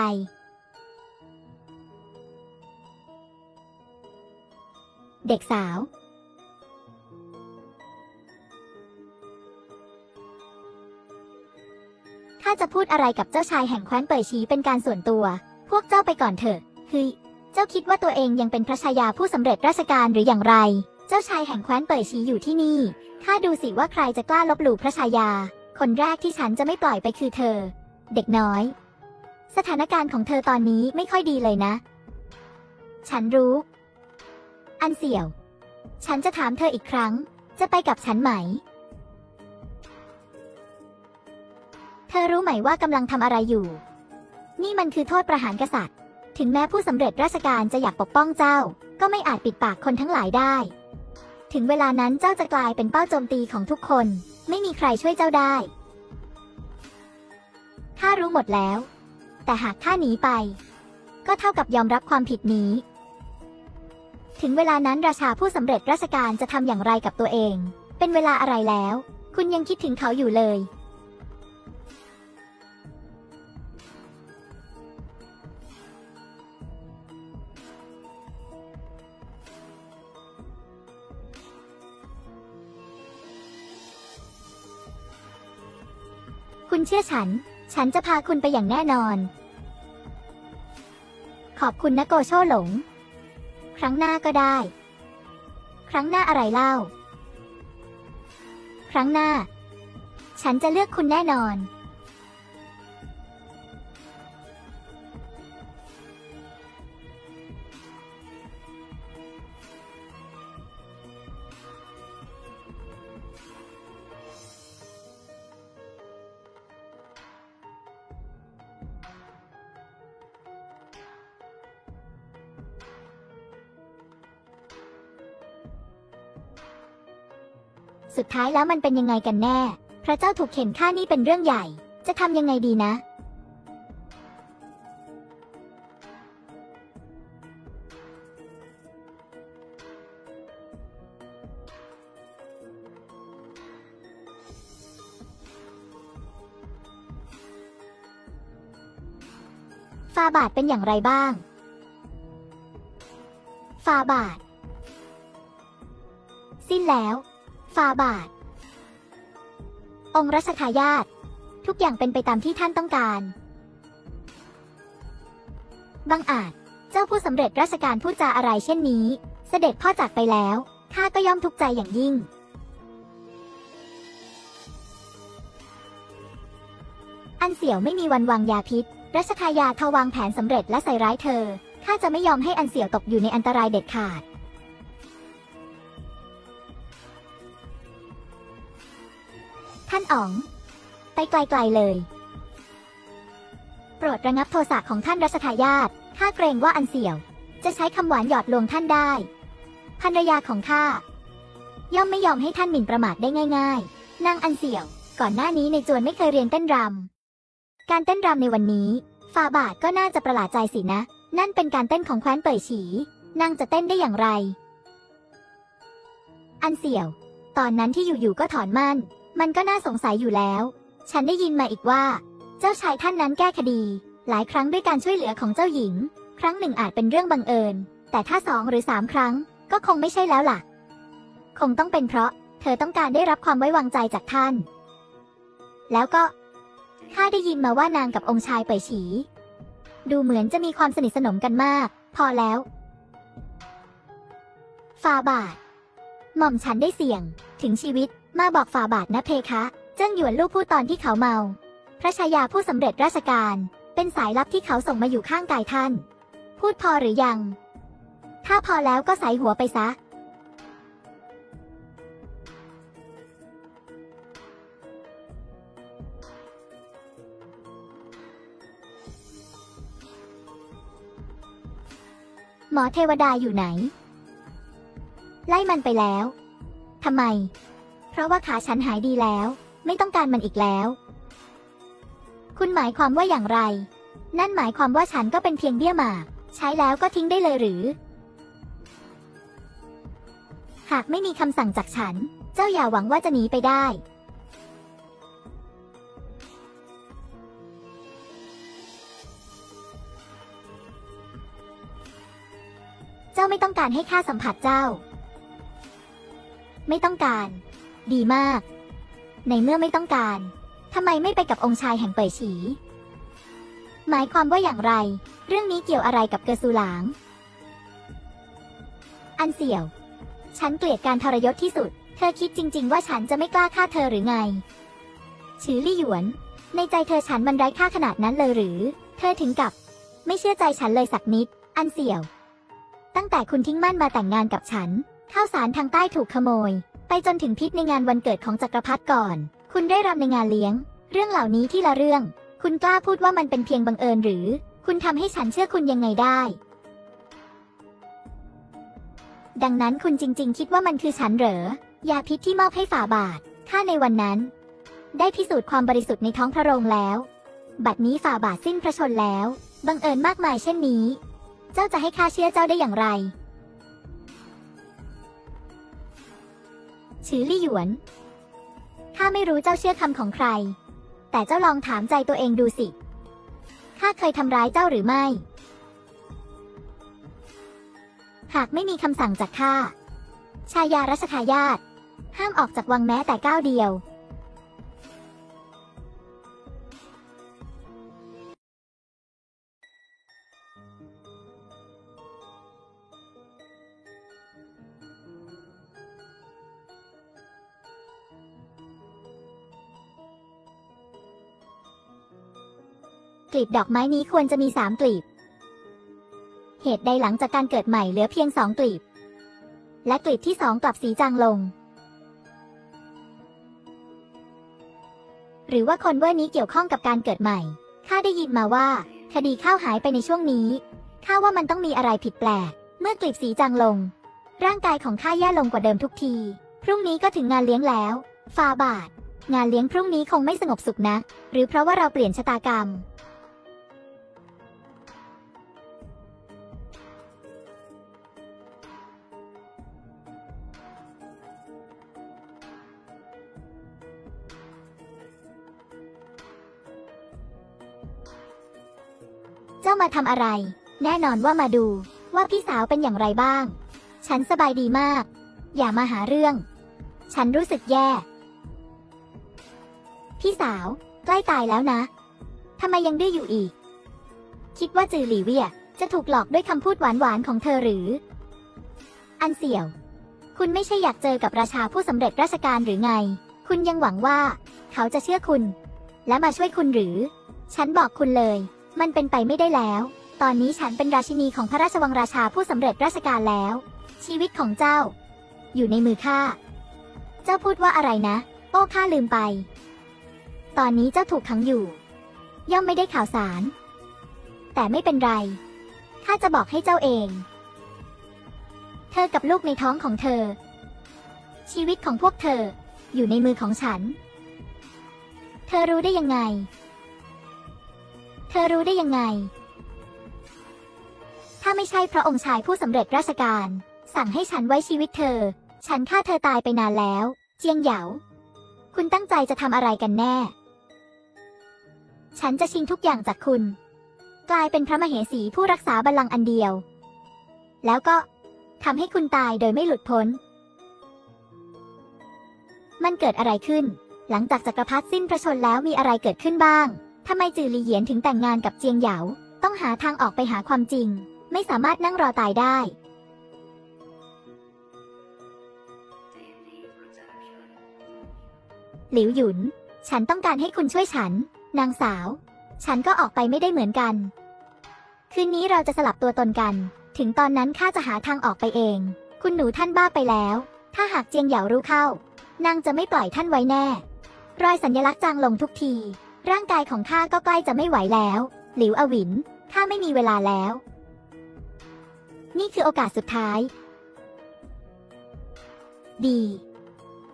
เด็กสาวข้าจะพูดอะไรกับเจ้าชายแห่งแคว้นเป่ยฉีเป็นการส่วนตัวพวกเจ้าไปก่อนเถอะเฮ้ยเจ้าคิดว่าตัวเองยังเป็นพระชายาผู้สำเร็จราชการหรืออย่างไรเจ้าชายแห่งแคว้นเป่ยฉีอยู่ที่นี่ข้าดูสิว่าใครจะกล้าลบหลู่พระชายาคนแรกที่ฉันจะไม่ปล่อยไปคือเธอเด็กน้อยสถานการณ์ของเธอตอนนี้ไม่ค่อยดีเลยนะฉันรู้อันเสี่ยวฉันจะถามเธออีกครั้งจะไปกับฉันไหมเธอรู้ไหมว่ากำลังทำอะไรอยู่นี่มันคือโทษประหารกษัตริย์ถึงแม้ผู้สำเร็จราชการจะอยากปกป้องเจ้าก็ไม่อาจปิดปากคนทั้งหลายได้ ถึงเวลานั้นเจ้าจะกลายเป็นเป้าโจมตีของทุกคนไม่มีใครช่วยเจ้าได้ข้ารู้หมดแล้วแต่หากข้าหนีไปก็เท่ากับยอมรับความผิดนี้ถึงเวลานั้นราชาผู้สำเร็จราชการจะทำอย่างไรกับตัวเองเป็นเวลาอะไรแล้วคุณยังคิดถึงเขาอยู่เลยคุณเชื่อฉันฉันจะพาคุณไปอย่างแน่นอนขอบคุณนะโกโชหลงครั้งหน้าก็ได้ครั้งหน้าอะไรเล่าครั้งหน้าฉันจะเลือกคุณแน่นอนสุดท้ายแล้วมันเป็นยังไงกันแน่พระเจ้าถูกเข็นฆ่านี่เป็นเรื่องใหญ่จะทำยังไงดีนะฟาบาทเป็นอย่างไรบ้างฟาบาทสิ้นแล้วฟาบาทองค์รัชทายาททุกอย่างเป็นไปตามที่ท่านต้องการบังอาจเจ้าผู้สำเร็จราชการพูดจาอะไรเช่นนี้เสด็จพ่อจากไปแล้วข้าก็ย่อมทุกข์ใจอย่างยิ่งอันเสี่ยวไม่มีวันวางยาพิษรัชทายาทวางแผนสำเร็จและใส่ร้ายเธอข้าจะไม่ยอมให้อันเสี่ยวตกอยู่ในอันตรายเด็ดขาดท่านอ๋องไปไกลๆเลยโปรดระงับโทสะของท่านรัชทายาทข้าเกรงว่าอันเสี่ยวจะใช้คำหวานหยอดลวงท่านได้ภรรยาของข้าย่อมไม่ยอมให้ท่านหมิ่นประมาทได้ง่ายๆนางอันเสี่ยวก่อนหน้านี้ในจวนไม่เคยเรียนเต้นรำการเต้นรำในวันนี้ฟาบาทก็น่าจะประหลาดใจสินะนั่นเป็นการเต้นของแคว้นเป่ยฉีนางจะเต้นได้อย่างไรอันเสี่ยวตอนนั้นที่อยู่ๆก็ถอนมั่นมันก็น่าสงสัยอยู่แล้วฉันได้ยินมาอีกว่าเจ้าชายท่านนั้นแก้คดีหลายครั้งด้วยการช่วยเหลือของเจ้าหญิงครั้งหนึ่งอาจเป็นเรื่องบังเอิญแต่ถ้าสองหรือสามครั้งก็คงไม่ใช่แล้วล่ะคงต้องเป็นเพราะเธอต้องการได้รับความไว้วางใจจากท่านแล้วก็ข้าได้ยินมาว่านางกับองค์ชายเป่ยฉีดูเหมือนจะมีความสนิทสนมกันมากพอแล้วฟาบาทหม่อมฉันได้เสี่ยงถึงชีวิตมาบอกฝ่าบาทนะเพคะเจิ้งหยวนลูกพูดตอนที่เขาเมาพระชายาผู้สำเร็จราชการเป็นสายลับที่เขาส่งมาอยู่ข้างกายท่านพูดพอหรือยังถ้าพอแล้วก็ใส่หัวไปซะหมอเทวดาอยู่ไหนไล่มันไปแล้วทำไมเพราะว่าขาฉันหายดีแล้วไม่ต้องการมันอีกแล้วคุณหมายความว่าอย่างไรนั่นหมายความว่าฉันก็เป็นเพียงเบี้ยหมากใช้แล้วก็ทิ้งได้เลยหรือหากไม่มีคำสั่งจากฉันเจ้าอย่าหวังว่าจะหนีไปได้เจ้าไม่ต้องการให้ข้าสัมผัสเจ้าไม่ต้องการดีมากในเมื่อไม่ต้องการทำไมไม่ไปกับองค์ชายแห่งเป่ยฉีหมายความว่าอย่างไรเรื่องนี้เกี่ยวอะไรกับเกอซูหลางอันเสี่ยวฉันเกลียดการทรยศที่สุดเธอคิดจริงๆว่าฉันจะไม่กล้าฆ่าเธอหรือไงชือลี่หยวนในใจเธอฉันมันไร้ค่าขนาดนั้นเลยหรือเธอถึงกับไม่เชื่อใจฉันเลยสักนิดอันเสี่ยวตั้งแต่คุณทิ้งมั่นมาแต่งงานกับฉันข้าวสารทางใต้ถูกขโมยไปจนถึงพิษในงานวันเกิดของจักรพรรดิก่อนคุณได้รำในงานเลี้ยงเรื่องเหล่านี้ที่ละเรื่องคุณกล้าพูดว่ามันเป็นเพียงบังเอิญหรือคุณทำให้ฉันเชื่อคุณยังไงได้ ดังนั้นคุณจริงๆคิดว่ามันคือฉันเหรอยาพิษที่มอบให้ฝ่าบาทข้าในวันนั้นได้พิสูจน์ความบริสุทธิ์ในท้องพระโรงแล้วบัดนี้ฝ่าบาทสิ้นพระชนแล้วบังเอิญมากมายเช่นนี้เจ้าจะให้ข้าเชื่อเจ้าได้อย่างไรฉือลี่หยวนข้าไม่รู้เจ้าเชื่อคำของใครแต่เจ้าลองถามใจตัวเองดูสิข้าเคยทำร้ายเจ้าหรือไม่หากไม่มีคำสั่งจากข้าชายารัชทายาทห้ามออกจากวังแม้แต่ก้าวเดียวกลีบดอกไม้นี้ควรจะมีสามกลีบเหตุใดหลังจากการเกิดใหม่เหลือเพียงสองกลีบและกลีบที่สองกลับสีจางลงหรือว่าคนเว่อนี้เกี่ยวข้องกับการเกิดใหม่ข้าได้ยินมาว่าคดีข้าวหายไปในช่วงนี้ข้าว่ามันต้องมีอะไรผิดแปลกเมื่อกลีบสีจางลงร่างกายของข้าแย่ลงกว่าเดิมทุกทีพรุ่งนี้ก็ถึงงานเลี้ยงแล้วฟาบาทงานเลี้ยงพรุ่งนี้คงไม่สงบสุขนะหรือเพราะว่าเราเปลี่ยนชะตากรรมเจ้ามาทำอะไรแน่นอนว่ามาดูว่าพี่สาวเป็นอย่างไรบ้างฉันสบายดีมากอย่ามาหาเรื่องฉันรู้สึกแย่พี่สาวใกล้ตายแล้วนะทำไมยังดื้ออยู่อีกคิดว่าจือหลี่เวี่ยจะถูกหลอกด้วยคำพูดหวานๆของเธอหรืออันเสี่ยวคุณไม่ใช่อยากเจอกับราชาผู้สำเร็จราชการหรือไงคุณยังหวังว่าเขาจะเชื่อคุณและมาช่วยคุณหรือฉันบอกคุณเลยมันเป็นไปไม่ได้แล้วตอนนี้ฉันเป็นราชินีของพระราชวังราชาผู้สำเร็จราชการแล้วชีวิตของเจ้าอยู่ในมือข้าเจ้าพูดว่าอะไรนะโอ้ข้าลืมไปตอนนี้เจ้าถูกขังอยู่ย่อมไม่ได้ข่าวสารแต่ไม่เป็นไรข้าจะบอกให้เจ้าเองเธอกับลูกในท้องของเธอชีวิตของพวกเธออยู่ในมือของฉันเธอรู้ได้ยังไงเธอรู้ได้ยังไงถ้าไม่ใช่พระองค์ชายผู้สำเร็จราชการสั่งให้ฉันไว้ชีวิตเธอฉันฆ่าเธอตายไปนานแล้วเจียงเหยาคุณตั้งใจจะทำอะไรกันแน่ฉันจะชิงทุกอย่างจากคุณกลายเป็นพระมเหสีผู้รักษาบัลลังก์อันเดียวแล้วก็ทำให้คุณตายโดยไม่หลุดพ้นมันเกิดอะไรขึ้นหลังจากจักรพรรดิสิ้นพระชนม์แล้วมีอะไรเกิดขึ้นบ้างทำไมจือหลี่เหยียนถึงแต่งงานกับเจียงเหยาต้องหาทางออกไปหาความจริงไม่สามารถนั่งรอตายได้หลิวหยุนฉันต้องการให้คุณช่วยฉันนางสาวฉันก็ออกไปไม่ได้เหมือนกันคืนนี้เราจะสลับตัวตนกันถึงตอนนั้นข้าจะหาทางออกไปเองคุณหนูท่านบ้าไปแล้วถ้าหากเจียงเหยารู้เข้านางจะไม่ปล่อยท่านไว้แน่รอยสัญลักษณ์จางลงทุกทีร่างกายของข้าก็ใกล้จะไม่ไหวแล้วหลิวอวินข้าไม่มีเวลาแล้วนี่คือโอกาสสุดท้ายดี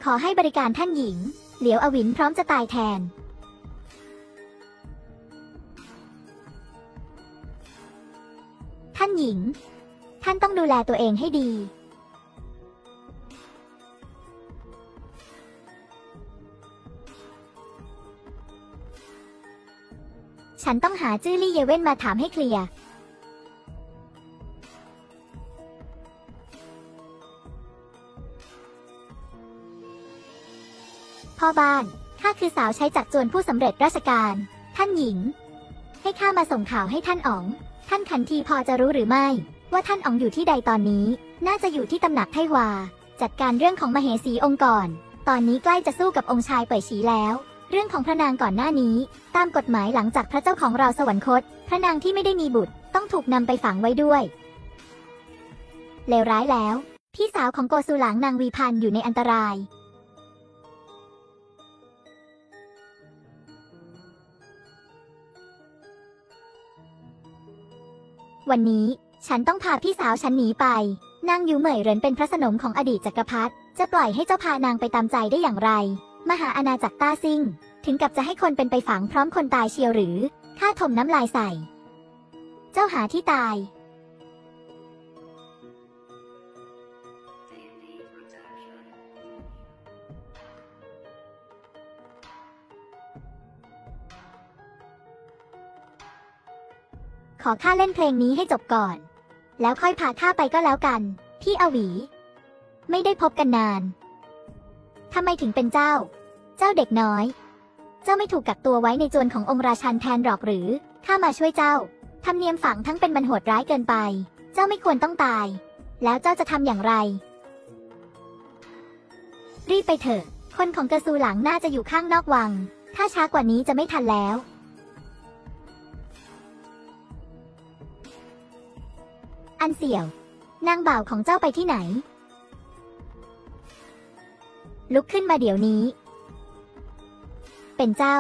ขอให้บริการท่านหญิงหลิวอวินพร้อมจะตายแทนท่านหญิงท่านต้องดูแลตัวเองให้ดีฉันต้องหาจื้อลี่เยเว่นมาถามให้เคลียร์พ่อบ้านข้าคือสาวใช้จักรจวนผู้สำเร็จราชการท่านหญิงให้ข้ามาส่งข่าวให้ท่านอ๋องท่านขันทีพอจะรู้หรือไม่ว่าท่านอ๋องอยู่ที่ใดตอนนี้น่าจะอยู่ที่ตำหนักไทวาจัดการเรื่องของมเหสีองค์ก่อนตอนนี้ใกล้จะสู้กับองค์ชายเป่ยฉีแล้วเรื่องของพระนางก่อนหน้านี้ตามกฎหมายหลังจากพระเจ้าของเราสวรรคตพระนางที่ไม่ได้มีบุตรต้องถูกนำไปฝังไว้ด้วยเลวร้ายแล้วพี่สาวของโกซูหลางนางวีพันอยู่ในอันตรายวันนี้ฉันต้องพาพี่สาวฉันหนีไป นางอยู่เหมยเหรินเป็นพระสนมของอดีตจักรพรรดิจะปล่อยให้เจ้าพานางไปตามใจได้อย่างไรมหาอาณาจักรต้าซิ่งถึงกับจะให้คนเป็นไปฝังพร้อมคนตายเชียวหรือข้าถมน้ำลายใส่เจ้าหาที่ตายขอข้าเล่นเพลงนี้ให้จบก่อนแล้วค่อยพาข้าไปก็แล้วกันพี่อวีไม่ได้พบกันนานทำไมถึงเป็นเจ้าเจ้าเด็กน้อยเจ้าไม่ถูกกักตัวไว้ในจวนขององค์ราชันแทนหรอกหรือข้ามาช่วยเจ้าทำเนียมฝังทั้งเป็นมันโหดร้ายเกินไปเจ้าไม่ควรต้องตายแล้วเจ้าจะทำอย่างไรรีบไปเถอะคนของกระซูหลังน่าจะอยู่ข้างนอกวังถ้าช้ากว่านี้จะไม่ทันแล้วอันเสี่ยวนางบ่าวของเจ้าไปที่ไหนลุกขึ้นมาเดี๋ยวนี้เป็นเจ้า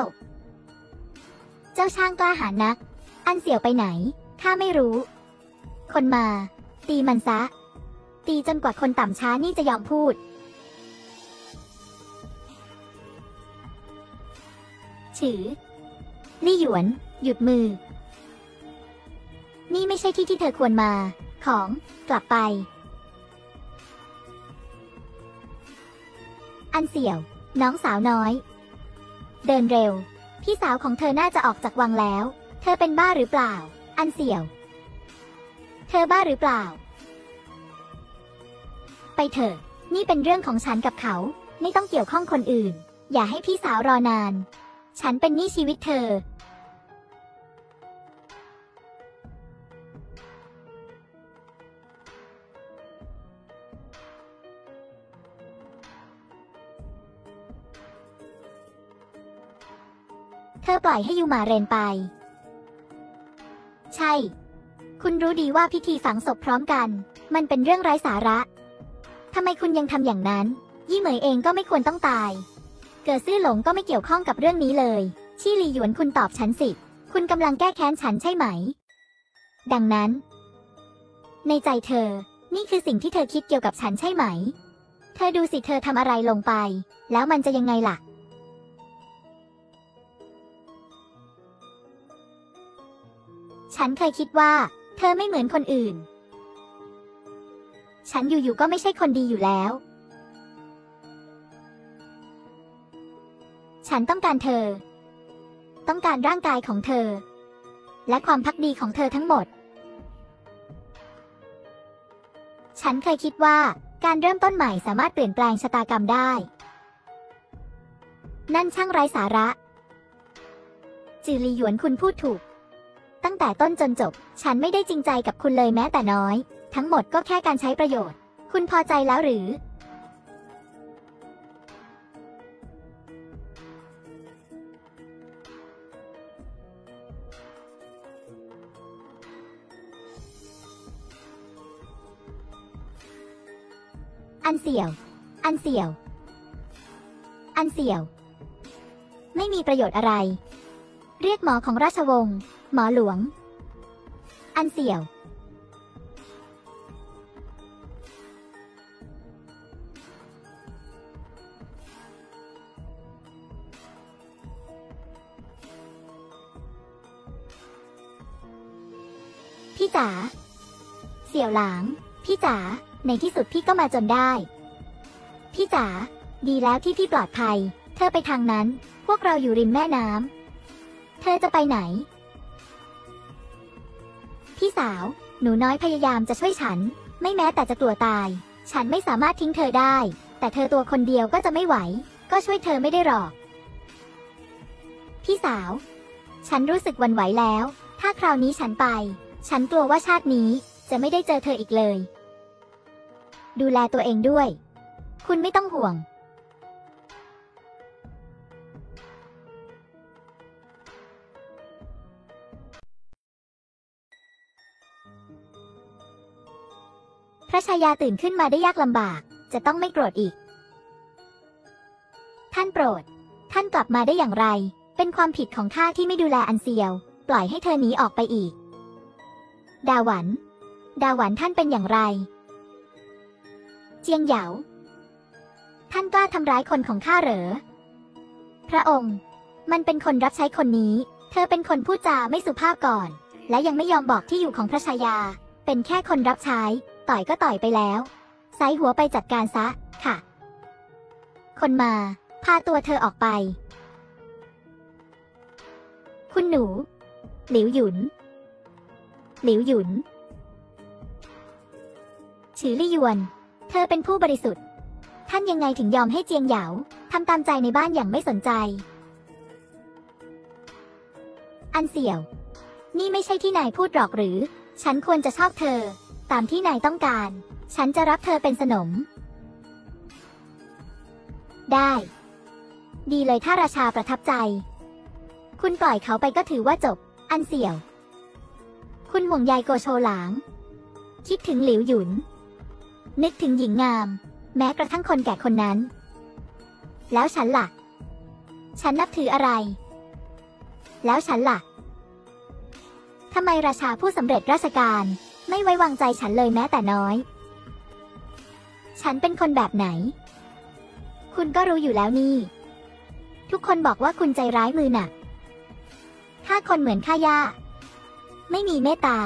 เจ้าช่างกล้าหาญนักอันเสี่ยวไปไหนข้าไม่รู้คนมาตีมันซะตีจนกว่าคนต่ำช้านี่จะยอมพูดถือลี่หยวนหยุดมือนี่ไม่ใช่ที่ที่เธอควรมาของกลับไปอันเสี่ยวน้องสาวน้อยเดินเร็วพี่สาวของเธอน่าจะออกจากวังแล้วเธอเป็นบ้าหรือเปล่าอันเสี่ยวเธอบ้าหรือเปล่าไปเถอะนี่เป็นเรื่องของฉันกับเขาไม่ต้องเกี่ยวข้องคนอื่นอย่าให้พี่สาวรอนานฉันเป็นหนี้ชีวิตเธอเธอปล่อยให้ยูมาเรนไปใช่คุณรู้ดีว่าพิธีฝังศพพร้อมกันมันเป็นเรื่องไร้สาระทำไมคุณยังทำอย่างนั้นยี่เหมยเองก็ไม่ควรต้องตายเกิดซื่อหลงก็ไม่เกี่ยวข้องกับเรื่องนี้เลยชี่หลี่หยวนคุณตอบฉันสิคุณกำลังแก้แค้นฉันใช่ไหมดังนั้นในใจเธอนี่คือสิ่งที่เธอคิดเกี่ยวกับฉันใช่ไหมเธอดูสิเธอทำอะไรลงไปแล้วมันจะยังไงล่ะฉันเคยคิดว่าเธอไม่เหมือนคนอื่นฉันอยู่ๆก็ไม่ใช่คนดีอยู่แล้วฉันต้องการเธอต้องการร่างกายของเธอและความภักดีของเธอทั้งหมดฉันเคยคิดว่าการเริ่มต้นใหม่สามารถเปลี่ยนแปลงชะตากรรมได้นั่นช่างไร้สาระจือหลี่หยวนคุณพูดถูกตั้งแต่ต้นจนจบฉันไม่ได้จริงใจกับคุณเลยแม้แต่น้อยทั้งหมดก็แค่การใช้ประโยชน์คุณพอใจแล้วหรืออันเสี่ยวอันเสี่ยวอันเสี่ยวไม่มีประโยชน์อะไรเรียกหมอของราชวงศ์หมอหลวงอันเสี่ยวพี่จ๋าเสี่ยวหลางพี่จ๋าในที่สุดพี่ก็มาจนได้พี่จ๋าดีแล้วที่พี่ปลอดภัยเธอไปทางนั้นพวกเราอยู่ริมแม่น้ำเธอจะไปไหนพี่สาวหนูน้อยพยายามจะช่วยฉันไม่แม้แต่จะกลัวตายฉันไม่สามารถทิ้งเธอได้แต่เธอตัวคนเดียวก็จะไม่ไหวก็ช่วยเธอไม่ได้หรอกพี่สาวฉันรู้สึกหวั่นไหวแล้วถ้าคราวนี้ฉันไปฉันกลัวว่าชาตินี้จะไม่ได้เจอเธออีกเลยดูแลตัวเองด้วยคุณไม่ต้องห่วงพระชายาตื่นขึ้นมาได้ยากลำบากจะต้องไม่โกรธอีกท่านโปรดท่านกลับมาได้อย่างไรเป็นความผิดของข้าที่ไม่ดูแลอันเสี่ยวปล่อยให้เธอหนีออกไปอีกดาหวันดาหวันท่านเป็นอย่างไร เจียงเหยาท่านกล้าทำร้ายคนของข้าเหรอพระองค์มันเป็นคนรับใช้คนนี้เธอเป็นคนพูดจาไม่สุภาพก่อนและยังไม่ยอมบอกที่อยู่ของพระชายาเป็นแค่คนรับใช้ต่อยก็ต่อยไปแล้วไซหัวไปจัดการซะค่ะคนมาพาตัวเธอออกไปคุณหนูหลิวหยุนหลิวหยุนฉือลี่ยวนเธอเป็นผู้บริสุทธิ์ท่านยังไงถึงยอมให้เจียงเหยาทำตามใจในบ้านอย่างไม่สนใจอันเสี่ยวนี่ไม่ใช่ที่นายพูดหรอกหรือฉันควรจะชอบเธอตามที่นายต้องการฉันจะรับเธอเป็นสนมได้ดีเลยถ้าราชาประทับใจคุณปล่อยเขาไปก็ถือว่าจบอันเสี่ยวคุณห่วงใยโกโชหลางคิดถึงหลิวหยุนนึกถึงหญิงงามแม้กระทั่งคนแก่คนนั้นแล้วฉันล่ะฉันนับถืออะไรแล้วฉันล่ะทำไมราชาผู้สำเร็จราชการไม่ไว้วางใจฉันเลยแม้แต่น้อยฉันเป็นคนแบบไหนคุณก็รู้อยู่แล้วนี่ทุกคนบอกว่าคุณใจร้ายมือหนักข้าคนเหมือนข้าย่าไม่มีเมตตา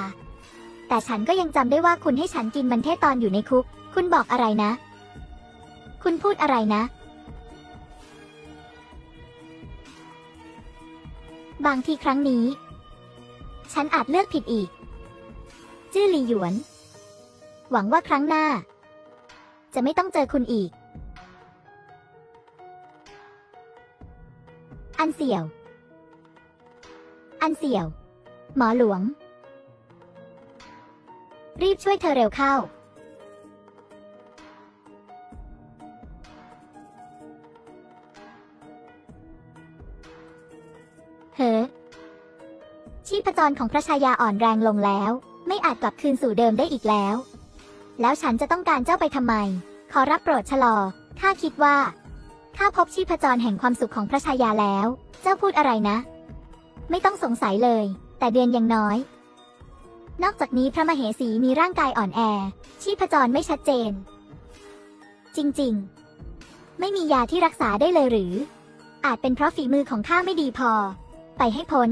แต่ฉันก็ยังจำได้ว่าคุณให้ฉันกินมันเทศตอนอยู่ในคุกคุณบอกอะไรนะคุณพูดอะไรนะบางทีครั้งนี้ฉันอาจเลือกผิดอีกจื้อหลี่หยวนหวังว่าครั้งหน้าจะไม่ต้องเจอคุณอีกอันเสี่ยวอันเสี่ยวหมอหลวงรีบช่วยเธอเร็วเข้าเฮ้อชีพจรของพระชายาอ่อนแรงลงแล้วไม่อาจกลับคืนสู่เดิมได้อีกแล้วแล้วฉันจะต้องการเจ้าไปทำไมขอรับโปรดชะลอข้าคิดว่าข้าพบชีพจรแห่งความสุขของพระชายาแล้วเจ้าพูดอะไรนะไม่ต้องสงสัยเลยแต่เดือนยังน้อยนอกจากนี้พระมเหสีมีร่างกายอ่อนแอชีพจรไม่ชัดเจนจริงๆไม่มียาที่รักษาได้เลยหรืออาจเป็นเพราะฝีมือของข้าไม่ดีพอไปให้พ้น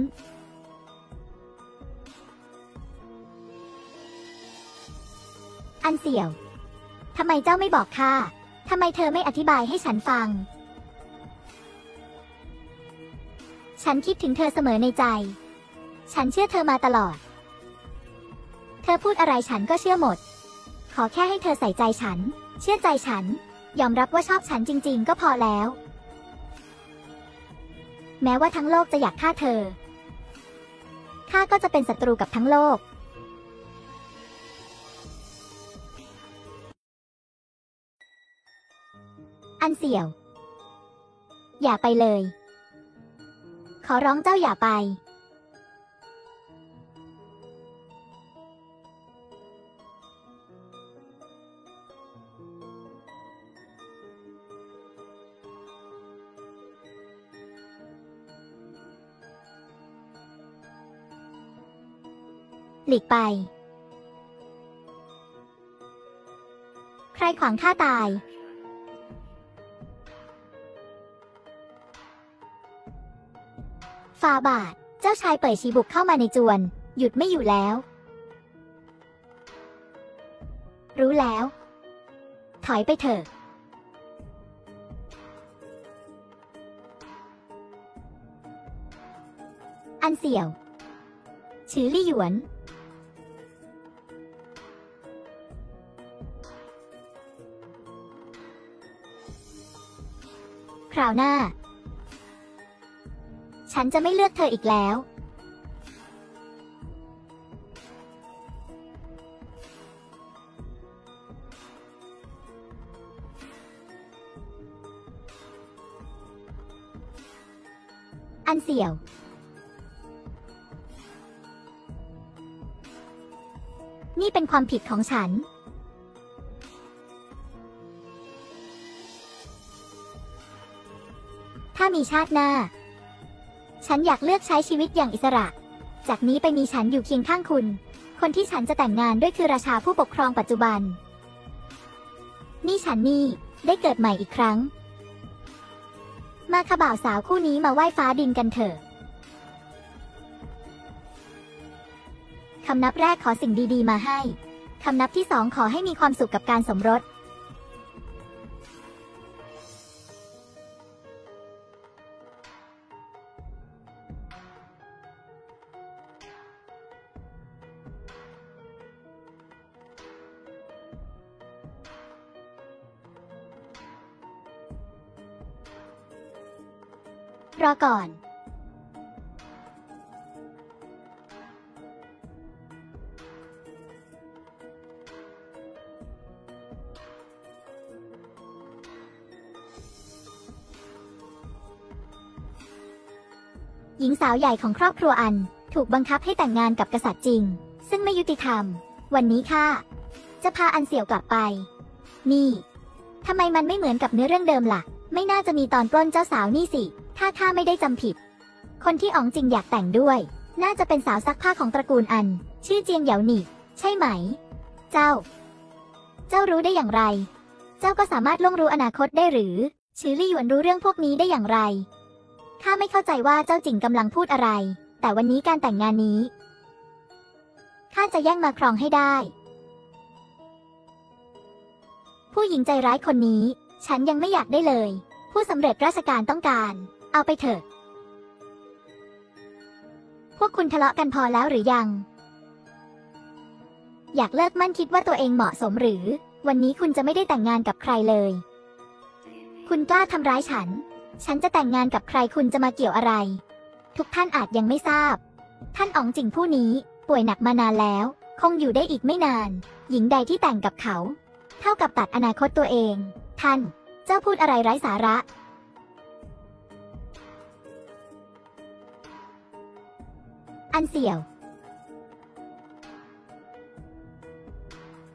อันเสี่ยวทำไมเจ้าไม่บอกข้าทำไมเธอไม่อธิบายให้ฉันฟังฉันคิดถึงเธอเสมอในใจฉันเชื่อเธอมาตลอดเธอพูดอะไรฉันก็เชื่อหมดขอแค่ให้เธอใส่ใจฉันเชื่อใจฉันยอมรับว่าชอบฉันจริงๆก็พอแล้วแม้ว่าทั้งโลกจะอยากฆ่าเธอข้าก็จะเป็นศัตรูกับทั้งโลกอันเสี่ยวอย่าไปเลยขอร้องเจ้าอย่าไปหลีกไปใครขวางข้าตายฟาบาทเจ้าชายเปิดชีบุกเข้ามาในจวนหยุดไม่อยู่แล้วรู้แล้วถอยไปเถอะอันเสี่ยวฉือลี่หยวนคราวหน้าฉันจะไม่เลือกเธออีกแล้วอันเสี่ยวนี่เป็นความผิดของฉันถ้ามีชาติหน้าฉันอยากเลือกใช้ชีวิตอย่างอิสระจากนี้ไปมีฉันอยู่เคียงข้างคุณคนที่ฉันจะแต่งงานด้วยคือราชาผู้ปกครองปัจจุบัน นี่ฉันนี่ได้เกิดใหม่อีกครั้งมาค่ะบ่าวสาวคู่นี้มาไหว้ฟ้าดินกันเถอะคำนับแรกขอสิ่งดีๆมาให้คำนับที่สองขอให้มีความสุขกับการสมรสรอก่อนหญิงสาวใหญ่ของครอบครัวอันถูกบังคับให้แต่งงานกับกษัตริย์จริงซึ่งไม่ยุติธรรมวันนี้ข้าจะพาอันเสี่ยวกลับไปนี่ทำไมมันไม่เหมือนกับเนื้อเรื่องเดิมล่ะไม่น่าจะมีตอนปล้นเจ้าสาวนี่สิถ้าข้าไม่ได้จำผิดคนที่อ๋องจริงอยากแต่งด้วยน่าจะเป็นสาวซักผ้าของตระกูลอันชื่อเจียงเหยาหนิใช่ไหมเจ้าเจ้ารู้ได้อย่างไรเจ้าก็สามารถล่วงรู้อนาคตได้หรือชือลี่หยวนรู้เรื่องพวกนี้ได้อย่างไรข้าไม่เข้าใจว่าเจ้าจริงกำลังพูดอะไรแต่วันนี้การแต่งงานนี้ข้าจะแย่งมาครองให้ได้ผู้หญิงใจร้ายคนนี้ฉันยังไม่อยากได้เลยผู้สำเร็จราชการต้องการเอาไปเถอะพวกคุณทะเลาะกันพอแล้วหรือยังอยากเลิกมั่นคิดว่าตัวเองเหมาะสมหรือวันนี้คุณจะไม่ได้แต่งงานกับใครเลยคุณกล้าทำร้ายฉันฉันจะแต่งงานกับใครคุณจะมาเกี่ยวอะไรทุกท่านอาจยังไม่ทราบท่านอ๋องจิงผู้นี้ป่วยหนักมานานแล้วคงอยู่ได้อีกไม่นานหญิงใดที่แต่งกับเขาเท่ากับตัดอนาคตตัวเองท่านเจ้าพูดอะไรไร้สาระอันเสี่ยว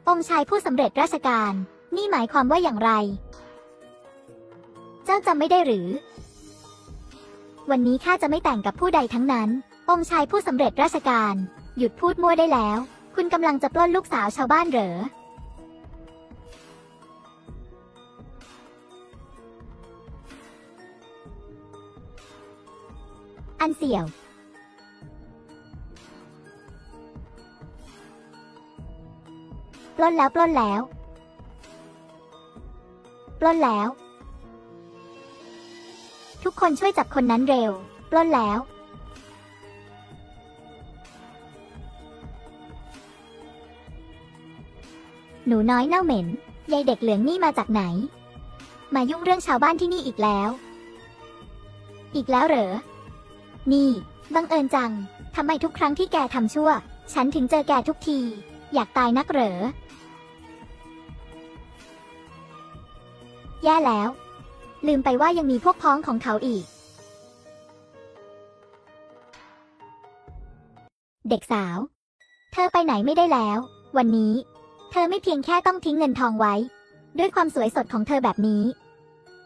องค์ชายผู้สำเร็จราชการนี่หมายความว่าอย่างไรเจ้าจำไม่ได้หรือวันนี้ข้าจะไม่แต่งกับผู้ใดทั้งนั้นองค์ชายผู้สำเร็จราชการหยุดพูดมั่วได้แล้วคุณกำลังจะปล้นลูกสาวชาวบ้านเหรออันเสี่ยวปล้นแล้วปล้นแล้วปล้นแล้วทุกคนช่วยจับคนนั้นเร็วปล้นแล้วหนูน้อยเน่าเหม็นยายเด็กเหลืองนี่มาจากไหนมายุ่งเรื่องชาวบ้านที่นี่อีกแล้วอีกแล้วเหรอนี่บังเอิญจังทำไมทุกครั้งที่แกทำชั่วฉันถึงเจอแกทุกทีอยากตายนักเหรอแย่แล้วลืมไปว่ายังมีพวกพ้องของเขาอีกเด็กสาวเธอไปไหนไม่ได้แล้ววันนี้เธอไม่เพียงแค่ต้องทิ้งเงินทองไว้ด้วยความสวยสดของเธอแบบนี้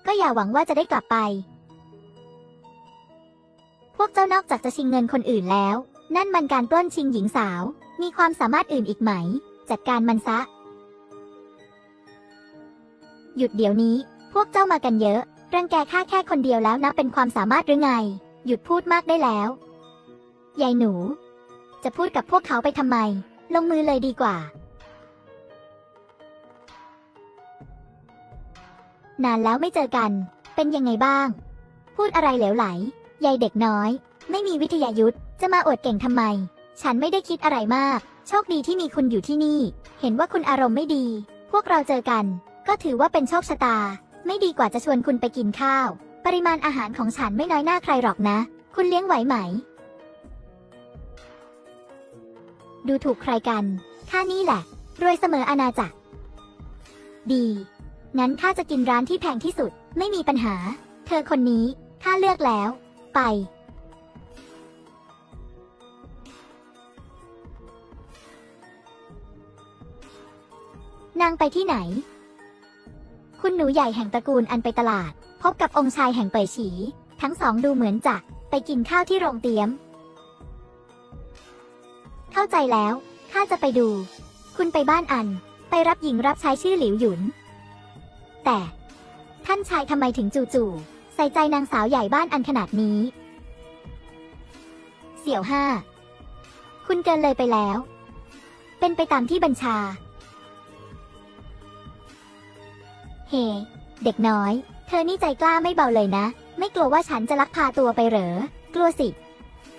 ก็อย่าหวังว่าจะได้กลับไปพวกเจ้านอกจากจะชิงเงินคนอื่นแล้วนั่นมันการปล้นชิงหญิงสาวมีความสามารถอื่นอีกไหมจัดการมันซะหยุดเดี๋ยวนี้พวกเจ้ามากันเยอะรังแกข้าแค่คนเดียวแล้วนับเป็นความสามารถหรือไงหยุดพูดมากได้แล้วยายหนูจะพูดกับพวกเขาไปทำไมลงมือเลยดีกว่านานแล้วไม่เจอกันเป็นยังไงบ้างพูดอะไรเหลวไหลยายเด็กน้อยไม่มีวิทยายุทธจะมาอวดเก่งทำไมฉันไม่ได้คิดอะไรมากโชคดีที่มีคุณอยู่ที่นี่เห็นว่าคุณอารมณ์ไม่ดีพวกเราเจอกันก็ถือว่าเป็นโชคชะตาไม่ดีกว่าจะชวนคุณไปกินข้าวปริมาณอาหารของฉันไม่น้อยหน้าใครหรอกนะคุณเลี้ยงไหวไหมดูถูกใครกันข้านี่แหละรวยเสมออาณาจักรดีงั้นข้าจะกินร้านที่แพงที่สุดไม่มีปัญหาเธอคนนี้ข้าเลือกแล้วไปนางไปที่ไหนคุณหนูใหญ่แห่งตระกูลอันไปตลาดพบกับองค์ชายแห่งเป่ยฉีทั้งสองดูเหมือนจะไปกินข้าวที่โรงเตี๋ยมเข้าใจแล้วข้าจะไปดูคุณไปบ้านอันไปรับหญิงรับใช้ชื่อหลิวหยุน แต่ท่านชายทำไมถึงจู่ๆใส่ใจนางสาวใหญ่บ้านอันขนาดนี้เสี่ยวห้าคุณเกินเลยไปแล้วเป็นไปตามที่บัญชาเฮ hey, เด็กน้อยเธอนี่ใจกล้าไม่เบาเลยนะไม่กลัวว่าฉันจะลักพาตัวไปเหรอกลัวสิ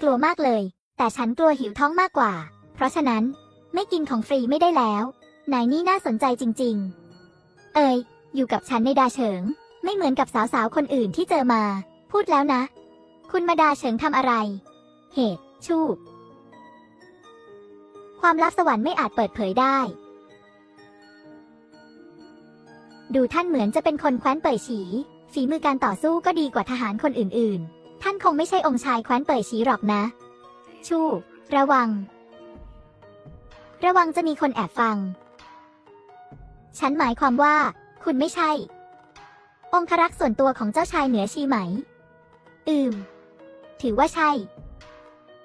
กลัวมากเลยแต่ฉันกลัวหิวท้องมากกว่าเพราะฉะนั้นไม่กินของฟรีไม่ได้แล้วนายนี่น่าสนใจจริงๆเอ่ยอยู่กับฉันในดาเฉิงไม่เหมือนกับสาวๆคนอื่นที่เจอมาพูดแล้วนะคุณมาดาเฉิงทำอะไรเฮ hey, ชูบความลับสวรรค์ไม่อาจเปิดเผยได้ดูท่านเหมือนจะเป็นคนแคว้นเป่ยฉีฝีมือการต่อสู้ก็ดีกว่าทหารคนอื่นๆท่านคงไม่ใช่องค์ชายแคว้นเป่ยฉีหรอกนะชู่ระวังระวังจะมีคนแอบฟังฉันหมายความว่าคุณไม่ใช่องครักษ์ส่วนตัวของเจ้าชายเหนือชีไหมอืมถือว่าใช่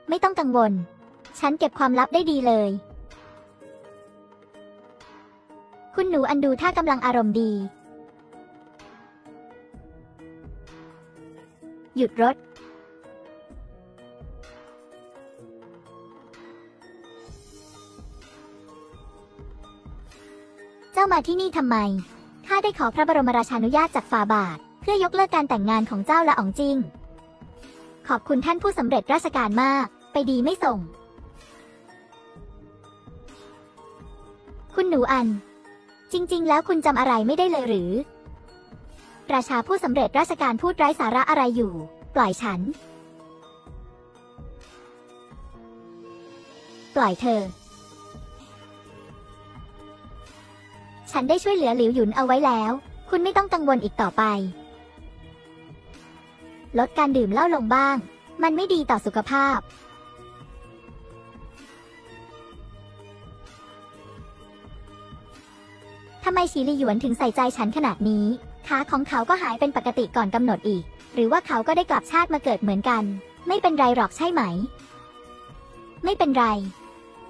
ไม่ต้องกังวลฉันเก็บความลับได้ดีเลยคุณหนูอันดูท่ากำลังอารมณ์ดีหยุดรถเจ้ามาที่นี่ทำไมข้าได้ขอพระบรมราชานุญาตจากฝ่าบาทเพื่อยกเลิกการแต่งงานของเจ้าละอองจิงขอบคุณท่านผู้สำเร็จราชการมากไปดีไม่ส่งคุณหนูอันจริงๆแล้วคุณจำอะไรไม่ได้เลยหรือราชาผู้สำเร็จราชการพูดไร้สาระอะไรอยู่ปล่อยฉันปล่อยเธอฉันได้ช่วยเหลือหลิวหยุนเอาไว้แล้วคุณไม่ต้องกังวลอีกต่อไปลดการดื่มเหล้าลงบ้างมันไม่ดีต่อสุขภาพทำไมฉีหลี่หยวนถึงใส่ใจฉันขนาดนี้ขาของเขาก็หายเป็นปกติก่อนกำหนดอีกหรือว่าเขาก็ได้กลับชาติมาเกิดเหมือนกันไม่เป็นไรหรอกใช่ไหมไม่เป็นไร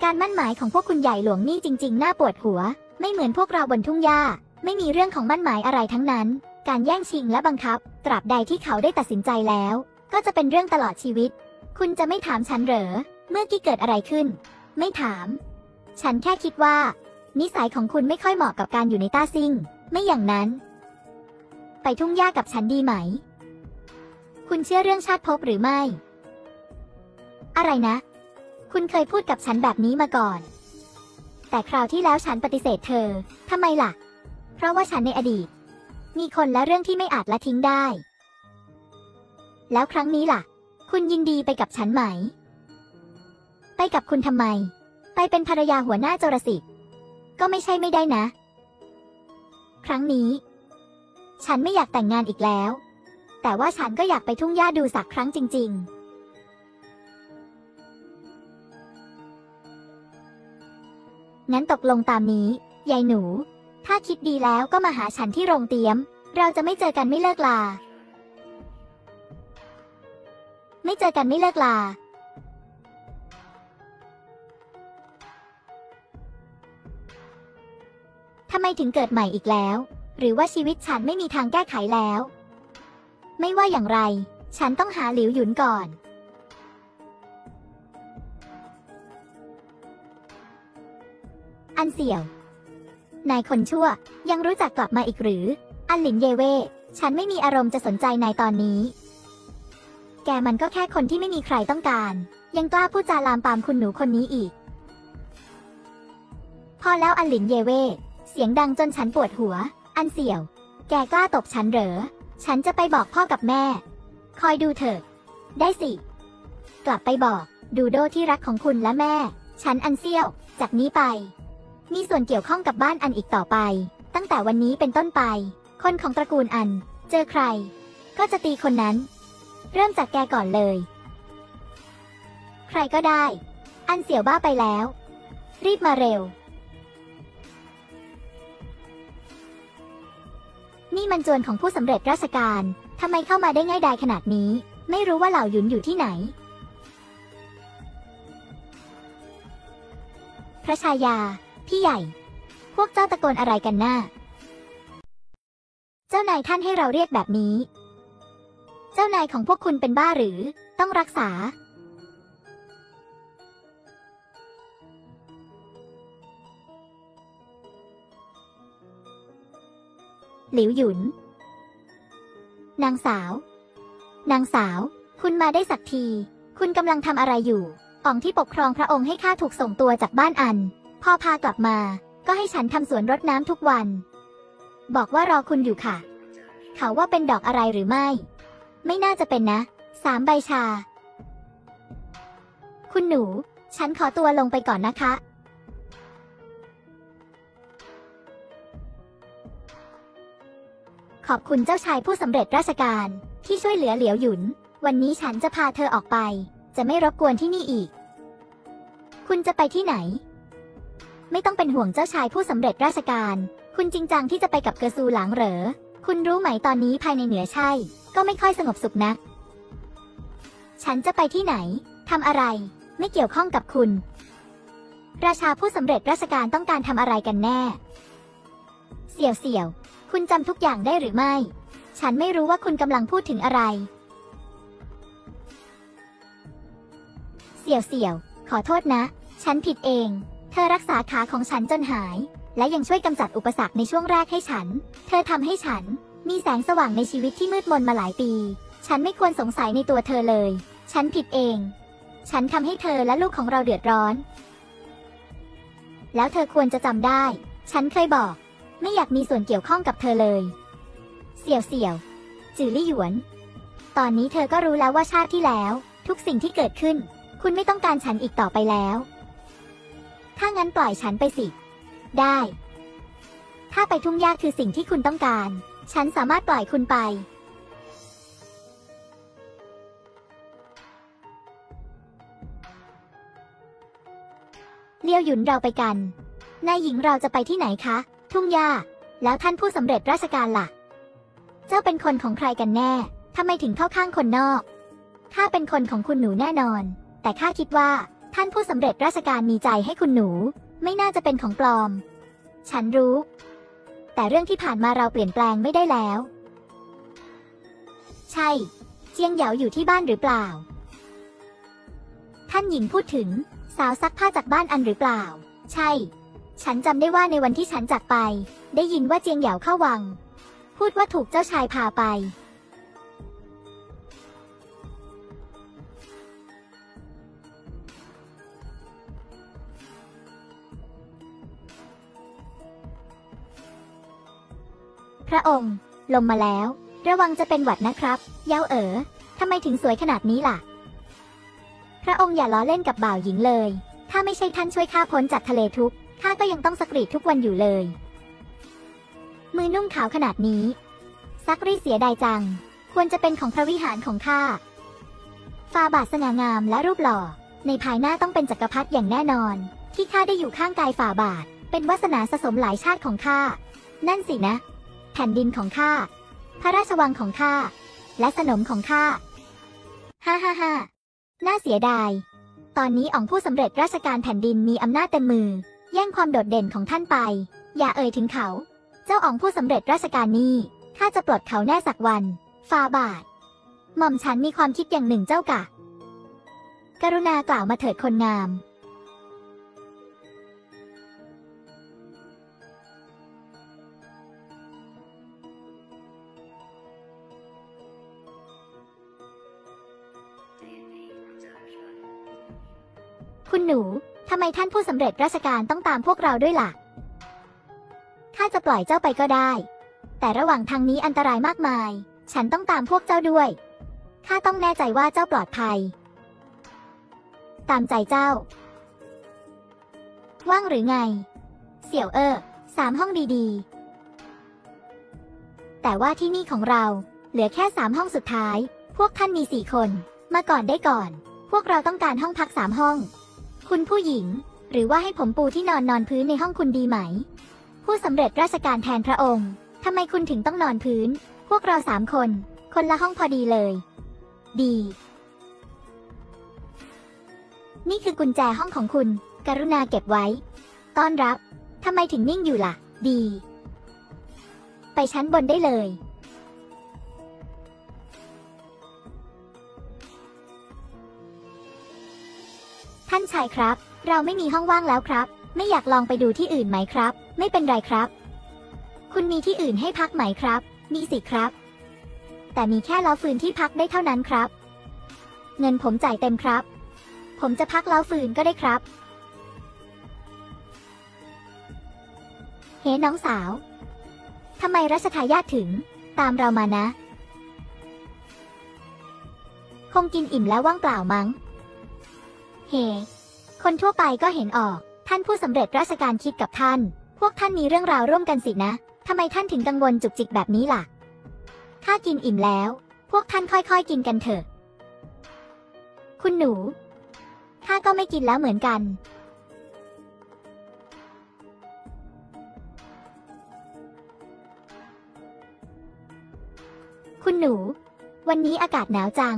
การมั่นหมายของพวกคุณใหญ่หลวงนี่จริงๆน่าปวดหัวไม่เหมือนพวกเราบนทุ่งหญ้าไม่มีเรื่องของมั่นหมายอะไรทั้งนั้นการแย่งชิงและบังคับตราบใดที่เขาได้ตัดสินใจแล้วก็จะเป็นเรื่องตลอดชีวิตคุณจะไม่ถามฉันเหรอเมื่อกี้เกิดอะไรขึ้นไม่ถามฉันแค่คิดว่านิสัยของคุณไม่ค่อยเหมาะกับการอยู่ในต้าซิ่งไม่อย่างนั้นไปทุ่งหญ้ากับฉันดีไหมคุณเชื่อเรื่องชาติภพหรือไม่อะไรนะคุณเคยพูดกับฉันแบบนี้มาก่อนแต่คราวที่แล้วฉันปฏิเสธเธอทำไมล่ะเพราะว่าฉันในอดีตมีคนและเรื่องที่ไม่อาจละทิ้งได้แล้วครั้งนี้ล่ะคุณยินดีไปกับฉันไหมไปกับคุณทำไมไปเป็นภรรยาหัวหน้าจรสิทธิ์ก็ไม่ใช่ไม่ได้นะครั้งนี้ฉันไม่อยากแต่งงานอีกแล้วแต่ว่าฉันก็อยากไปทุ่งหญ้าดูสักครั้งจริงๆงั้นตกลงตามนี้ยายหนูถ้าคิดดีแล้วก็มาหาฉันที่โรงเตี๊ยมเราจะไม่เจอกันไม่เลิกลาไม่เจอกันไม่เลิกลาทำไมถึงเกิดใหม่อีกแล้วหรือว่าชีวิตฉันไม่มีทางแก้ไขแล้วไม่ว่าอย่างไรฉันต้องหาหลิวหยุนก่อนอันเสี่ยวนายคนชั่วยังรู้จักกลับมาอีกหรืออันหลินเยเว่ฉันไม่มีอารมณ์จะสนใจนายตอนนี้แกมันก็แค่คนที่ไม่มีใครต้องการยังกล้าพูดจาลามปามคุณหนูคนนี้อีกพอแล้วอันหลินเยเว่เสียงดังจนฉันปวดหัวอันเสี่ยวแกกล้าตบฉันเหรอฉันจะไปบอกพ่อกับแม่คอยดูเถอะได้สิกลับไปบอกดูโดที่รักของคุณและแม่ฉันอันเสี่ยวจากนี้ไปมีส่วนเกี่ยวข้องกับบ้านอันอีกต่อไปตั้งแต่วันนี้เป็นต้นไปคนของตระกูลอันเจอใครก็จะตีคนนั้นเริ่มจากแกก่อนเลยใครก็ได้อันเสี่ยวบ้าไปแล้วรีบมาเร็วนี่มันจวนของผู้สำเร็จราชการทำไมเข้ามาได้ง่ายดายขนาดนี้ไม่รู้ว่าเหล่าหยุนอยู่ที่ไหนพระชายาพี่ใหญ่พวกเจ้าตะโกนอะไรกันหน้า เจ้านายท่านให้เราเรียกแบบนี้เจ้านายของพวกคุณเป็นบ้าหรือต้องรักษาหลิวหยุนนางสาวนางสาวคุณมาได้สักทีคุณกำลังทำอะไรอยู่อ๋องที่ปกครองพระองค์ให้ข้าถูกส่งตัวจากบ้านอันพอพากลับมาก็ให้ฉันทำสวนรดน้ำทุกวันบอกว่ารอคุณอยู่ค่ะเขาว่าเป็นดอกอะไรหรือไม่ไม่น่าจะเป็นนะสามใบชาคุณหนูฉันขอตัวลงไปก่อนนะคะขอบคุณเจ้าชายผู้สำเร็จราชการที่ช่วยเหลือเหลียวหยุนวันนี้ฉันจะพาเธอออกไปจะไม่รบกวนที่นี่อีกคุณจะไปที่ไหนไม่ต้องเป็นห่วงเจ้าชายผู้สำเร็จราชการคุณจริงจังที่จะไปกับเกอซูหลางเหรอคุณรู้ไหมตอนนี้ภายในเหนือใช่ก็ไม่ค่อยสงบสุขนักฉันจะไปที่ไหนทำอะไรไม่เกี่ยวข้องกับคุณราชาผู้สำเร็จราชการต้องการทำอะไรกันแน่เสี่ยวเสี่ยวคุณจำทุกอย่างได้หรือไม่ฉันไม่รู้ว่าคุณกำลังพูดถึงอะไรเสี่ยวเสี่ยวขอโทษนะฉันผิดเองเธอรักษาขาของฉันจนหายและยังช่วยกำจัดอุปสรรคในช่วงแรกให้ฉันเธอทำให้ฉันมีแสงสว่างในชีวิตที่มืดมนมาหลายปีฉันไม่ควรสงสัยในตัวเธอเลยฉันผิดเองฉันทำให้เธอและลูกของเราเดือดร้อนแล้วเธอควรจะจำได้ฉันเคยบอกไม่อยากมีส่วนเกี่ยวข้องกับเธอเลยเสี่ยวเสี่ยวจื่อลี่หยวนตอนนี้เธอก็รู้แล้วว่าชาติที่แล้วทุกสิ่งที่เกิดขึ้นคุณไม่ต้องการฉันอีกต่อไปแล้วถ้างั้นปล่อยฉันไปสิได้ถ้าไปทุ่งหญ้าคือสิ่งที่คุณต้องการฉันสามารถปล่อยคุณไปเลี้ยวหยุนเราไปกันนายหญิงเราจะไปที่ไหนคะทุ่งหญ้าแล้วท่านผู้สำเร็จราชการล่ะเจ้าเป็นคนของใครกันแน่ทำไมถึงเข้าข้างคนนอกข้าเป็นคนของคุณหนูแน่นอนแต่ข้าคิดว่าท่านผู้สำเร็จราชการมีใจให้คุณหนูไม่น่าจะเป็นของปลอมฉันรู้แต่เรื่องที่ผ่านมาเราเปลี่ยนแปลงไม่ได้แล้วใช่เจียงเหยาอยู่ที่บ้านหรือเปล่าท่านหญิงพูดถึงสาวซักผ้าจากบ้านอันหรือเปล่าใช่ฉันจำได้ว่าในวันที่ฉันจากไปได้ยินว่าเจียงเหยาเข้าวังพูดว่าถูกเจ้าชายพาไปพระองค์ลงมาแล้วระวังจะเป็นหวัดนะครับเย้าเอ๋อทำไมถึงสวยขนาดนี้ล่ะพระองค์อย่าล้อเล่นกับบ่าวหญิงเลยถ้าไม่ใช่ท่านช่วยข้าพ้นจากทะเลทุกข์ข้าก็ยังต้องสกรีดทุกวันอยู่เลยมือนุ่งขาวขนาดนี้ซักรีเสียดายจังควรจะเป็นของพระวิหารของข้าฟาบาทสง่างามและรูปหล่อในภายหน้าต้องเป็นจักรพรรดิอย่างแน่นอนที่ข้าได้อยู่ข้างกายฟาบาทเป็นวาสนาสะสมหลายชาติของข้านั่นสินะแผ่นดินของข้าพระราชวังของข้าและสนมของข้าฮ่าฮ่าฮ่าน่าเสียดายตอนนี้อ๋องผู้สำเร็จราชการแผ่นดินมีอำนาจเต็มมือแย่งความโดดเด่นของท่านไปอย่าเอ่ยถึงเขาเจ้าอ๋องผู้สำเร็จราชการนี้ข้าจะปลดเขาแน่สักวันฟาบาทหม่อมฉันมีความคิดอย่างหนึ่งเจ้ากะกรุณากล่าวมาเถิดคนงามคุณหนูทำไมท่านผู้สำเร็จราชการต้องตามพวกเราด้วยล่ะข้าจะปล่อยเจ้าไปก็ได้แต่ระหว่างทางนี้อันตรายมากมายฉันต้องตามพวกเจ้าด้วยข้าต้องแน่ใจว่าเจ้าปลอดภัยตามใจเจ้าว่างหรือไงเสี่ยวเออสามห้องดีๆแต่ว่าที่นี่ของเราเหลือแค่สามห้องสุดท้ายพวกท่านมีสี่คนมาก่อนได้ก่อนพวกเราต้องการห้องพักสามห้องคุณผู้หญิงหรือว่าให้ผมปูที่นอนนอนพื้นในห้องคุณดีไหมผู้สำเร็จราชการแทนพระองค์ทำไมคุณถึงต้องนอนพื้นพวกเราสามคนคนละห้องพอดีเลยดีนี่คือกุญแจห้องของคุณกรุณาเก็บไว้ต้อนรับทำไมถึงนิ่งอยู่ล่ะดี ไปชั้นบนได้เลยท่านชายครับเราไม่มีห้องว่างแล้วครับไม่อยากลองไปดูที่อื่นไหมครับไม่เป็นไรครับคุณมีที่อื่นให้พักไหมครับมีสิครับแต่มีแค่ล้อฟืนที่พักได้เท่านั้นครับเงินผมจ่ายเต็มครับผมจะพักล้อฟืนก็ได้ครับเฮ้น้องสาวทำไมรัชทายาทถึงตามเรามานะคงกินอิ่มแล้วว่างเปล่ามั้งเฮ้คนทั่วไปก็เห็นออกท่านผู้สำเร็จราชการคิดกับท่านพวกท่านมีเรื่องราวร่วมกันสินะทำไมท่านถึงกังวลจุกจิกแบบนี้ล่ะข้ากินอิ่มแล้วพวกท่านค่อยๆกินกันเถอะคุณหนูข้าก็ไม่กินแล้วเหมือนกันคุณหนูวันนี้อากาศหนาวจัง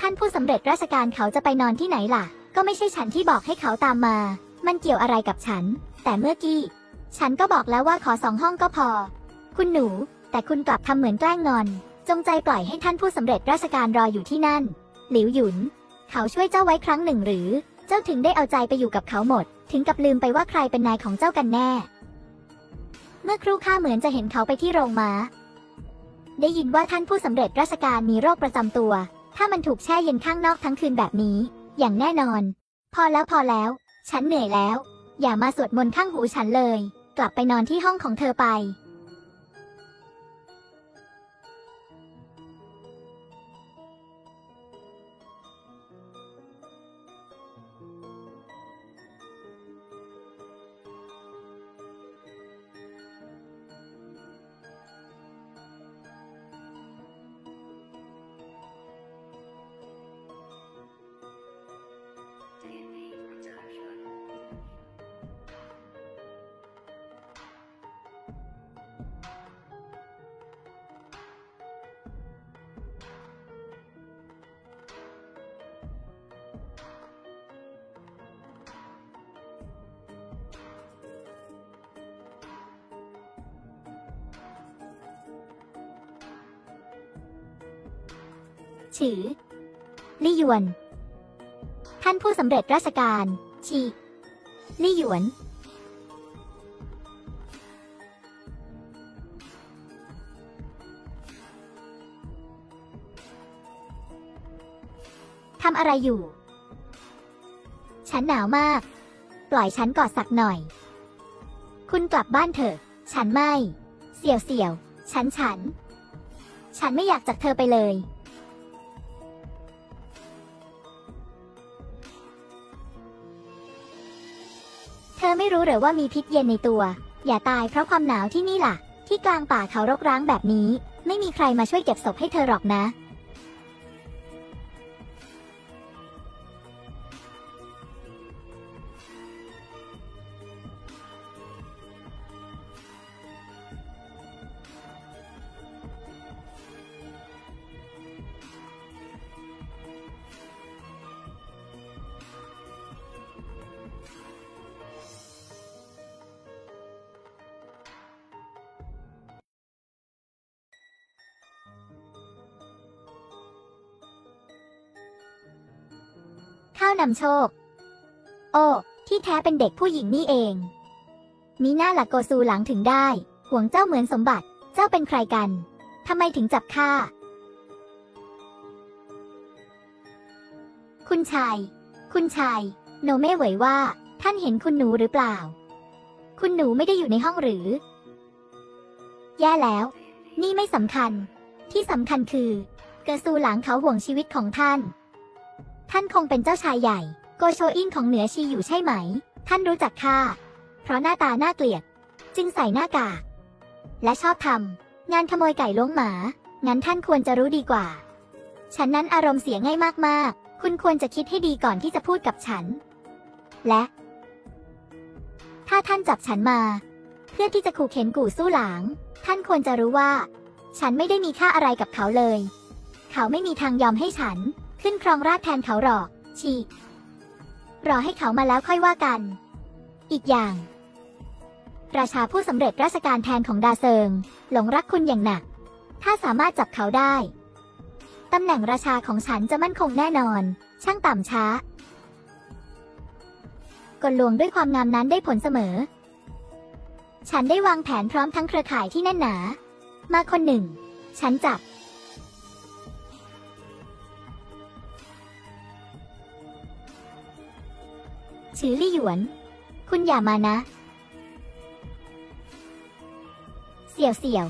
ท่านผู้สำเร็จราชการเขาจะไปนอนที่ไหนล่ะก็ไม่ใช่ฉันที่บอกให้เขาตามมามันเกี่ยวอะไรกับฉันแต่เมื่อกี้ฉันก็บอกแล้วว่าขอสองห้องก็พอคุณหนูแต่คุณกลับทำเหมือนแกล้งงอนจงใจปล่อยให้ท่านผู้สำเร็จราชการรออยู่ที่นั่นหลิวหยุนเขาช่วยเจ้าไว้ครั้งหนึ่งหรือเจ้าถึงได้เอาใจไปอยู่กับเขาหมดถึงกับลืมไปว่าใครเป็นนายของเจ้ากันแน่เมื่อครู่ข้าเหมือนจะเห็นเขาไปที่โรงม้าได้ยินว่าท่านผู้สำเร็จราชการมีโรคประจำตัวถ้ามันถูกแช่เย็นข้างนอกทั้งคืนแบบนี้อย่างแน่นอนพอแล้วพอแล้วฉันเหนื่อยแล้วอย่ามาสวดมนต์ข้างหูฉันเลยกลับไปนอนที่ห้องของเธอไปชื่อลี่หยวนท่านผู้สำเร็จราชการชีลี่หยวนทำอะไรอยู่ฉันหนาวมากปล่อยฉันกอดสักหน่อยคุณกลับบ้านเถอะฉันไม่เสี่ยวเสี่ยวฉันฉันฉันไม่อยากจากเธอไปเลยเธอไม่รู้หรือว่ามีพิษเย็นในตัวอย่าตายเพราะความหนาวที่นี่ล่ะที่กลางป่าเขารกร้างแบบนี้ไม่มีใครมาช่วยเก็บศพให้เธอหรอกนะนำโชคโอ้ที่แท้เป็นเด็กผู้หญิงนี่เองมีหน้าหลักโกซูหลังถึงได้ห่วงเจ้าเหมือนสมบัติเจ้าเป็นใครกันทำไมถึงจับข้าคุณชายคุณชายโนเม่เหวยว่าท่านเห็นคุณหนูหรือเปล่าคุณหนูไม่ได้อยู่ในห้องหรือแย่แล้วนี่ไม่สำคัญที่สำคัญคือเกอซูหลังเขาห่วงชีวิตของท่านท่านคงเป็นเจ้าชายใหญ่โกโชอินของเหนือชีอยู่ใช่ไหมท่านรู้จักข้าเพราะหน้าตาน่าเกลียดจึงใส่หน้ากากและชอบทำงานขโมยไก่ล้วงหมางั้นท่านควรจะรู้ดีกว่าฉันนั้นอารมณ์เสียง่ายมากๆคุณควรจะคิดให้ดีก่อนที่จะพูดกับฉันและถ้าท่านจับฉันมาเพื่อที่จะขู่เข็นกู่สู้หลางท่านควรจะรู้ว่าฉันไม่ได้มีค่าอะไรกับเขาเลยเขาไม่มีทางยอมให้ฉันขึ้นครองราชแทนเขาหรอกชีรอให้เขามาแล้วค่อยว่ากันอีกอย่าง ราชาผู้สำเร็จราชการแทนของดาเซิงหลงรักคุณอย่างหนักถ้าสามารถจับเขาได้ตำแหน่งราชาของฉันจะมั่นคงแน่นอนช่างต่ำช้ากลลวงด้วยความงามนั้นได้ผลเสมอฉันได้วางแผนพร้อมทั้งเครือข่ายที่แน่นหนามาคนหนึ่งฉันจับฉือลี่หยวนคุณอย่ามานะเสี่ยวเสี่ยว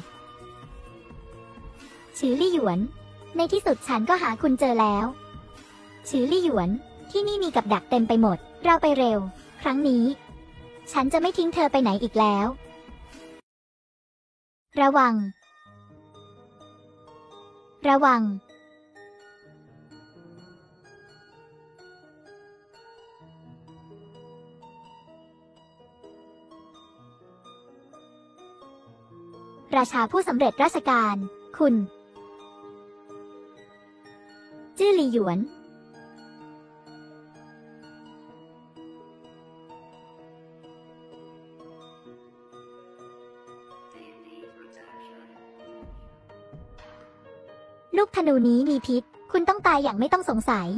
ฉือลี่หยวนในที่สุดฉันก็หาคุณเจอแล้วฉือลี่หยวนที่นี่มีกับดักเต็มไปหมดเราไปเร็วครั้งนี้ฉันจะไม่ทิ้งเธอไปไหนอีกแล้วระวังระวังราชาผู้สำเร็จราชการคุณจื้อหลี่หยวนลูกธนูนี้มีพิษคุณต้องตายอย่างไม่ต้องสงสัย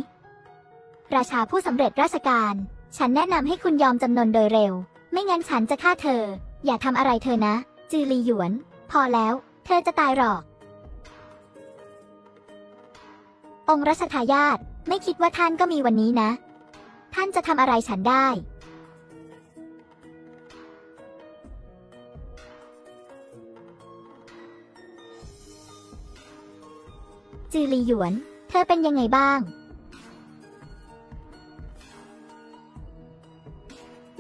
ราชาผู้สำเร็จราชการฉันแนะนำให้คุณยอมจำนนโดยเร็วไม่งั้นฉันจะฆ่าเธออย่าทำอะไรเธอนะจื้อหลี่หยวนพอแล้วเธอจะตายหรอกองค์รัชทายาทไม่คิดว่าท่านก็มีวันนี้นะท่านจะทำอะไรฉันได้จือหลี่หยวนเธอเป็นยังไงบ้าง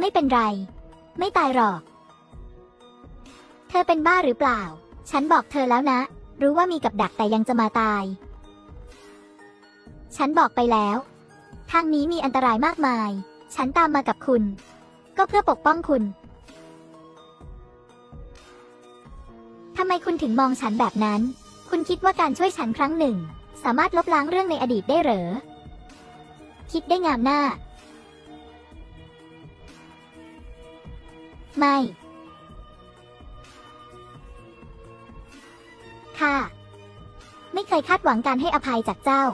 ไม่เป็นไรไม่ตายหรอกเธอเป็นบ้าหรือเปล่าฉันบอกเธอแล้วนะรู้ว่ามีกับดักแต่ยังจะมาตายฉันบอกไปแล้วทางนี้มีอันตรายมากมายฉันตามมากับคุณก็เพื่อปกป้องคุณทำไมคุณถึงมองฉันแบบนั้นคุณคิดว่าการช่วยฉันครั้งหนึ่งสามารถลบล้างเรื่องในอดีตได้เหรอคิดได้งามหน้าไม่ค่ะไม่เคยคาดหวังการให้อภัยจากเจ้า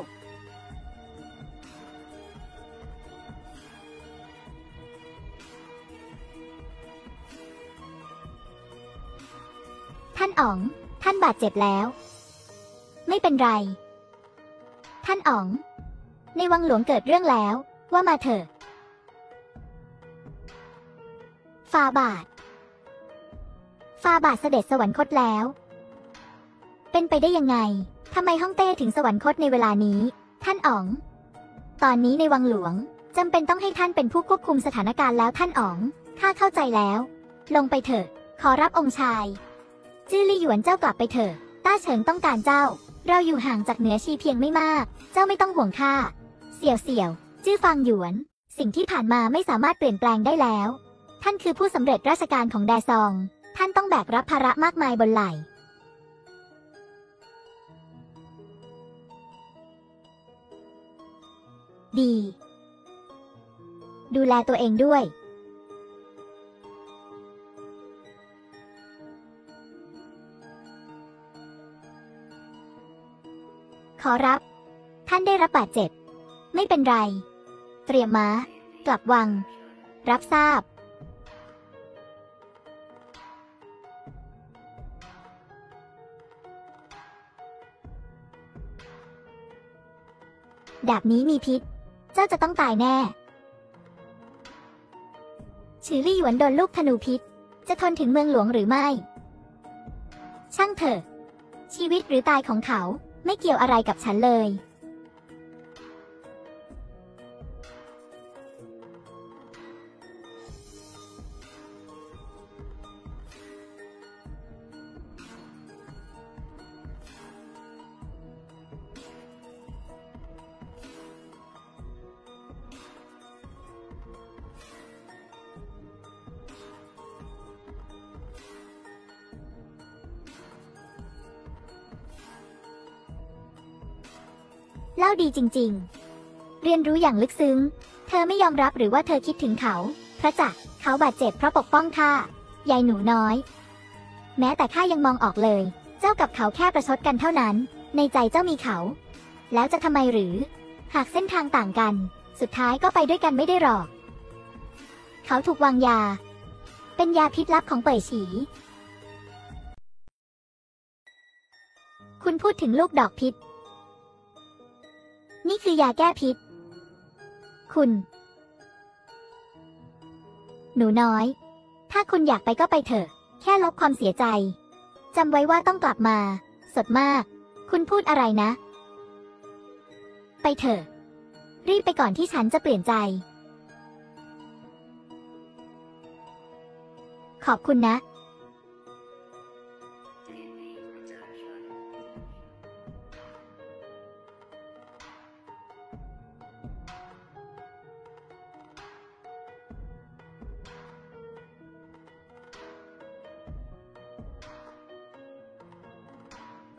ท่านอ๋องท่านบาดเจ็บแล้วไม่เป็นไรท่านอ๋องในวังหลวงเกิดเรื่องแล้วว่ามาเถอะฟาบาทฟาบาทเสด็จสวรรคตแล้วเป็นไปได้ยังไงทำไมฮ่องเต้ถึงสวรรคตในเวลานี้ท่านอ๋องตอนนี้ในวังหลวงจำเป็นต้องให้ท่านเป็นผู้ควบคุมสถานการณ์แล้วท่านอ๋องข้าเข้าใจแล้วลงไปเถอะขอรับองค์ชายจื้อหลี่หยวนเจ้ากลับไปเถอะต้าเฉิงต้องการเจ้าเราอยู่ห่างจากเหนือชีเพียงไม่มากเจ้าไม่ต้องห่วงข้าเสี่ยวเสี่ยวจื้อฟางหยวนสิ่งที่ผ่านมาไม่สามารถเปลี่ยนแปลงได้แล้วท่านคือผู้สำเร็จราชการของแดซองท่านต้องแบกรับภาระมากมายบนไหล่ดีดูแลตัวเองด้วยขอรับท่านได้รับบาดเจ็บไม่เป็นไรเตรียมม้ากลับวังรับทราบดาบนี้มีพิษเจ้าจะต้องตายแน่ฉือลี่หยวนโดนลูกธนูพิษจะทนถึงเมืองหลวงหรือไม่ช่างเถอะชีวิตหรือตายของเขาไม่เกี่ยวอะไรกับฉันเลยเล่าดีจริงๆเรียนรู้อย่างลึกซึ้งเธอไม่ยอมรับหรือว่าเธอคิดถึงเขาพระจักเขาบาดเจ็บเพราะปกป้องข้า ยายหนูน้อยแม้แต่ข้ายังมองออกเลยเจ้ากับเขาแค่ประชดกันเท่านั้นในใจเจ้ามีเขาแล้วจะทำไมหรือหากเส้นทางต่างกันสุดท้ายก็ไปด้วยกันไม่ได้หรอกเขาถูกวางยาเป็นยาพิษลับของเป่ยฉีคุณพูดถึงลูกดอกพิษนี่คือยาแก้พิษคุณหนูน้อยถ้าคุณอยากไปก็ไปเถอะแค่ลบความเสียใจจำไว้ว่าต้องกลับมาสดมากคุณพูดอะไรนะไปเถอะรีบไปก่อนที่ฉันจะเปลี่ยนใจขอบคุณนะ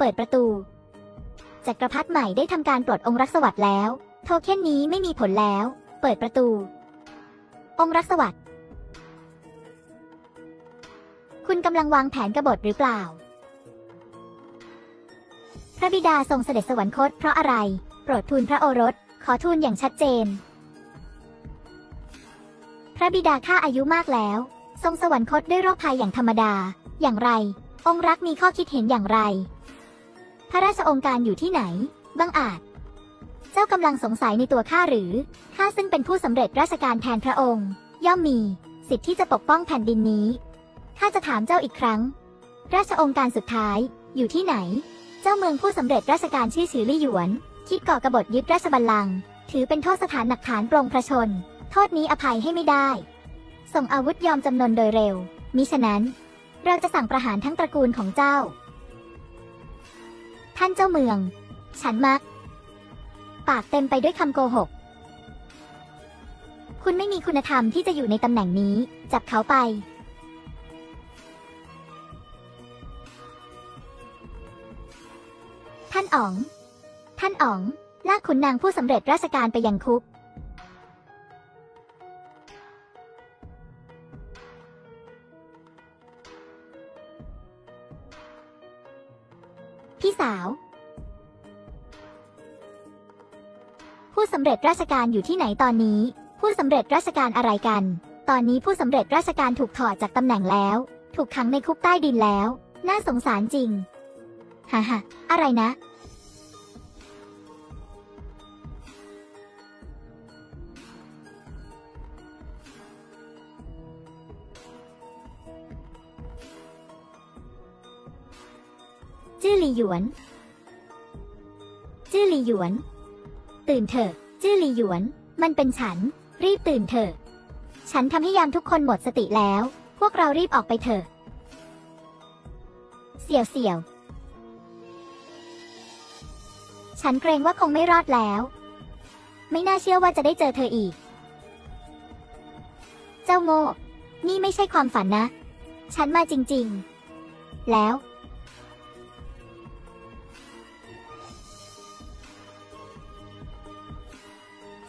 เปิดประตูจักรพรรดิใหม่ได้ทำการปลดองรักสวัสดิ์แล้วโทเค็นนี้ไม่มีผลแล้วเปิดประตูองรักสวัสดิ์คุณกำลังวางแผนกบฏหรือเปล่าพระบิดาทรงเสด็จสวรรคตเพราะอะไรโปรดทูลพระโอรสขอทูลอย่างชัดเจนพระบิดาข้าอายุมากแล้วทรงสวรรคตด้วยโรคภัยอย่างธรรมดาอย่างไรองรักมีข้อคิดเห็นอย่างไรพระราชองค์การอยู่ที่ไหนบังอาจเจ้ากำลังสงสัยในตัวข้าหรือข้าซึ่งเป็นผู้สำเร็จราชการแทนพระองค์ย่อมมีสิทธิ์ที่จะปกป้องแผ่นดินนี้ข้าจะถามเจ้าอีกครั้งราชองค์การสุดท้ายอยู่ที่ไหนเจ้าเมืองผู้สำเร็จราชการชื่อฉือลี่หยวนคิดก่อกบฏยึดราชบัลลังก์ถือเป็นโทษสถานหนักฐานปรงพระชนโทษนี้อภัยให้ไม่ได้ส่งอาวุธยอมจำนนโดยเร็วมิฉะนั้นเราจะสั่งประหารทั้งตระกูลของเจ้าท่านเจ้าเมืองฉันมักปากเต็มไปด้วยคำโกหกคุณไม่มีคุณธรรมที่จะอยู่ในตำแหน่งนี้จับเขาไปท่านอ๋องท่านอ๋องลากขุนนางผู้สำเร็จราชการไปยังคุกพี่สาวผู้สำเร็จราชการอยู่ที่ไหนตอนนี้ผู้สำเร็จราชการอะไรกันตอนนี้ผู้สำเร็จราชการถูกถอดจากตำแหน่งแล้วถูกขังในคุกใต้ดินแล้วน่าสงสารจริงฮ่าฮ่าอะไรนะจื้อหลี่หยวนจื้อหลี่หยวนตื่นเถอะจื้อหลี่หยวนมันเป็นฉันรีบตื่นเถอะฉันทำให้ยามทุกคนหมดสติแล้วพวกเรารีบออกไปเถอะเสี่ยวเสี่ยวฉันเกรงว่าคงไม่รอดแล้วไม่น่าเชื่อว่าจะได้เจอเธออีกเจ้าโง่นี่ไม่ใช่ความฝันนะฉันมาจริงๆแล้ว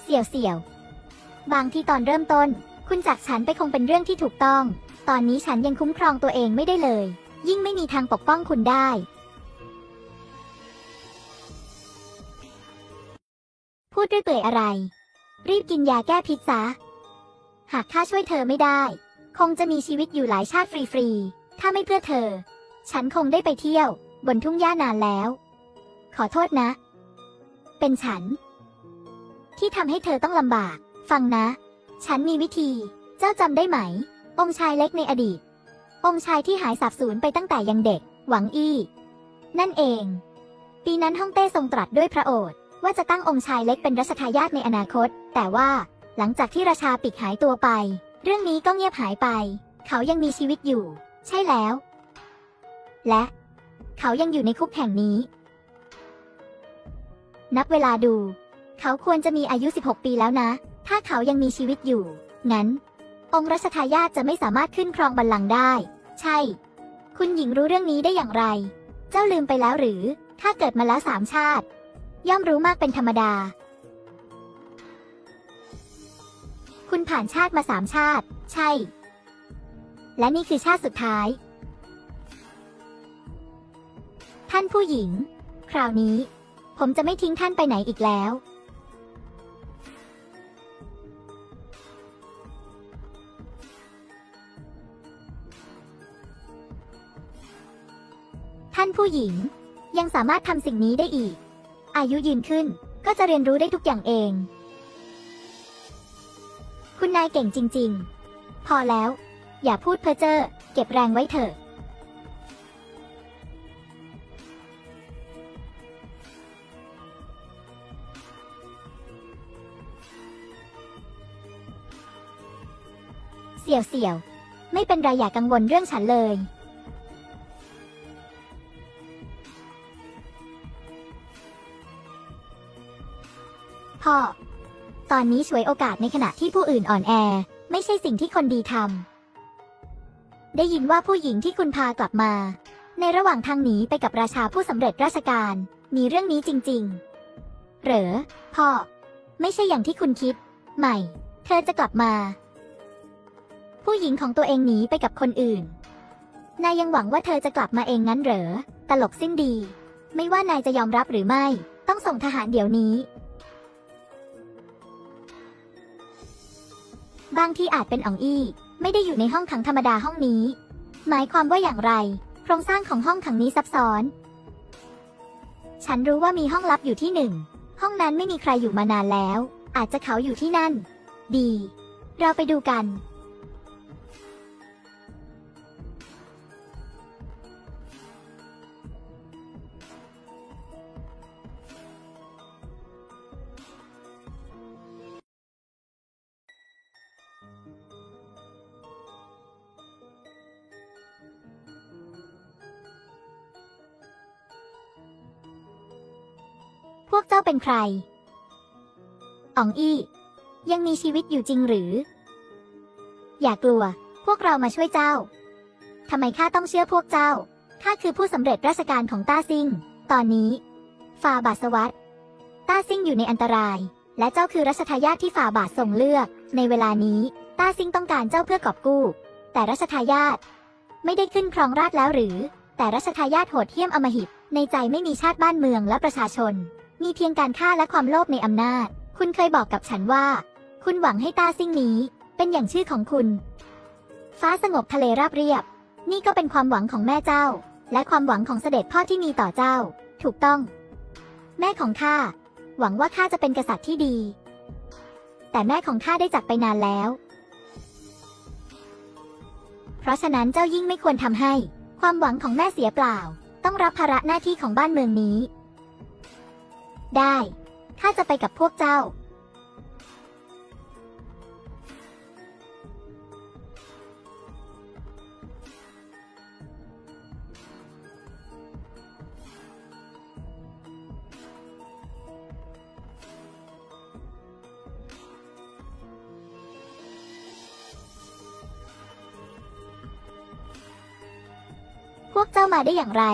เสี่ยวเสี่ยวบางที่ตอนเริ่มต้นคุณจากฉันไปคงเป็นเรื่องที่ถูกต้องตอนนี้ฉันยังคุ้มครองตัวเองไม่ได้เลยยิ่งไม่มีทางปกป้องคุณได้พูดด้วยเปื่อยอะไรรีบกินยาแก้พิษซะหากข้าช่วยเธอไม่ได้คงจะมีชีวิตอยู่หลายชาติฟรีๆถ้าไม่เพื่อเธอฉันคงได้ไปเที่ยวบนทุ่งหญ้านานแล้วขอโทษนะเป็นฉันที่ทำให้เธอต้องลำบากฟังนะฉันมีวิธีเจ้าจำได้ไหมองค์ชายเล็กในอดีตองค์ชายที่หายสาบสูญไปตั้งแต่ยังเด็กหวังอี้นั่นเองปีนั้นฮ่องเต้ทรงตรัสด้วยพระโอษฐ์ว่าจะตั้งองค์ชายเล็กเป็นรัชทายาทในอนาคตแต่ว่าหลังจากที่ราชาปิกหายตัวไปเรื่องนี้ก็เงียบหายไปเขายังมีชีวิตอยู่ใช่แล้วและเขายังอยู่ในคุกแห่งนี้นับเวลาดูเขาควรจะมีอายุสิบหกปีแล้วนะถ้าเขายังมีชีวิตอยู่งั้นองค์รัชทายาทจะไม่สามารถขึ้นครองบัลลังก์ได้ใช่คุณหญิงรู้เรื่องนี้ได้อย่างไรเจ้าลืมไปแล้วหรือถ้าเกิดมาแล้วสามชาติย่อมรู้มากเป็นธรรมดาคุณผ่านชาติมาสามชาติใช่ และนี่คือชาติสุดท้ายท่านผู้หญิงคราวนี้ผมจะไม่ทิ้งท่านไปไหนอีกแล้วท่านผู้หญิงยังสามารถทำสิ่งนี้ได้อีกอายุยืนขึ้นก็จะเรียนรู้ได้ทุกอย่างเองคุณนายเก่งจริงๆพอแล้วอย่าพูดเพ้อเจ้อเก็บแรงไว้เถอะเสี่ยวเสี่ยวไม่เป็นไรอย่ากังวลเรื่องฉันเลยพ่อตอนนี้ฉวยโอกาสในขณะที่ผู้อื่นอ่อนแอไม่ใช่สิ่งที่คนดีทำได้ยินว่าผู้หญิงที่คุณพากลับมาในระหว่างทางหนีไปกับราชาผู้สำเร็จราชการมีเรื่องนี้จริงๆเหรอพ่อไม่ใช่อย่างที่คุณคิดใหม่เธอจะกลับมาผู้หญิงของตัวเองหนีไปกับคนอื่นนายยังหวังว่าเธอจะกลับมาเองงั้นเหรอตลกสิ้นดีไม่ว่านายจะยอมรับหรือไม่ต้องส่งทหารเดี๋ยวนี้บางที่อาจเป็นอ๋องอี้ไม่ได้อยู่ในห้องขังธรรมดาห้องนี้หมายความว่าอย่างไรโครงสร้างของห้องขังนี้ซับซ้อนฉันรู้ว่ามีห้องลับอยู่ที่หนึ่งห้องนั้นไม่มีใครอยู่มานานแล้วอาจจะเขาอยู่ที่นั่นดีเราไปดูกันพวกเจ้าเป็นใครอ๋องอี้ยังมีชีวิตอยู่จริงหรืออย่ากลัวพวกเรามาช่วยเจ้าทำไมข้าต้องเชื่อพวกเจ้าข้าคือผู้สำเร็จราชการของต้าซิ่งตอนนี้ฝ่าบาทสวัสดิ์ต้าซิ่งอยู่ในอันตรายและเจ้าคือรัชทายาทที่ฝ่าบาททรงเลือกในเวลานี้ต้าซิ่งต้องการเจ้าเพื่อกอบกู้แต่รัชทายาทไม่ได้ขึ้นครองราชย์แล้วหรือแต่รัชทายาทโหดเหี้ยมอำมหิตในใจไม่มีชาติบ้านเมืองและประชาชนมีเพียงการฆ่าและความโลภในอำนาจคุณเคยบอกกับฉันว่าคุณหวังให้ต้าซิ่งนี้เป็นอย่างชื่อของคุณฟ้าสงบทะเลราบเรียบนี่ก็เป็นความหวังของแม่เจ้าและความหวังของเสด็จพ่อที่มีต่อเจ้าถูกต้องแม่ของข้าหวังว่าข้าจะเป็นกษัตริย์ที่ดีแต่แม่ของข้าได้จากไปนานแล้วเพราะฉะนั้นเจ้ายิ่งไม่ควรทำให้ความหวังของแม่เสียเปล่าต้องรับภาระหน้าที่ของบ้านเมืองนี้ได้ข้าจะไปกับพวกเจ้าพวกเจ้ามาได้อย่างไร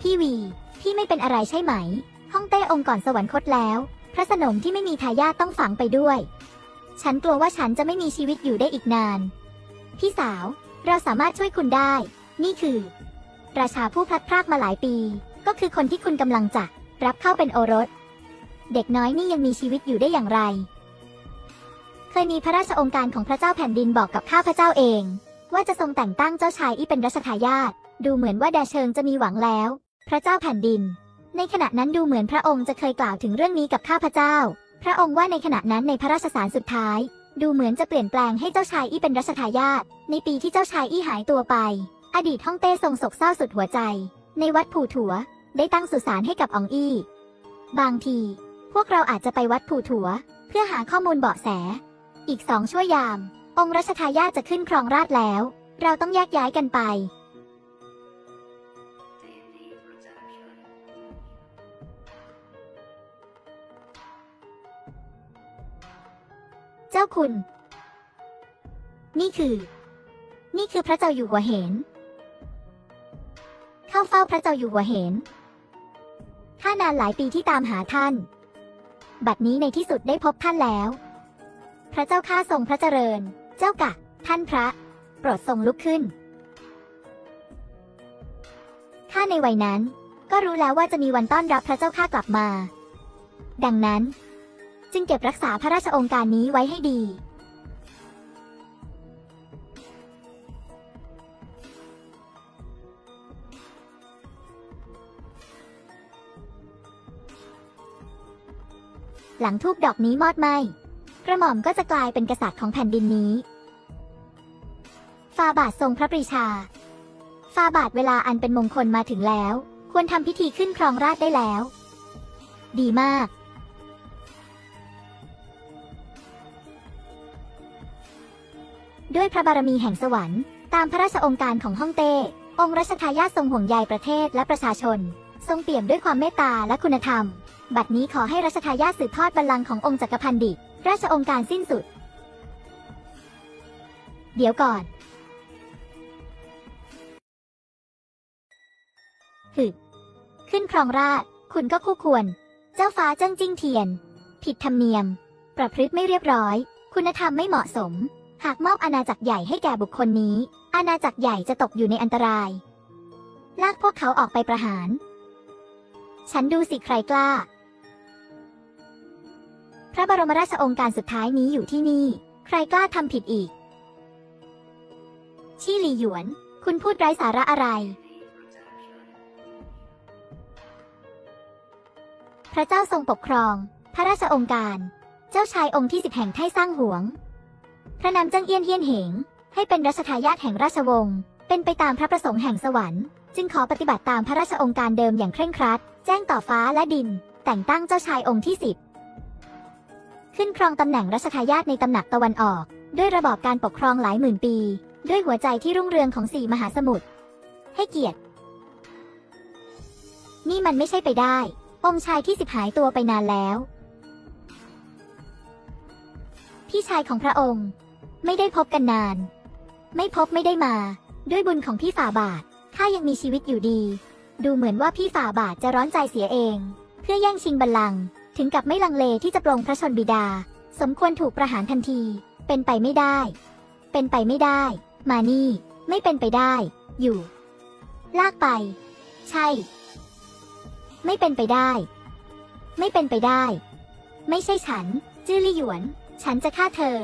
พี่วีพี่ไม่เป็นอะไรใช่ไหมฮ่องเต้องค์ก่อนสวรรคตแล้วพระสนมที่ไม่มีทายาทต้องฝังไปด้วยฉันกลัวว่าฉันจะไม่มีชีวิตอยู่ได้อีกนานพี่สาวเราสามารถช่วยคุณได้นี่คือราชาผู้พลัดพรากมาหลายปีก็คือคนที่คุณกำลังจะรับเข้าเป็นโอรสเด็กน้อยนี่ยังมีชีวิตอยู่ได้อย่างไรเคยมีพระราชองค์การของพระเจ้าแผ่นดินบอกกับข้าพระเจ้าเองว่าจะทรงแต่งตั้งเจ้าชายอี้เป็นรัชทายาทดูเหมือนว่าแดเชิงจะมีหวังแล้วพระเจ้าแผ่นดินในขณะนั้นดูเหมือนพระองค์จะเคยกล่าวถึงเรื่องนี้กับข้าพเจ้าพระองค์ว่าในขณะนั้นในพระราชสารสุดท้ายดูเหมือนจะเปลี่ยนแปลงให้เจ้าชายอี้เป็นรัชทายาทในปีที่เจ้าชายอี้หายตัวไปอดีตฮ่องเต้ทรงโศกเศร้าสุดหัวใจในวัดผู่ถัวได้ตั้งสุสานให้กับอ๋องอี้บางทีพวกเราอาจจะไปวัดผู่ถัวเพื่อหาข้อมูลเบาะแสอีกสองชั่วยามองค์รัชทายาทจะขึ้นครองราชย์แล้วเราต้องแยกย้ายกันไปเจ้าคุณนี่คือนี่คือพระเจ้าอยู่หัวเหนเข้าเฝ้าพระเจ้าอยู่หัวเหนข้านานหลายปีที่ตามหาท่านบัดนี้ในที่สุดได้พบท่านแล้วพระเจ้าข้าทรงพระเจริญเจ้ากะท่านพระโปรดทรงลุกขึ้น ข้าในวัยนั้นก็รู้แล้วว่าจะมีวันต้อนรับพระเจ้าข้ากลับมาดังนั้นจึงเก็บรักษาพระราชองค์การนี้ไว้ให้ดีหลังธูปดอกนี้มอดไหมกระหม่อมก็จะกลายเป็นกษัตริย์ของแผ่นดินนี้ฟาบาททรงพระปรีชาฟาบาทเวลาอันเป็นมงคลมาถึงแล้วควรทำพิธีขึ้นครองราชได้แล้วดีมากด้วยพระบารมีแห่งสวรรค์ตามพระราชองค์การของฮ่องเต้องค์รัชทายาททรงห่วงใยประเทศและประชาชนทรงเปี่ยมด้วยความเมตตาและคุณธรรมบัดนี้ขอให้รัชทายาทสืบทอดบัลลังก์ขององค์จักรพรรดิราชองค์การสิ้นสุดเดี๋ยวก่อนขึ้นครองราชคุณก็คู่ควรเจ้าฟ้าเจิ้งจิ้งเทียนผิดธรรมเนียมประพฤติไม่เรียบร้อยคุณธรรมไม่เหมาะสมหากมอบอาณาจักรใหญ่ให้แก่บุคคลนี้อาณาจักรใหญ่จะตกอยู่ในอันตรายลากพวกเขาออกไปประหารฉันดูสิใครกล้าพระบรมราชองค์การสุดท้ายนี้อยู่ที่นี่ใครกล้าทำผิดอีกชี่หลี่หยวนคุณพูดไร้สาระอะไรพระเจ้าทรงปกครองพระราชองค์การเจ้าชายองค์ที่สิบแห่งไท่สร้างหวงพระนามเจิ้งเอี้ยนเยี่ยนเหงให้เป็นรัชทายาทแห่งราชวงศ์เป็นไปตามพระประสงค์แห่งสวรรค์จึงขอปฏิบัติตามพระราชองค์การเดิมอย่างเคร่งครัดแจ้งต่อฟ้าและดินแต่งตั้งเจ้าชายองค์ที่สิบขึ้นครองตำแหน่งรัชทายาทในตำหนักตะวันออกด้วยระบอบการปกครองหลายหมื่นปีด้วยหัวใจที่รุ่งเรืองของสี่มหาสมุทรให้เกียรตินี่มันไม่ใช่ไปได้องค์ชายที่สิบหายตัวไปนานแล้วพี่ชายของพระองค์ไม่ได้พบกันนานไม่พบไม่ได้มาด้วยบุญของพี่ฝ่าบาทข้ายังมีชีวิตอยู่ดีดูเหมือนว่าพี่ฝ่าบาทจะร้อนใจเสียเองเพื่อแย่งชิงบัลลังก์ถึงกับไม่ลังเลที่จะปลงพระชนบิดาสมควรถูกประหารทันทีเป็นไปไม่ได้เป็นไปไม่ได้มานี่ไม่เป็นไปได้อยู่ลากไปใช่ไม่เป็นไปได้ไม่เป็นไปได้ไม่ใช่ฉันจื้อลี่หยวนฉันจะฆ่าเธอ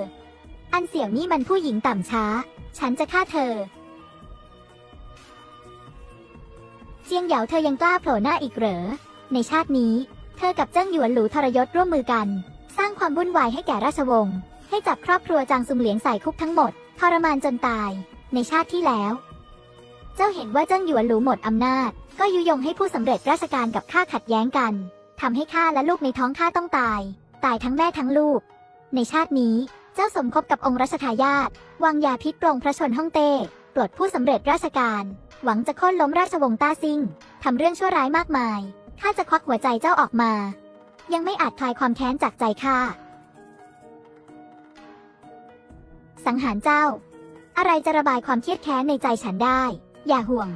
อันเสี่ยวนี่มันผู้หญิงต่ำช้าฉันจะฆ่าเธอเจียงเหยาเธอยังกล้าโผล่หน้าอีกเหรอในชาตินี้เธอกับเจิ้งหยวนหลูทรยศร่วมมือกันสร้างความวุ่นวายให้แก่ราชวงศ์ให้จับครอบครัวจางซุมเหลียงใส่คุกทั้งหมดทรมานจนตายในชาติที่แล้วเจ้าเห็นว่าเจิ้งหยวนหลูหมดอำนาจก็ยุยงให้ผู้สำเร็จราชการกับข้าขัดแย้งกันทำให้ข้าและลูกในท้องข้าต้องตายตายทั้งแม่ทั้งลูกในชาตินี้เจ้าสมคบกับองค์รัชทายาทวางยาพิษปลงพระชนฮ่องเต้ปลดผู้สำเร็จราชการหวังจะโค่นล้มราชวงศ์ต้าซิ่งทำเรื่องชั่วร้ายมากมายข้าจะควักหัวใจเจ้าออกมายังไม่อาจคลายความแค้นจากใจข้าสังหารเจ้าอะไรจะระบายความเครียดแค้นในใจฉันได้อย่าห่วง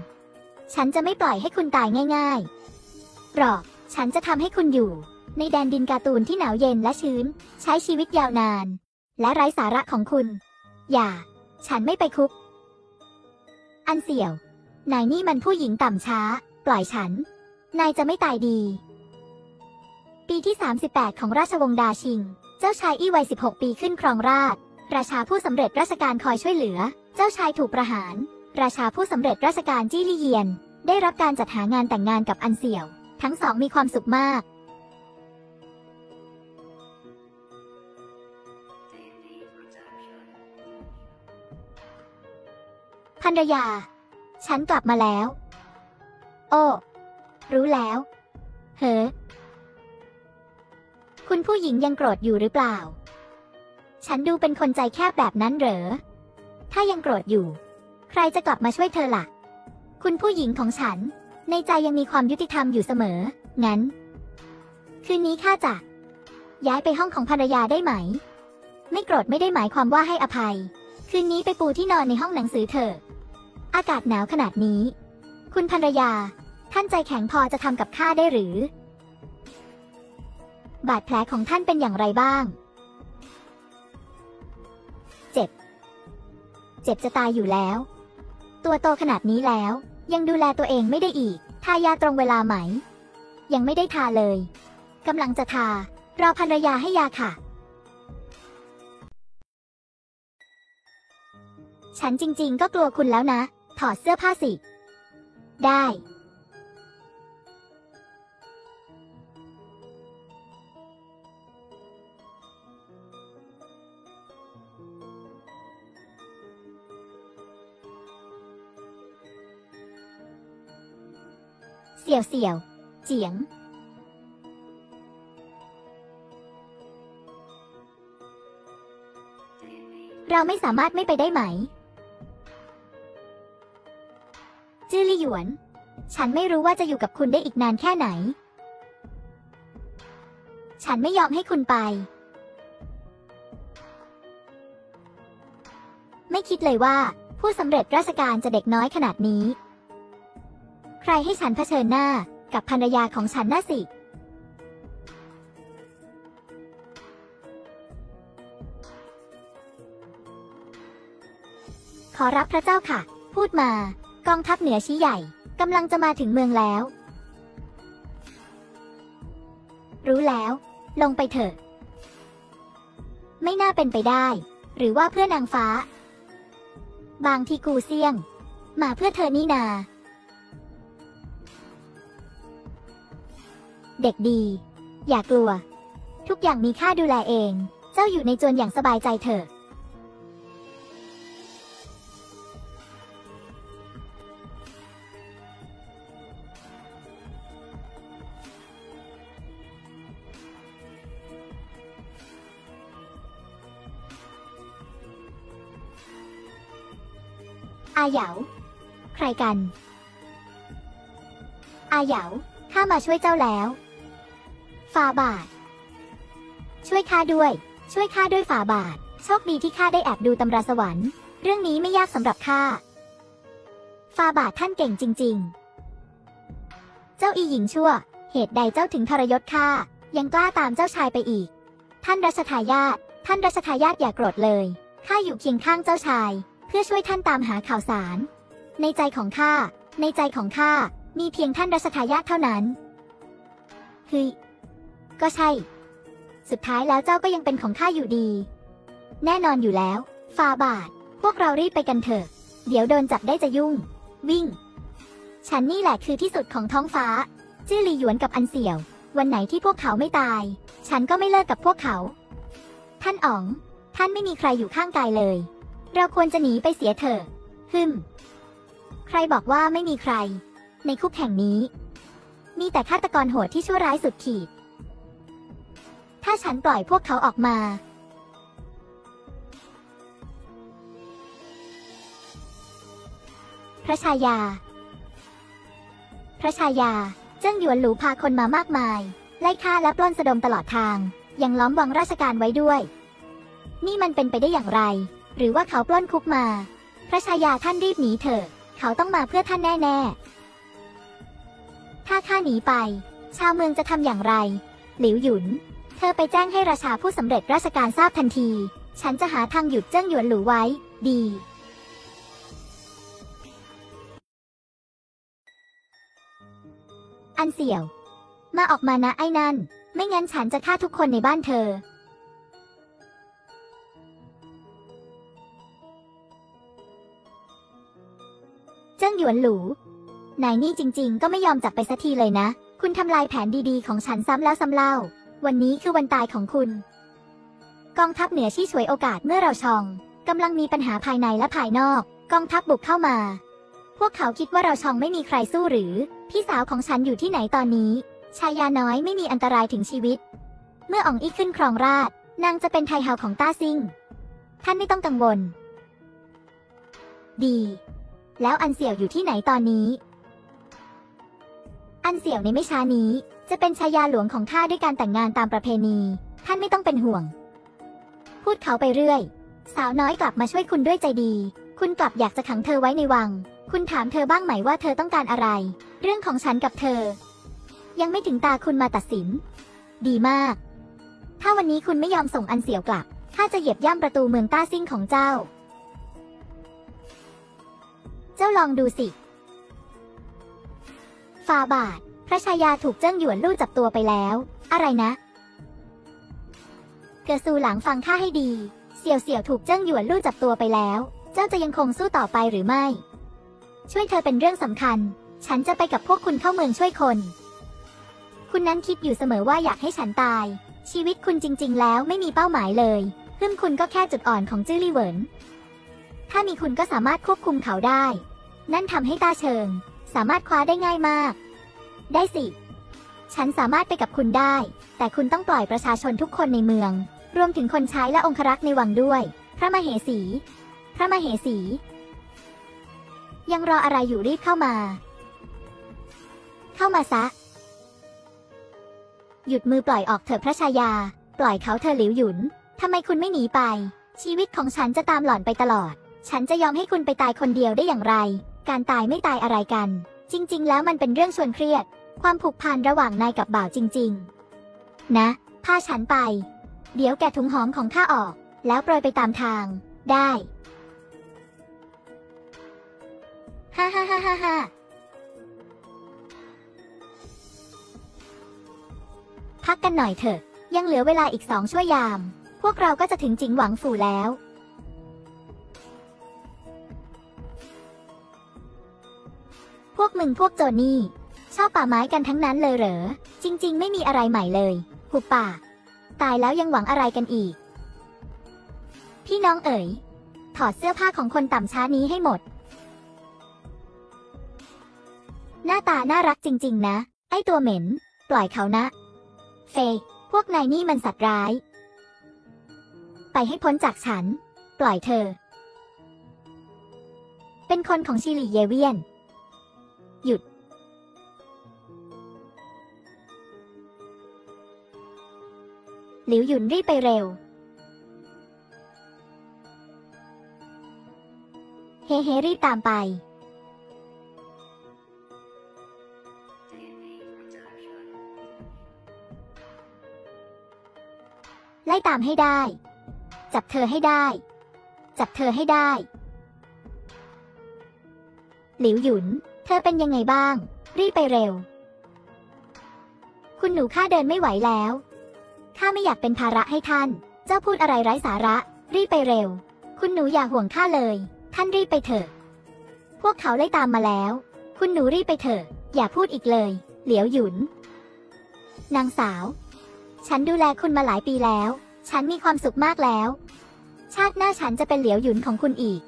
ฉันจะไม่ปล่อยให้คุณตายง่ายๆหรอกฉันจะทำให้คุณอยู่ในแดนดินการ์ตูนที่หนาวเย็นและชื้นใช้ชีวิตยาวนานและไร้สาระของคุณอย่าฉันไม่ไปคุกอันเสี่ยวนายนี่มันผู้หญิงต่ำช้าปล่อยฉันนายจะไม่ตายดีปีที่สามสิบแปดของราชวงศ์ดาชิงเจ้าชายอี้วัยสิบหกปีขึ้นครองราชราชาผู้สำเร็จราชการคอยช่วยเหลือเจ้าชายถูกประหารราชาผู้สำเร็จราชการจี้ลี่เยียนได้รับการจัดหางานแต่งงานกับอันเสี่ยวทั้งสองมีความสุขมากภรรยาฉันกลับมาแล้วโอ้รู้แล้วเฮ้อคุณผู้หญิงยังโกรธอยู่หรือเปล่าฉันดูเป็นคนใจแคบแบบนั้นเหรอถ้ายังโกรธอยู่ใครจะกลับมาช่วยเธอล่ะคุณผู้หญิงของฉันในใจยังมีความยุติธรรมอยู่เสมองั้นคืนนี้ข้าจะย้ายไปห้องของภรรยาได้ไหมไม่โกรธไม่ได้หมายความว่าให้อภัยคืนนี้ไปปูที่นอนในห้องหนังสือเถอะอากาศหนาวขนาดนี้คุณภรรยาท่านใจแข็งพอจะทำกับข้าได้หรือบาดแผลของท่านเป็นอย่างไรบ้างเจ็บเจ็บจะตายอยู่แล้วตัวโตขนาดนี้แล้วยังดูแลตัวเองไม่ได้อีก ทายาตรงเวลาไหมยังไม่ได้ทาเลยกำลังจะทารอภรรยาให้ยาค่ะฉันจริงๆก็กลัวคุณแล้วนะถอดเสื้อผ้าสิได้เสี่ยวเสี่ยวเจียงเราไม่สามารถไม่ไปได้ไหมจื้อลี่หยวนฉันไม่รู้ว่าจะอยู่กับคุณได้อีกนานแค่ไหนฉันไม่ยอมให้คุณไปไม่คิดเลยว่าผู้สำเร็จราชการจะเด็กน้อยขนาดนี้ใครให้ฉันเผชิญหน้ากับภรรยาของฉันน่ะสิขอรับพระเจ้าค่ะพูดมากองทัพเหนือชี้ใหญ่กำลังจะมาถึงเมืองแล้วรู้แล้วลงไปเถอะไม่น่าเป็นไปได้หรือว่าเพื่อนางฟ้าบางที่กูเสี่ยงมาเพื่อเธอนี่นาเด็กดีอย่ากลัวทุกอย่างมีค่าดูแลเองเจ้าอยู่ในจวนอย่างสบายใจเถอะอาเหยาใครกันอาเหยาข้ามาช่วยเจ้าแล้วฝาบาทช่วยข้าด้วยช่วยข้าด้วยฝาบาทโชคดีที่ข้าได้แอบดูตำราสวรรค์เรื่องนี้ไม่ยากสำหรับข้าฝาบาทท่านเก่งจริงๆเจ้าอีหญิงชั่วเหตุใดเจ้าถึงทรยศข้ายังกล้าตามเจ้าชายไปอีกท่านรัชทายาทท่านรัชทายาทอย่าโกรธเลยข้าอยู่เคียงข้างเจ้าชายเพื่อช่วยท่านตามหาข่าวสารในใจของข้าในใจของข้ามีเพียงท่านรัชทายาทเท่านั้นคือก็ใช่สุดท้ายแล้วเจ้าก็ยังเป็นของข้าอยู่ดีแน่นอนอยู่แล้วฟาบาทพวกเรารีบไปกันเถอะเดี๋ยวโดนจับได้จะยุ่งวิ่งฉันนี่แหละคือที่สุดของท้องฟ้าจื้อหลี่หยวนกับอันเสี่ยววันไหนที่พวกเขาไม่ตายฉันก็ไม่เลิกกับพวกเขาท่านอ๋องท่านไม่มีใครอยู่ข้างกายเลยเราควรจะหนีไปเสียเถอะฮึมใครบอกว่าไม่มีใครในคุกแห่งนี้มีแต่ฆาตกรโหดที่ชั่วร้ายสุดขีดถ้าฉันปล่อยพวกเขาออกมาพระชายาพระชายาเจิ้งหยวนหลูพาคนมามากมายไล่ฆ่าและปล้นสะดมตลอดทางยังล้อมวังราชการไว้ด้วยนี่มันเป็นไปได้อย่างไรหรือว่าเขาปล้นคุกมาพระชายาท่านรีบหนีเถอะเขาต้องมาเพื่อท่านแน่ๆถ้าข้าหนีไปชาวเมืองจะทำอย่างไรหลิวหยุนเธอไปแจ้งให้ราชาผู้สำเร็จราชการทราบทันทีฉันจะหาทางหยุดเจิ้งหยวนหลูไว้ดีอันเสี่ยวมาออกมานะไอ้นั่นไม่งั้นฉันจะฆ่าทุกคนในบ้านเธอเจิ้งหยวนหลูนายนี่จริงๆก็ไม่ยอมจับไปสักทีเลยนะคุณทำลายแผนดีๆของฉันซ้ำแล้วซ้ำเล่าวันนี้คือวันตายของคุณกองทัพเหนือชี้ฉวยโอกาสเมื่อเราชองกำลังมีปัญหาภายในและภายนอกกองทัพบุกเข้ามาพวกเขาคิดว่าเราชองไม่มีใครสู้หรือพี่สาวของฉันอยู่ที่ไหนตอนนี้ชายาน้อยไม่มีอันตรายถึงชีวิตเมื่ออองอี้ขึ้นครองราชนางจะเป็นไทเฮาของต้าซิ่งท่านไม่ต้องกังวลดีแล้วอันเสี่ยวอยู่ที่ไหนตอนนี้อันเสี่ยวในไม่ช้านี้จะเป็นชายาหลวงของข้าด้วยการแต่งงานตามประเพณีท่านไม่ต้องเป็นห่วงพูดเขาไปเรื่อยสาวน้อยกลับมาช่วยคุณด้วยใจดีคุณกลับอยากจะขังเธอไว้ในวังคุณถามเธอบ้างไหมว่าเธอต้องการอะไรเรื่องของฉันกับเธอยังไม่ถึงตาคุณมาตัดสินดีมากถ้าวันนี้คุณไม่ยอมส่งอันเสี่ยวกลับข้าจะเหยียบย่ำประตูเมืองต้าซิ่งของเจ้าเจ้าลองดูสิฟ ฟาบาทพระชายาถูกเจิ้งหยวนลู่จับตัวไปแล้วอะไรนะเกอซูหลังฟังข้าให้ดีเสี่ยวเสี่ยวถูกเจิ้งหยวนลู่จับตัวไปแล้วเจ้าจะยังคงสู้ต่อไปหรือไม่ช่วยเธอเป็นเรื่องสำคัญฉันจะไปกับพวกคุณเข้าเมืองช่วยคนคุณนั้นคิดอยู่เสมอว่าอยากให้ฉันตายชีวิตคุณจริงๆแล้วไม่มีเป้าหมายเลยเพิ่มคุณก็แค่จุดอ่อนของจื้อลี่เหวินถ้ามีคุณก็สามารถควบคุมเขาได้นั่นทำให้ต้าเฉิงสามารถคว้าได้ง่ายมากได้สิฉันสามารถไปกับคุณได้แต่คุณต้องปล่อยประชาชนทุกคนในเมืองรวมถึงคนใช้และองครักษ์ในวังด้วยพระมเหสีพระมเหสียังรออะไรอยู่รีบเข้ามาเข้ามาซะหยุดมือปล่อยออกเถอะพระชายาปล่อยเขาเธอหลิวหยุนทำไมคุณไม่หนีไปชีวิตของฉันจะตามหล่อนไปตลอดฉันจะยอมให้คุณไปตายคนเดียวได้อย่างไรการตายไม่ตายอะไรกันจริงๆแล้วมันเป็นเรื่องชวนเครียดความผูกพันระหว่างนายกับบ่าวจริงๆนะพาฉันไปเดี๋ยวแกะถุงหอมของข้าออกแล้วโปรยไปตามทางได้ฮ่าฮ่าฮ่าฮ่าฮ่าพักกันหน่อยเถอะยังเหลือเวลาอีกสองชั่วยามพวกเราก็จะถึงจิงหวังฝูแล้วพวกมึงพวกโจนี่ชอบป่าไม้กันทั้งนั้นเลยเหรอจริงๆไม่มีอะไรใหม่เลยหุบปากตายแล้วยังหวังอะไรกันอีกพี่น้องเอ๋ยถอดเสื้อผ้าของคนต่ำช้านี้ให้หมดหน้าตาน่ารักจริงๆนะไอตัวเหม็นปล่อยเขานะเฟยพวกนายนี่มันสัตว์ร้ายไปให้พ้นจากฉันปล่อยเธอเป็นคนของชิลีเยเวียนหยุดหลิวหยุนรีบไปเร็วเฮเฮรีบตามไปไล่ตามให้ได้จับเธอให้ได้จับเธอให้ได้หลิวหยุนเธอเป็นยังไงบ้างรีบไปเร็วคุณหนูข้าเดินไม่ไหวแล้วข้าไม่อยากเป็นภาระให้ท่านเจ้าพูดอะไรไร้สาระรีบไปเร็วคุณหนูอย่าห่วงข้าเลยท่านรีบไปเถอะพวกเขาไล่ตามมาแล้วคุณหนูรีบไปเถอะอย่าพูดอีกเลยเหลียวหยุนนางสาวฉันดูแลคุณมาหลายปีแล้วฉันมีความสุขมากแล้วชาติหน้าฉันจะเป็นเหลียวหยุนของคุณอีก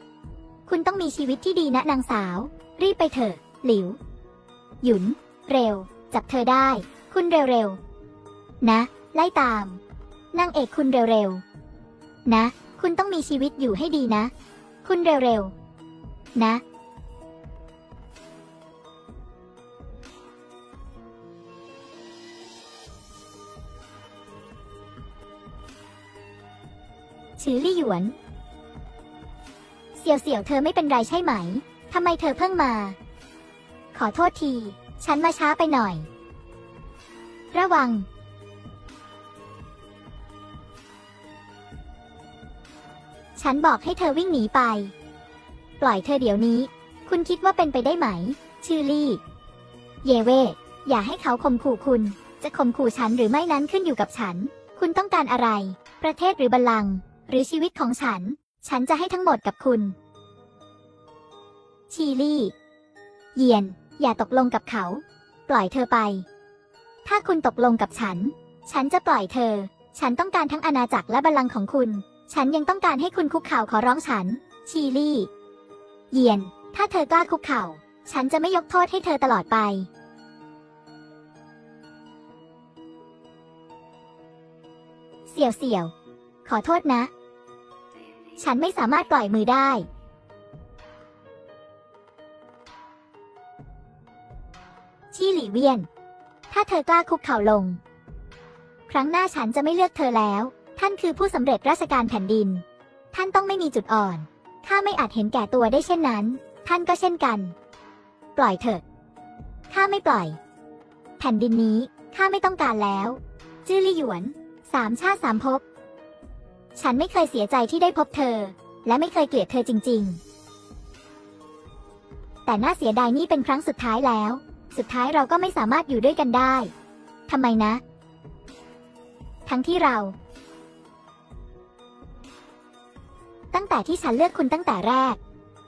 คุณต้องมีชีวิตที่ดีนะนางสาวรีบไปเถอะหลิวหยุนเร็วจับเธอได้คุณเร็วๆนะไล่ตามนางเอกคุณเร็วๆนะคุณต้องมีชีวิตอยู่ให้ดีนะคุณเร็วๆนะชื่อลี่หยวนเสี่ยวเสี่ยวเธอไม่เป็นไรใช่ไหมทำไมเธอเพิ่งมาขอโทษทีฉันมาช้าไปหน่อยระวังฉันบอกให้เธอวิ่งหนีไปปล่อยเธอเดี๋ยวนี้คุณคิดว่าเป็นไปได้ไหมชื่อลี่เยเว่อย่าให้เขาข่มขู่คุณจะข่มขู่ฉันหรือไม่นั้นขึ้นอยู่กับฉันคุณต้องการอะไรประเทศหรือบัลลังก์หรือชีวิตของฉันฉันจะให้ทั้งหมดกับคุณชีลี่เยียนอย่าตกลงกับเขาปล่อยเธอไปถ้าคุณตกลงกับฉันฉันจะปล่อยเธอฉันต้องการทั้งอาณาจักรและบัลลังก์ของคุณฉันยังต้องการให้คุณคุกเข่าขอร้องฉันชีลี่เยียนถ้าเธอกล้าคุกเข่าฉันจะไม่ยกโทษให้เธอตลอดไปเสี่ยวเสี่ยวขอโทษนะฉันไม่สามารถปล่อยมือได้ชี่หลี่เวียนถ้าเธอกล้าคุกเข่าลงครั้งหน้าฉันจะไม่เลือกเธอแล้วท่านคือผู้สำเร็จราชการแผ่นดินท่านต้องไม่มีจุดอ่อนข้าไม่อาจเห็นแก่ตัวได้เช่นนั้นท่านก็เช่นกันปล่อยเถอะข้าไม่ปล่อยแผ่นดินนี้ข้าไม่ต้องการแล้วจื้อลี่หยวนสามชาติสามภพฉันไม่เคยเสียใจที่ได้พบเธอและไม่เคยเกลียดเธอจริงๆแต่น่าเสียดายนี่เป็นครั้งสุดท้ายแล้ว สุดท้ายเราก็ไม่สามารถอยู่ด้วยกันได้ทำไมนะทั้งที่เราตั้งแต่ที่ฉันเลือกคุณตั้งแต่แรก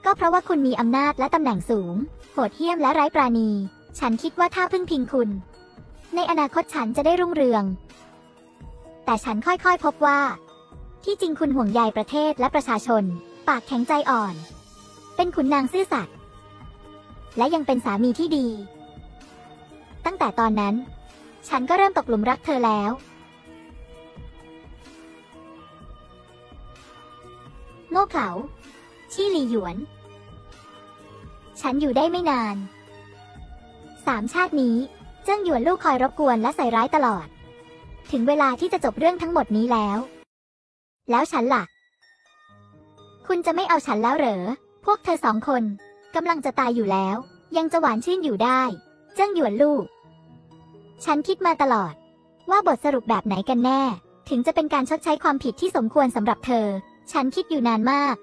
ก็เพราะว่าคุณมีอำนาจและตำแหน่งสูงโหดเหี้ยมและไร้ปราณีฉันคิดว่าถ้าพึ่งพิงคุณในอนาคตฉันจะได้รุ่งเรืองแต่ฉันค่อยๆพบว่าที่จริงคุณห่วงใยประเทศและประชาชนปากแข็งใจอ่อนเป็นขุนนางซื่อสัตย์และยังเป็นสามีที่ดีตั้งแต่ตอนนั้นฉันก็เริ่มตกหลุมรักเธอแล้วโง่เขลาชี่หลี่หยวนฉันอยู่ได้ไม่นานสามชาตินี้เจิ้งหยวนลูกคอยรบกวนและใส่ร้ายตลอดถึงเวลาที่จะจบเรื่องทั้งหมดนี้แล้วแล้วฉันล่ะคุณจะไม่เอาฉันแล้วเหรอพวกเธอสองคนกำลังจะตายอยู่แล้วยังจะหวานชื่นอยู่ได้เจิ้งหยวนลูกฉันคิดมาตลอดว่าบทสรุปแบบไหนกันแน่ถึงจะเป็นการชดใช้ความผิดที่สมควรสำหรับเธอฉันคิดอยู่นานมาก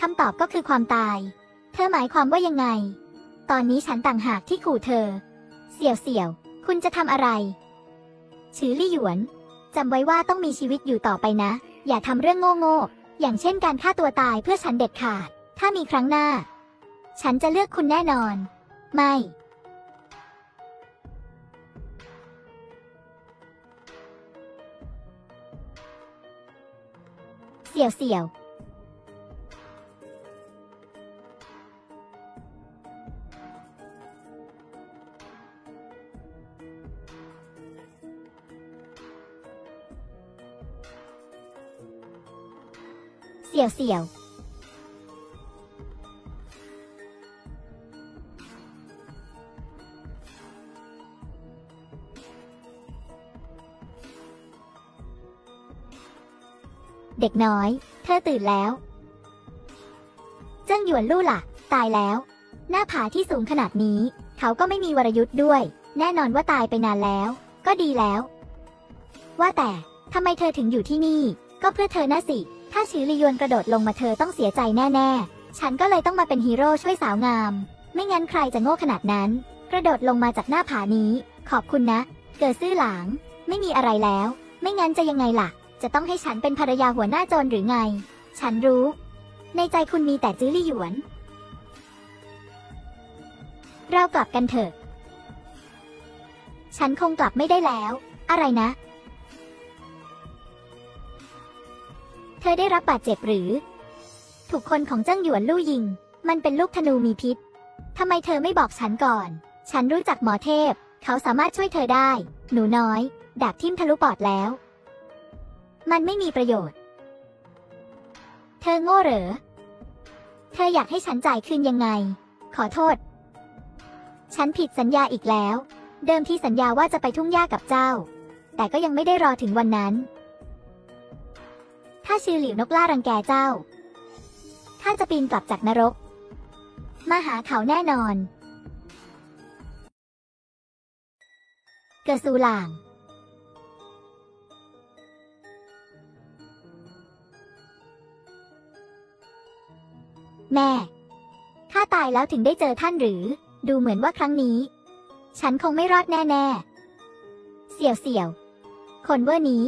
คำตอบก็คือความตายเธอหมายความว่ายังไงตอนนี้ฉันต่างหากที่ขู่เธอเสี่ยวเสี่ยวคุณจะทำอะไรชื่อลี่หยวนจำไว้ว่าต้องมีชีวิตอยู่ต่อไปนะอย่าทำเรื่องโง่ๆอย่างเช่นการฆ่าตัวตายเพื่อฉันเด็ดขาดถ้ามีครั้งหน้าฉันจะเลือกคุณแน่นอนไม่เสี่ยวเสี่ยวเสี่ยวเสี่ยวเด็กน้อยเธอตื่นแล้วเจิ้งหยวนลู่ล่ะตายแล้วหน้าผาที่สูงขนาดนี้เขาก็ไม่มีวรยุทธ์ด้วยแน่นอนว่าตายไปนานแล้วก็ดีแล้วว่าแต่ทำไมเธอถึงอยู่ที่นี่ก็เพื่อเธอนะสิถ้าชื่อลีหยวนกระโดดลงมาเธอต้องเสียใจแน่ๆฉันก็เลยต้องมาเป็นฮีโร่ช่วยสาวงามไม่งั้นใครจะโง่ขนาดนั้นกระโดดลงมาจากหน้าผานี้ขอบคุณนะเกิดซื่อหลางไม่มีอะไรแล้วไม่งั้นจะยังไงล่ะจะต้องให้ฉันเป็นภรรยาหัวหน้าโจรหรือไงฉันรู้ในใจคุณมีแต่ชื่อลีหยวนเรากลับกันเถอะฉันคงกลับไม่ได้แล้วอะไรนะเธอได้รับบาดเจ็บหรือถูกคนของเจิ้งหยวนลู่ยิงมันเป็นลูกธนูมีพิษทำไมเธอไม่บอกฉันก่อนฉันรู้จักหมอเทพเขาสามารถช่วยเธอได้หนูน้อยดาบทิ่มทะลุปอดแล้วมันไม่มีประโยชน์เธอโง่เหรอเธออยากให้ฉันจ่ายคืนยังไงขอโทษฉันผิดสัญญาอีกแล้วเดิมที่สัญญาว่าจะไปทุ่งหญ้ากับเจ้าแต่ก็ยังไม่ได้รอถึงวันนั้นถ้าชื่อหลิวนกล่ารังแกเจ้าข้าจะปีนกลับจากนรกมาหาเขาแน่นอนเกอซูหลางแม่ข้าตายแล้วถึงได้เจอท่านหรือดูเหมือนว่าครั้งนี้ฉันคงไม่รอดแน่ๆเสี่ยวเสี่ยวคนเว่อร์นี้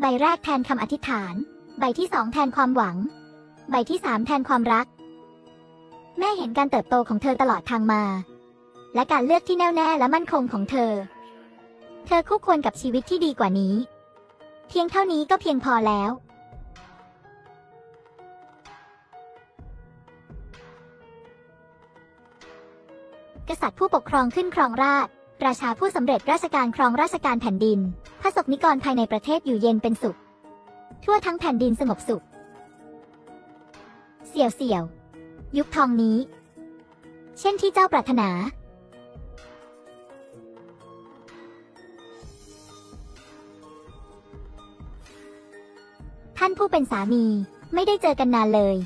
ใบแรกแทนคำอธิษฐานใบที่สองแทนความหวังใบที่สามแทนความรักแม่เห็นการเติบโตของเธอตลอดทางมาและการเลือกที่แน่วแน่และมั่นคงของเธอเธอคู่ควรกับชีวิตที่ดีกว่านี้เพียงเท่านี้ก็เพียงพอแล้วกษัตริย์ผู้ปกครองขึ้นครองราชราชาผู้สำเร็จราชการครองราชการแผ่นดินพระศกนิกรภายในประเทศอยู่เย็นเป็นสุขทั่วทั้งแผ่นดินสงบสุขเสี่ยวเสี่ยวยุคทองนี้เช่นที่เจ้าปรารถนาท่านผู้เป็นสามีไม่ได้เจอกันนานเลย